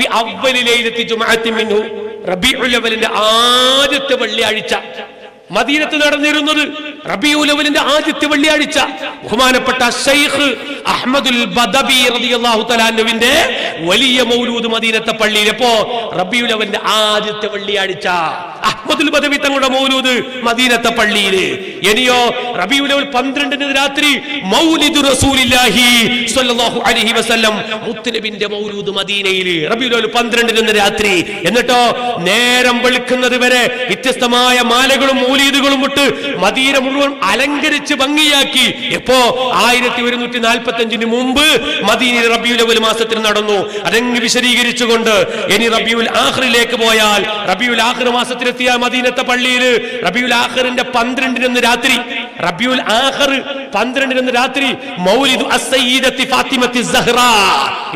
ഫി അവ്വലി ലൈലത്തി ജുമുഅത്തി മിൻഹു റബീഉൽ അവ്വലിന്റെ ആദ്യത്തെ വെള്ളിയാഴ്ച മദീനത്ത് നടന്നിരുന്നത് റബീഉൽ അവ്വലിന്റെ ആദ്യത്തെ വെള്ളിയാഴ്ച ബഹുമാനപ്പെട്ട ശൈഖ് അഹ്മദുൽ ബദബി റളിയല്ലാഹു തആല അൻഹുവിന്റെ വലിയ മൗലൂദ് മദീനത്തെ പള്ളിയിൽ അപ്പോ റബീഉൽ അവ്വലിന്റെ ആദ്യത്തെ വെള്ളിയാഴ്ച അഹ്മദുൽ ബദബി തങ്ങളുടെ മൗലൂദ് മദീനത്തെ പള്ളിയിൽ ഇനിയോ റബീഉൽ അവ്വൽ 12-ന് രാത്രി മൗലിദു റസൂലില്ലാഹി സ്വല്ലല്ലാഹു അലൈഹി വസല്ലം മുത്തലബിന്റെ മൗലൂദ് മദീനയിൽ റബീഉൽ അവ്വൽ 12-ന് രാത്രി എന്നിട്ടോ നേരം വെളുക്കുന്നത് വരെ വ്യത്യസ്തമായ മാലകളും മൗലീദുകളും വിട്ട് മദീന മുഴുവൻ അലങ്കരിച്ച് ഭംഗിയാക്കി എപ്പോ 1145-ന് മുമ്പ് മദീനയിൽ റബീഉൽ അവ്വൽ മാസത്തിൽ നടന്നു അതങ്ങ് വിശദീകരിച്ചുകൊണ്ട് ഇനി റബീഉൽ ആഖിറിലേക്ക് പോയാൽ റബീഉൽ ആഖിർ മാസത്തിലെത്തിയ മദീനത്തെ പള്ളിയിൽ റബീഉൽ ആഖിറിന്റെ 12-ന് രാത്രി റബീഉൽ ആഖിർ 12-ന് രാത്രി മൗലിദു അസ്സയ്യിദത്തി ഫാത്തിമത്തി സഹ്റ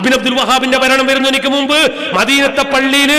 ഇബ്നു അബ്ദുൽ വഹാബിന്റെ ഭരണം വരുന്നതിനു മുമ്പ് മദീനത്തെ പള്ളിയിൽ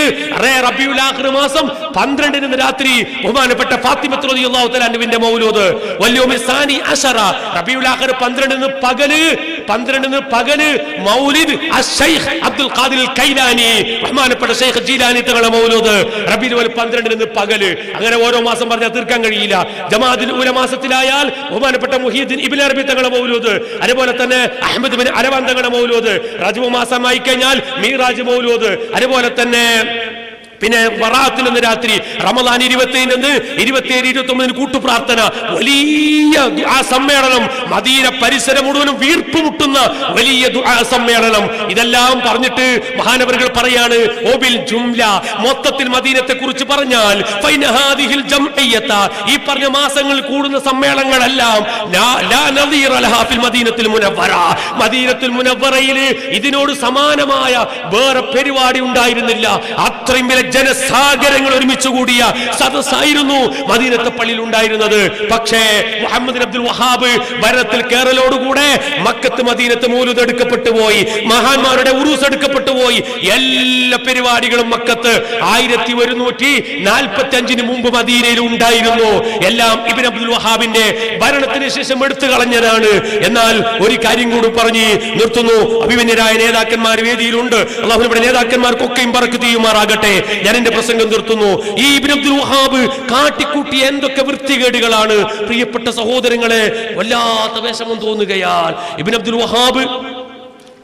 റബീഉൽ ആഖിർ മാസം 12-ന് രാത്രി ബഹുമാനപ്പെട്ട ഫാത്തിമ റളിയല്ലാഹു തആല അൻഹുവിന്റെ മൗലൂദ് വൽ യൗമി സാനി അശറ റബീഉൽ ആഖിർ 12-ന് പകല് Pandran Pagani, Maulid, as Sheikh Abdul Qadir Kailani, Rahman Sheikh Jilani Talamolo, Rabidul Pandran and the Pagani, Agarawa Masamata Kangarila, Jamadil Ulamasatilayal, Uman Patamuhidin Ibn Arbitanamolo, Arabanatana, Ahmed Arabantanamolo, Raju Masamai Kenyal, Mirajamolo, Arabanatana. Baratil and the Ratri, Ramalani Rivatin and the Rivateri to Toman Kutu Pratana, Velia to Asamaranum, Madira Parisaramudan, Virputuna, Velia to Asamaranum, Idalam Parnate, Mahanabrigal Parayane, Obil Jumla, Motatil Madina Kurchi Paranal, Fainahadi Hill Jumpayata, Iparamasangal Kurun, the Samarangal Alam, Lana Vira, Madina Tilmunavara, Madina Tilmunavara, Idinor Samana Maya, Burra Periwadium died in the La, Atrimil. Sagar and Mitsugudia, Sada Sairunu, Madina Tapalunda, another Pache, Muhammad Abdul Wahab, Baratel Kerala, Gude, Makat Madina Tamuru, the Kapataway, Mahamara, Urusa, the Kapataway, Yella Perivadigal Makata, Ida Tiwarunuti, Nalpatanjin Mumba Madina, Undaino, Yella, Ibn Abdul Wahabinde, Baranatis, and Murthalanyan, Yanal, Urikari Guruparni, Nurtuno, Abinera, Nedak and Marivedi Runda, Lavaneda and Marco Kimbarakati, Maragate. Yan in the Prasangan Durtuno, Ibn Abdul Wahab, Katikuti and the Kavirtigalana, Priyapatas Hodangale, Walla, the Vesamundun Gayan, Ibn Abdul Wahab,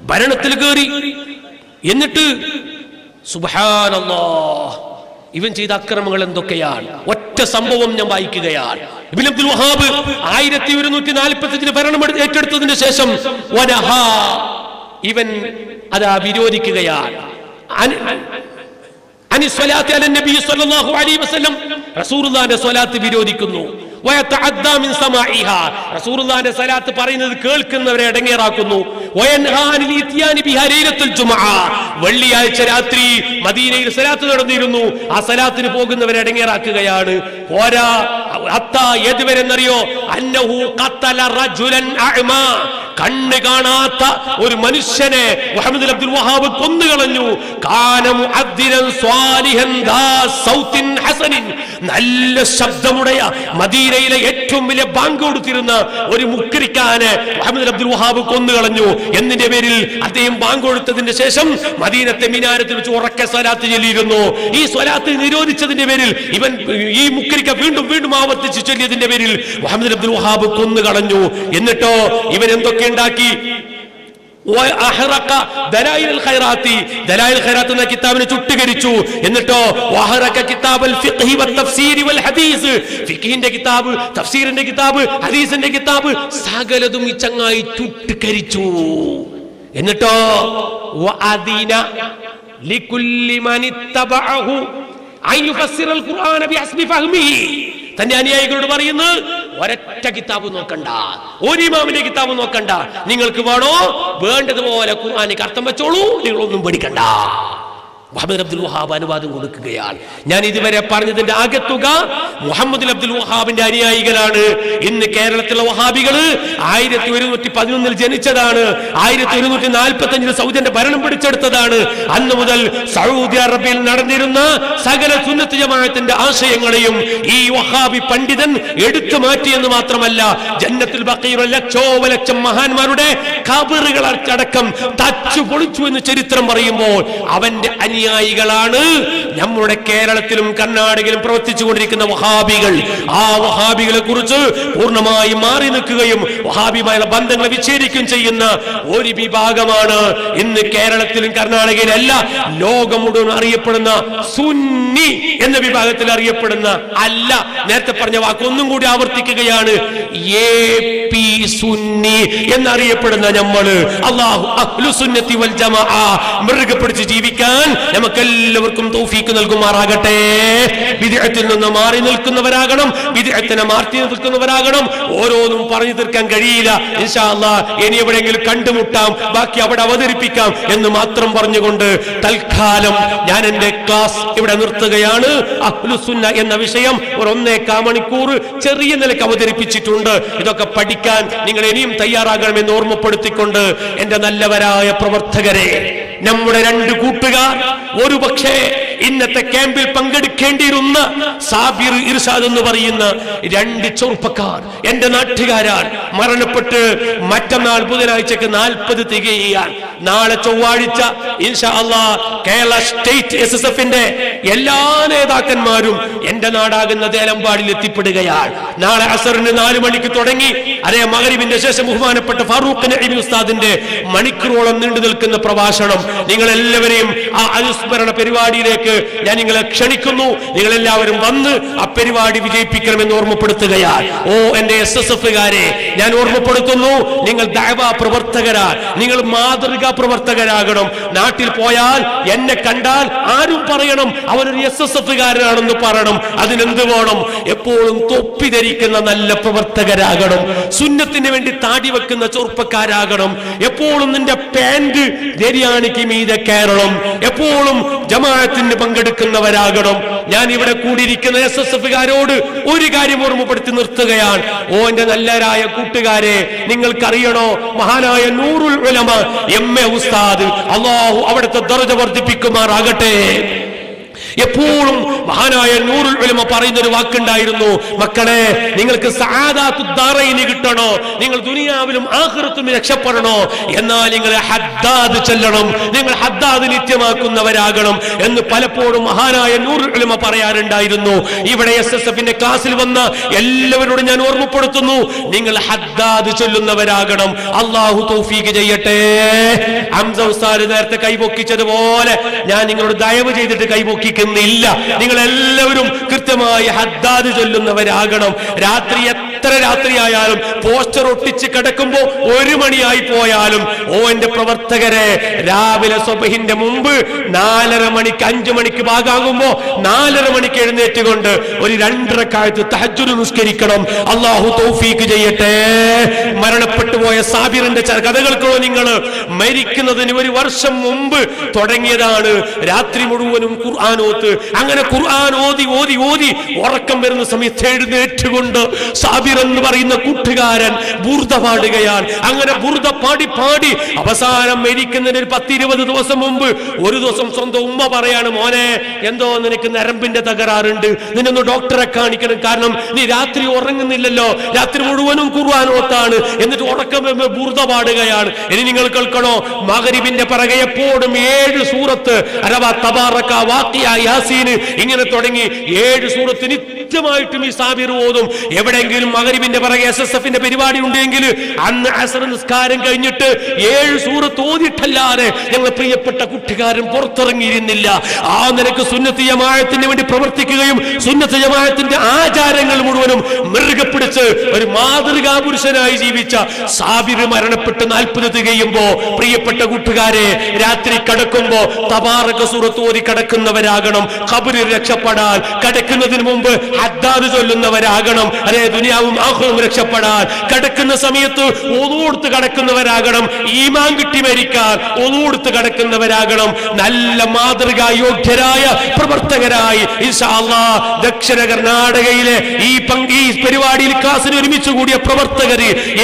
Barana Telegari, Yenatu, Subhanallah, even Chida Karamalan Dokayan, what the Samboam Namaiki they are. Ibn Abdul Wahab, I that you not in Alpathy, the Paranamata to the Sesam, Wadaha, even Ada Vidodi Kigayan. And his Salati and Nabi Sallallahu Alaihi Wasallam, Rasulullah Salati video di Kunu, where Ta'adam in Samaiha, Rasulullah Salat Parin the Kirkan Radangerakuno, when Han Litiani Biharatul Jumaa, Wali Al Charatri, Madina Salatul Dirunu, Asalati Pogan the Radangerakayadu, Wada, Atta, Yedverenario, Annahu Katala Rajulan A'ma. Kandeganata, or Manishene, Muhammad Abdul Wahab Kundagalanu, Kana Muaddiran Swalihan Da, Sautin Hasanin, Nal Shabdamudaya, Madira, Yetumilla Bango Tirana, or Mukrikane, Muhammad Abdul Wahab Kundagalanu, Yendeveril, Adim Bango to the Session, Madina Temina to Rakasarati Lidono, Iswarati Nirodicha the Neveril, even Mukrika Vindumava the Chichil in the Neveril, Muhammad Abdul Wahab Kundagalanu, Yeneto, even Aharaka, Dalail al Khairati, Dalail Khairatuna Kitabin Chutigarichu, in the Tor, Waharaka Kitab al Fiqhi wa Tafsiri wal Hadith, Fiqhi in the Kitab, Tafsir in the Kitab, Hadith in the Kitab, Sagaladumitangai Chutigarichu, in the Tor, Waadina, Likulimani Tabahu, Ayufasir al Quran of Yasmi Fahmi. Tanya Guru Marina, what a Takitabu no Kanda, Udima Kitabu no Kanda, Ningal Kubano, burned the wall, Kurani Kartamacholu, Nirobin Bodikanda. Muhammad Abdul Wahab and Wadu Gayal. Nani the very part of the Agatuga, Muhammad Abdul Wahab and Daria Igarana, in the Kerala Telawahabigal, I did to Tipadun Jenichadana, I did to in Alpatan, the South and the Paranamper Churtadana, and the Mudal, Saudi Arabia Naraniruna, Sagara Sunatayamat and the Ashayangarium, E. Wahabi Panditan, Yeduthamati and the Matramala, Jannatul Bakir, Lacho, Velacham Mahan Marude, Kaburigal Tadakam, Tachu Buruchu in the Cheritram Marimo, Avend. Igalana, Namur Kerala, Karnataka, Prostitute, and Wahhabigal, Ah Wahhabigal Kurzu, Urnama, Imari, the Kuyum, Wahhabi by abundant Lavichiri Kunsayana, Uribi Bagamana, in the Kerala, Karnataka, Ella, Logamudunari Purana, Sunni, in the Vibagatelaria Purana, Allah, Netta Parnavakun, would our Tikayana, Ye P. Sunni, Yenaria Purana, Allah, Lusunati Waljamaa, Murgapurti Vikan. Namakalkum Tofik and Gumaragate, Bidiatin Namari Nilkunavaraganum, Bidiatin Martin Kunavaraganum, Oro Paranit Kangarila, Inshallah, any of Angel Kandamutam, Bakiavadavadipikam, and the Matram Barnagunda, Talkalam, Yanande class, Ivanurtagayana, Aklusuna and Navishayam, or on the Kamanikur, Cherry and the Kavari Pichitunda, Doka Padikan, Ninganim, Tayaragan, and Norma Porticunda, and the Lavaraya Provatagare. Number and Kutuga, Wodubache, in the Campbell Pangad Kendi Runa, Sabir Irsadun Varina, Yandit Surpakar, Yendanat Tigaran, Maranaput, Matanal Budanachekan Alpud Tigia, Nala Chawadicha, Insha Allah, Kerala State SSF in there, Yelane Dakan Marum, Yendanadagan the Elambadi Tipudegayar, Nala Asar and Narimanikitangi, Are Magari in the Sesam Movana Patafaru can even start in there, Manikro and Nindulkan the Pravashanam, Ningle Leverim, Alusper Perivadi Reke, Yaningal Shanikunu, Ningle Lavar Mandu, a Perivadi Vijay Pikram and Norma Putagayar, oh and the SSF Gare, Yanorma Purtunu, Ningle Dava Provartagara, Ningle Madriga Provartagaram, Natil Poyal, Yenne Kandal, Arum Parayanum, our SSF Gare on the Paranum, Adinandavonum, Epolum Topiderikan and Leprovartagaram, Sundatin event Tati Vakan the Chorpakaragaram, Epolum in the Pandi, Derianikimi the Karam, Epolum, Jamaat in the Bangakanavaram, Yanivara Kudirikan SSF Gare, Urigari Murmupatinurtagayan, oh and Alaraya Kutagare, Ningal Kariano, Mahanaya Nurul Ulama, Yemme Ustad, Allah, our Darajavartipikuma Ragate. Epolum, Mahanaya Nurul Ulama Parida Wakandairo, Makare, Ningal Kasada to Dara in Nigitano, Ningal Dunia Vilum Akhar to Minachaparano, Yana Ningal Haddad Chalarum, Ningal Haddad in Itima Kundavaragarum, and the Palaporum, Mahanaya Nurul Ulama Paria and Dairano, even SSF in the Kasilvana, Yelavaran or Mupurtunu, Ningal Haddad Chalundavaragarum, Allah Hutofi Gayate, Amza Sari, the Kaibo Kitchen, the wall, Naning or Diabaji, the Kaibo Kitchen. Ningal Leverum, Kirtama, Haddad is Lunavaganum, Ratri, Ratri Ayalum, Poster of Tichikatakumbo, Urimani Ipoyalum, O and the Provatagare, Ravila Sopahinda Mumbu, Nala Ramani Kanjamani Kibagagumbo, Nala Ramani Kernetigunda, Urandrakai to Tajuruskerikanum, Allah Hutofi Kijayate, Maranapatavoya Sabir and the Charkadagal Kroningal, American of the Nivari Warsam Mumbu, Torangiran, Ratri Muruanum Kurano. I'm going to Quran, Odi, Odi, Odi, Warkamber, Summit, Tigunda, Sabiran, Marina Kutagaran, Burda Padigayan, I'm going to Burda Party Party, Abasar, American, and Pati, whether it was a Mumbu, what is some son, the Umba Parayan, Mone, Yendo, and the Nakarambinda Tagaran, then the Doctor Akanik and Karnam, the Ratri Orang and the Lelo, Ratri Muruan Kuran Otan, and the Warkam Burda Padigayan, and in Kalkano, Magarib in the Paragaya Port, Made Surat, Araba Tabaraka, Waki. Yasin, Indian Totangi, Yed Suratin, to me Sabiru, Everangil, Magarib in the Paragas in the Perivadi, and Asar and Scar and Gainut, Yed Suratoni Talare, and the Priyapatakutakar and Portangi in Nilla, Anaka Sunati Yamat and even the Propertikim, Sunati Yamat and the Ajar Angle Murunum, Mirka Putzer, or Madriga Bursana Izivicha, Sabir Maranapatan Alputagayambo, Priyapatakutakare, Ratri Katakumbo, Tabaraka Suratori Katakunavara. Kaburi Rekshapadal, Katakanathin Mumba, Haddad is Olunavaraganum, Reduniam Akhum Rekshapadal, Katakana Samitu, Ulur the Katakanavaraganum, Imam Timerika, Ulur the Katakanavaraganum, Nalla Madriga, Yokeraya, Propertagarai, Inshallah, Daksharaganadagale, Ipangis, Perivadi, Kasan, Mitsugudia, Propertagari,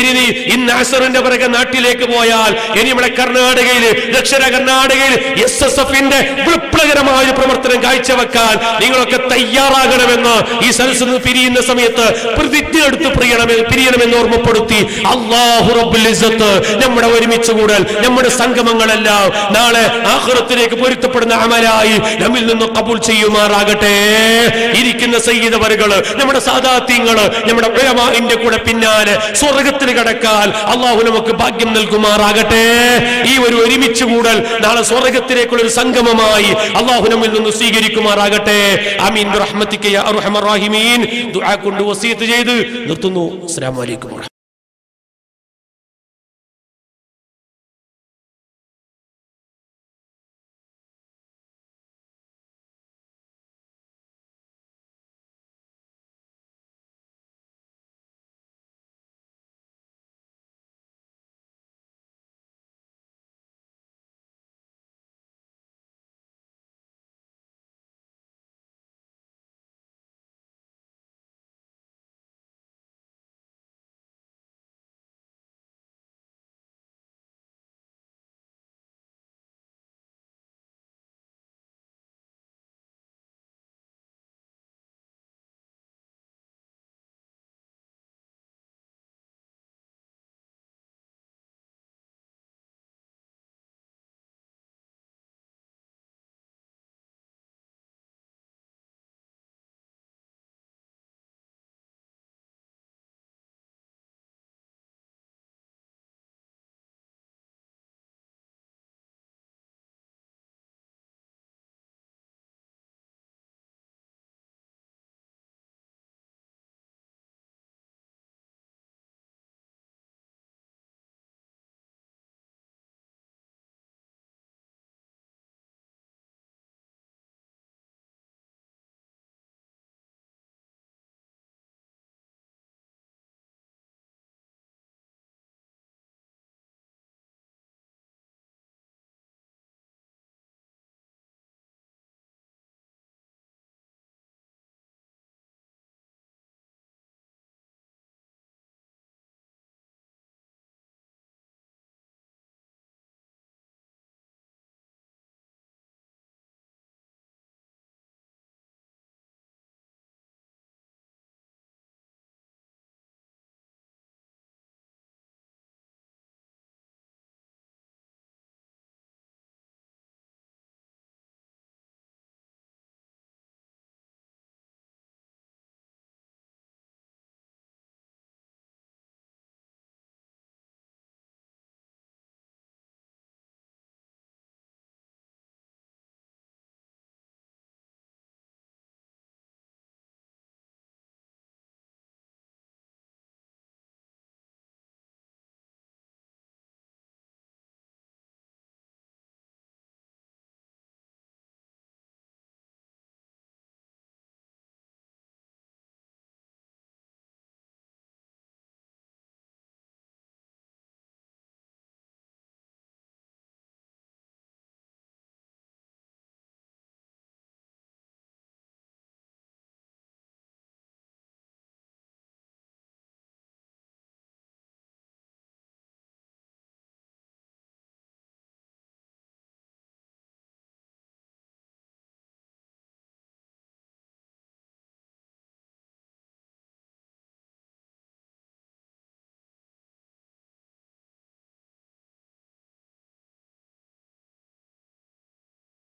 in Nasser and Navaraganati Lake Boyal, Yenimakarnadagale, Daksharaganadagale, Yes, Safinda, Propertagama. Gaichavakan, Ningokatayaraganavana, he sells the Piri in the Sameta, predicted to Priyanam, Piriam and Norma Purti, Allah, Hurabilizata, Namada Mitsugural, Namada Sankamangala, Nala, Akhurate, Purita Pernamarai, Namil Kapulchi, Maragate, Irikina Sayi the Varagala, Namada Sada Tingala, Namada Prema in the Kurapinare, Soragatrikakal, Allah Hunakabagim del Kumaragate, Iveru Mitsugural, Nala Soragatrikul Sankamai, Allah Hunamil. Sigiri Kumaragate, Amin Rahmatika, Arhamar Rahimin, Duakun Wasita Jedu, Nutunu, Salaam Alaikum.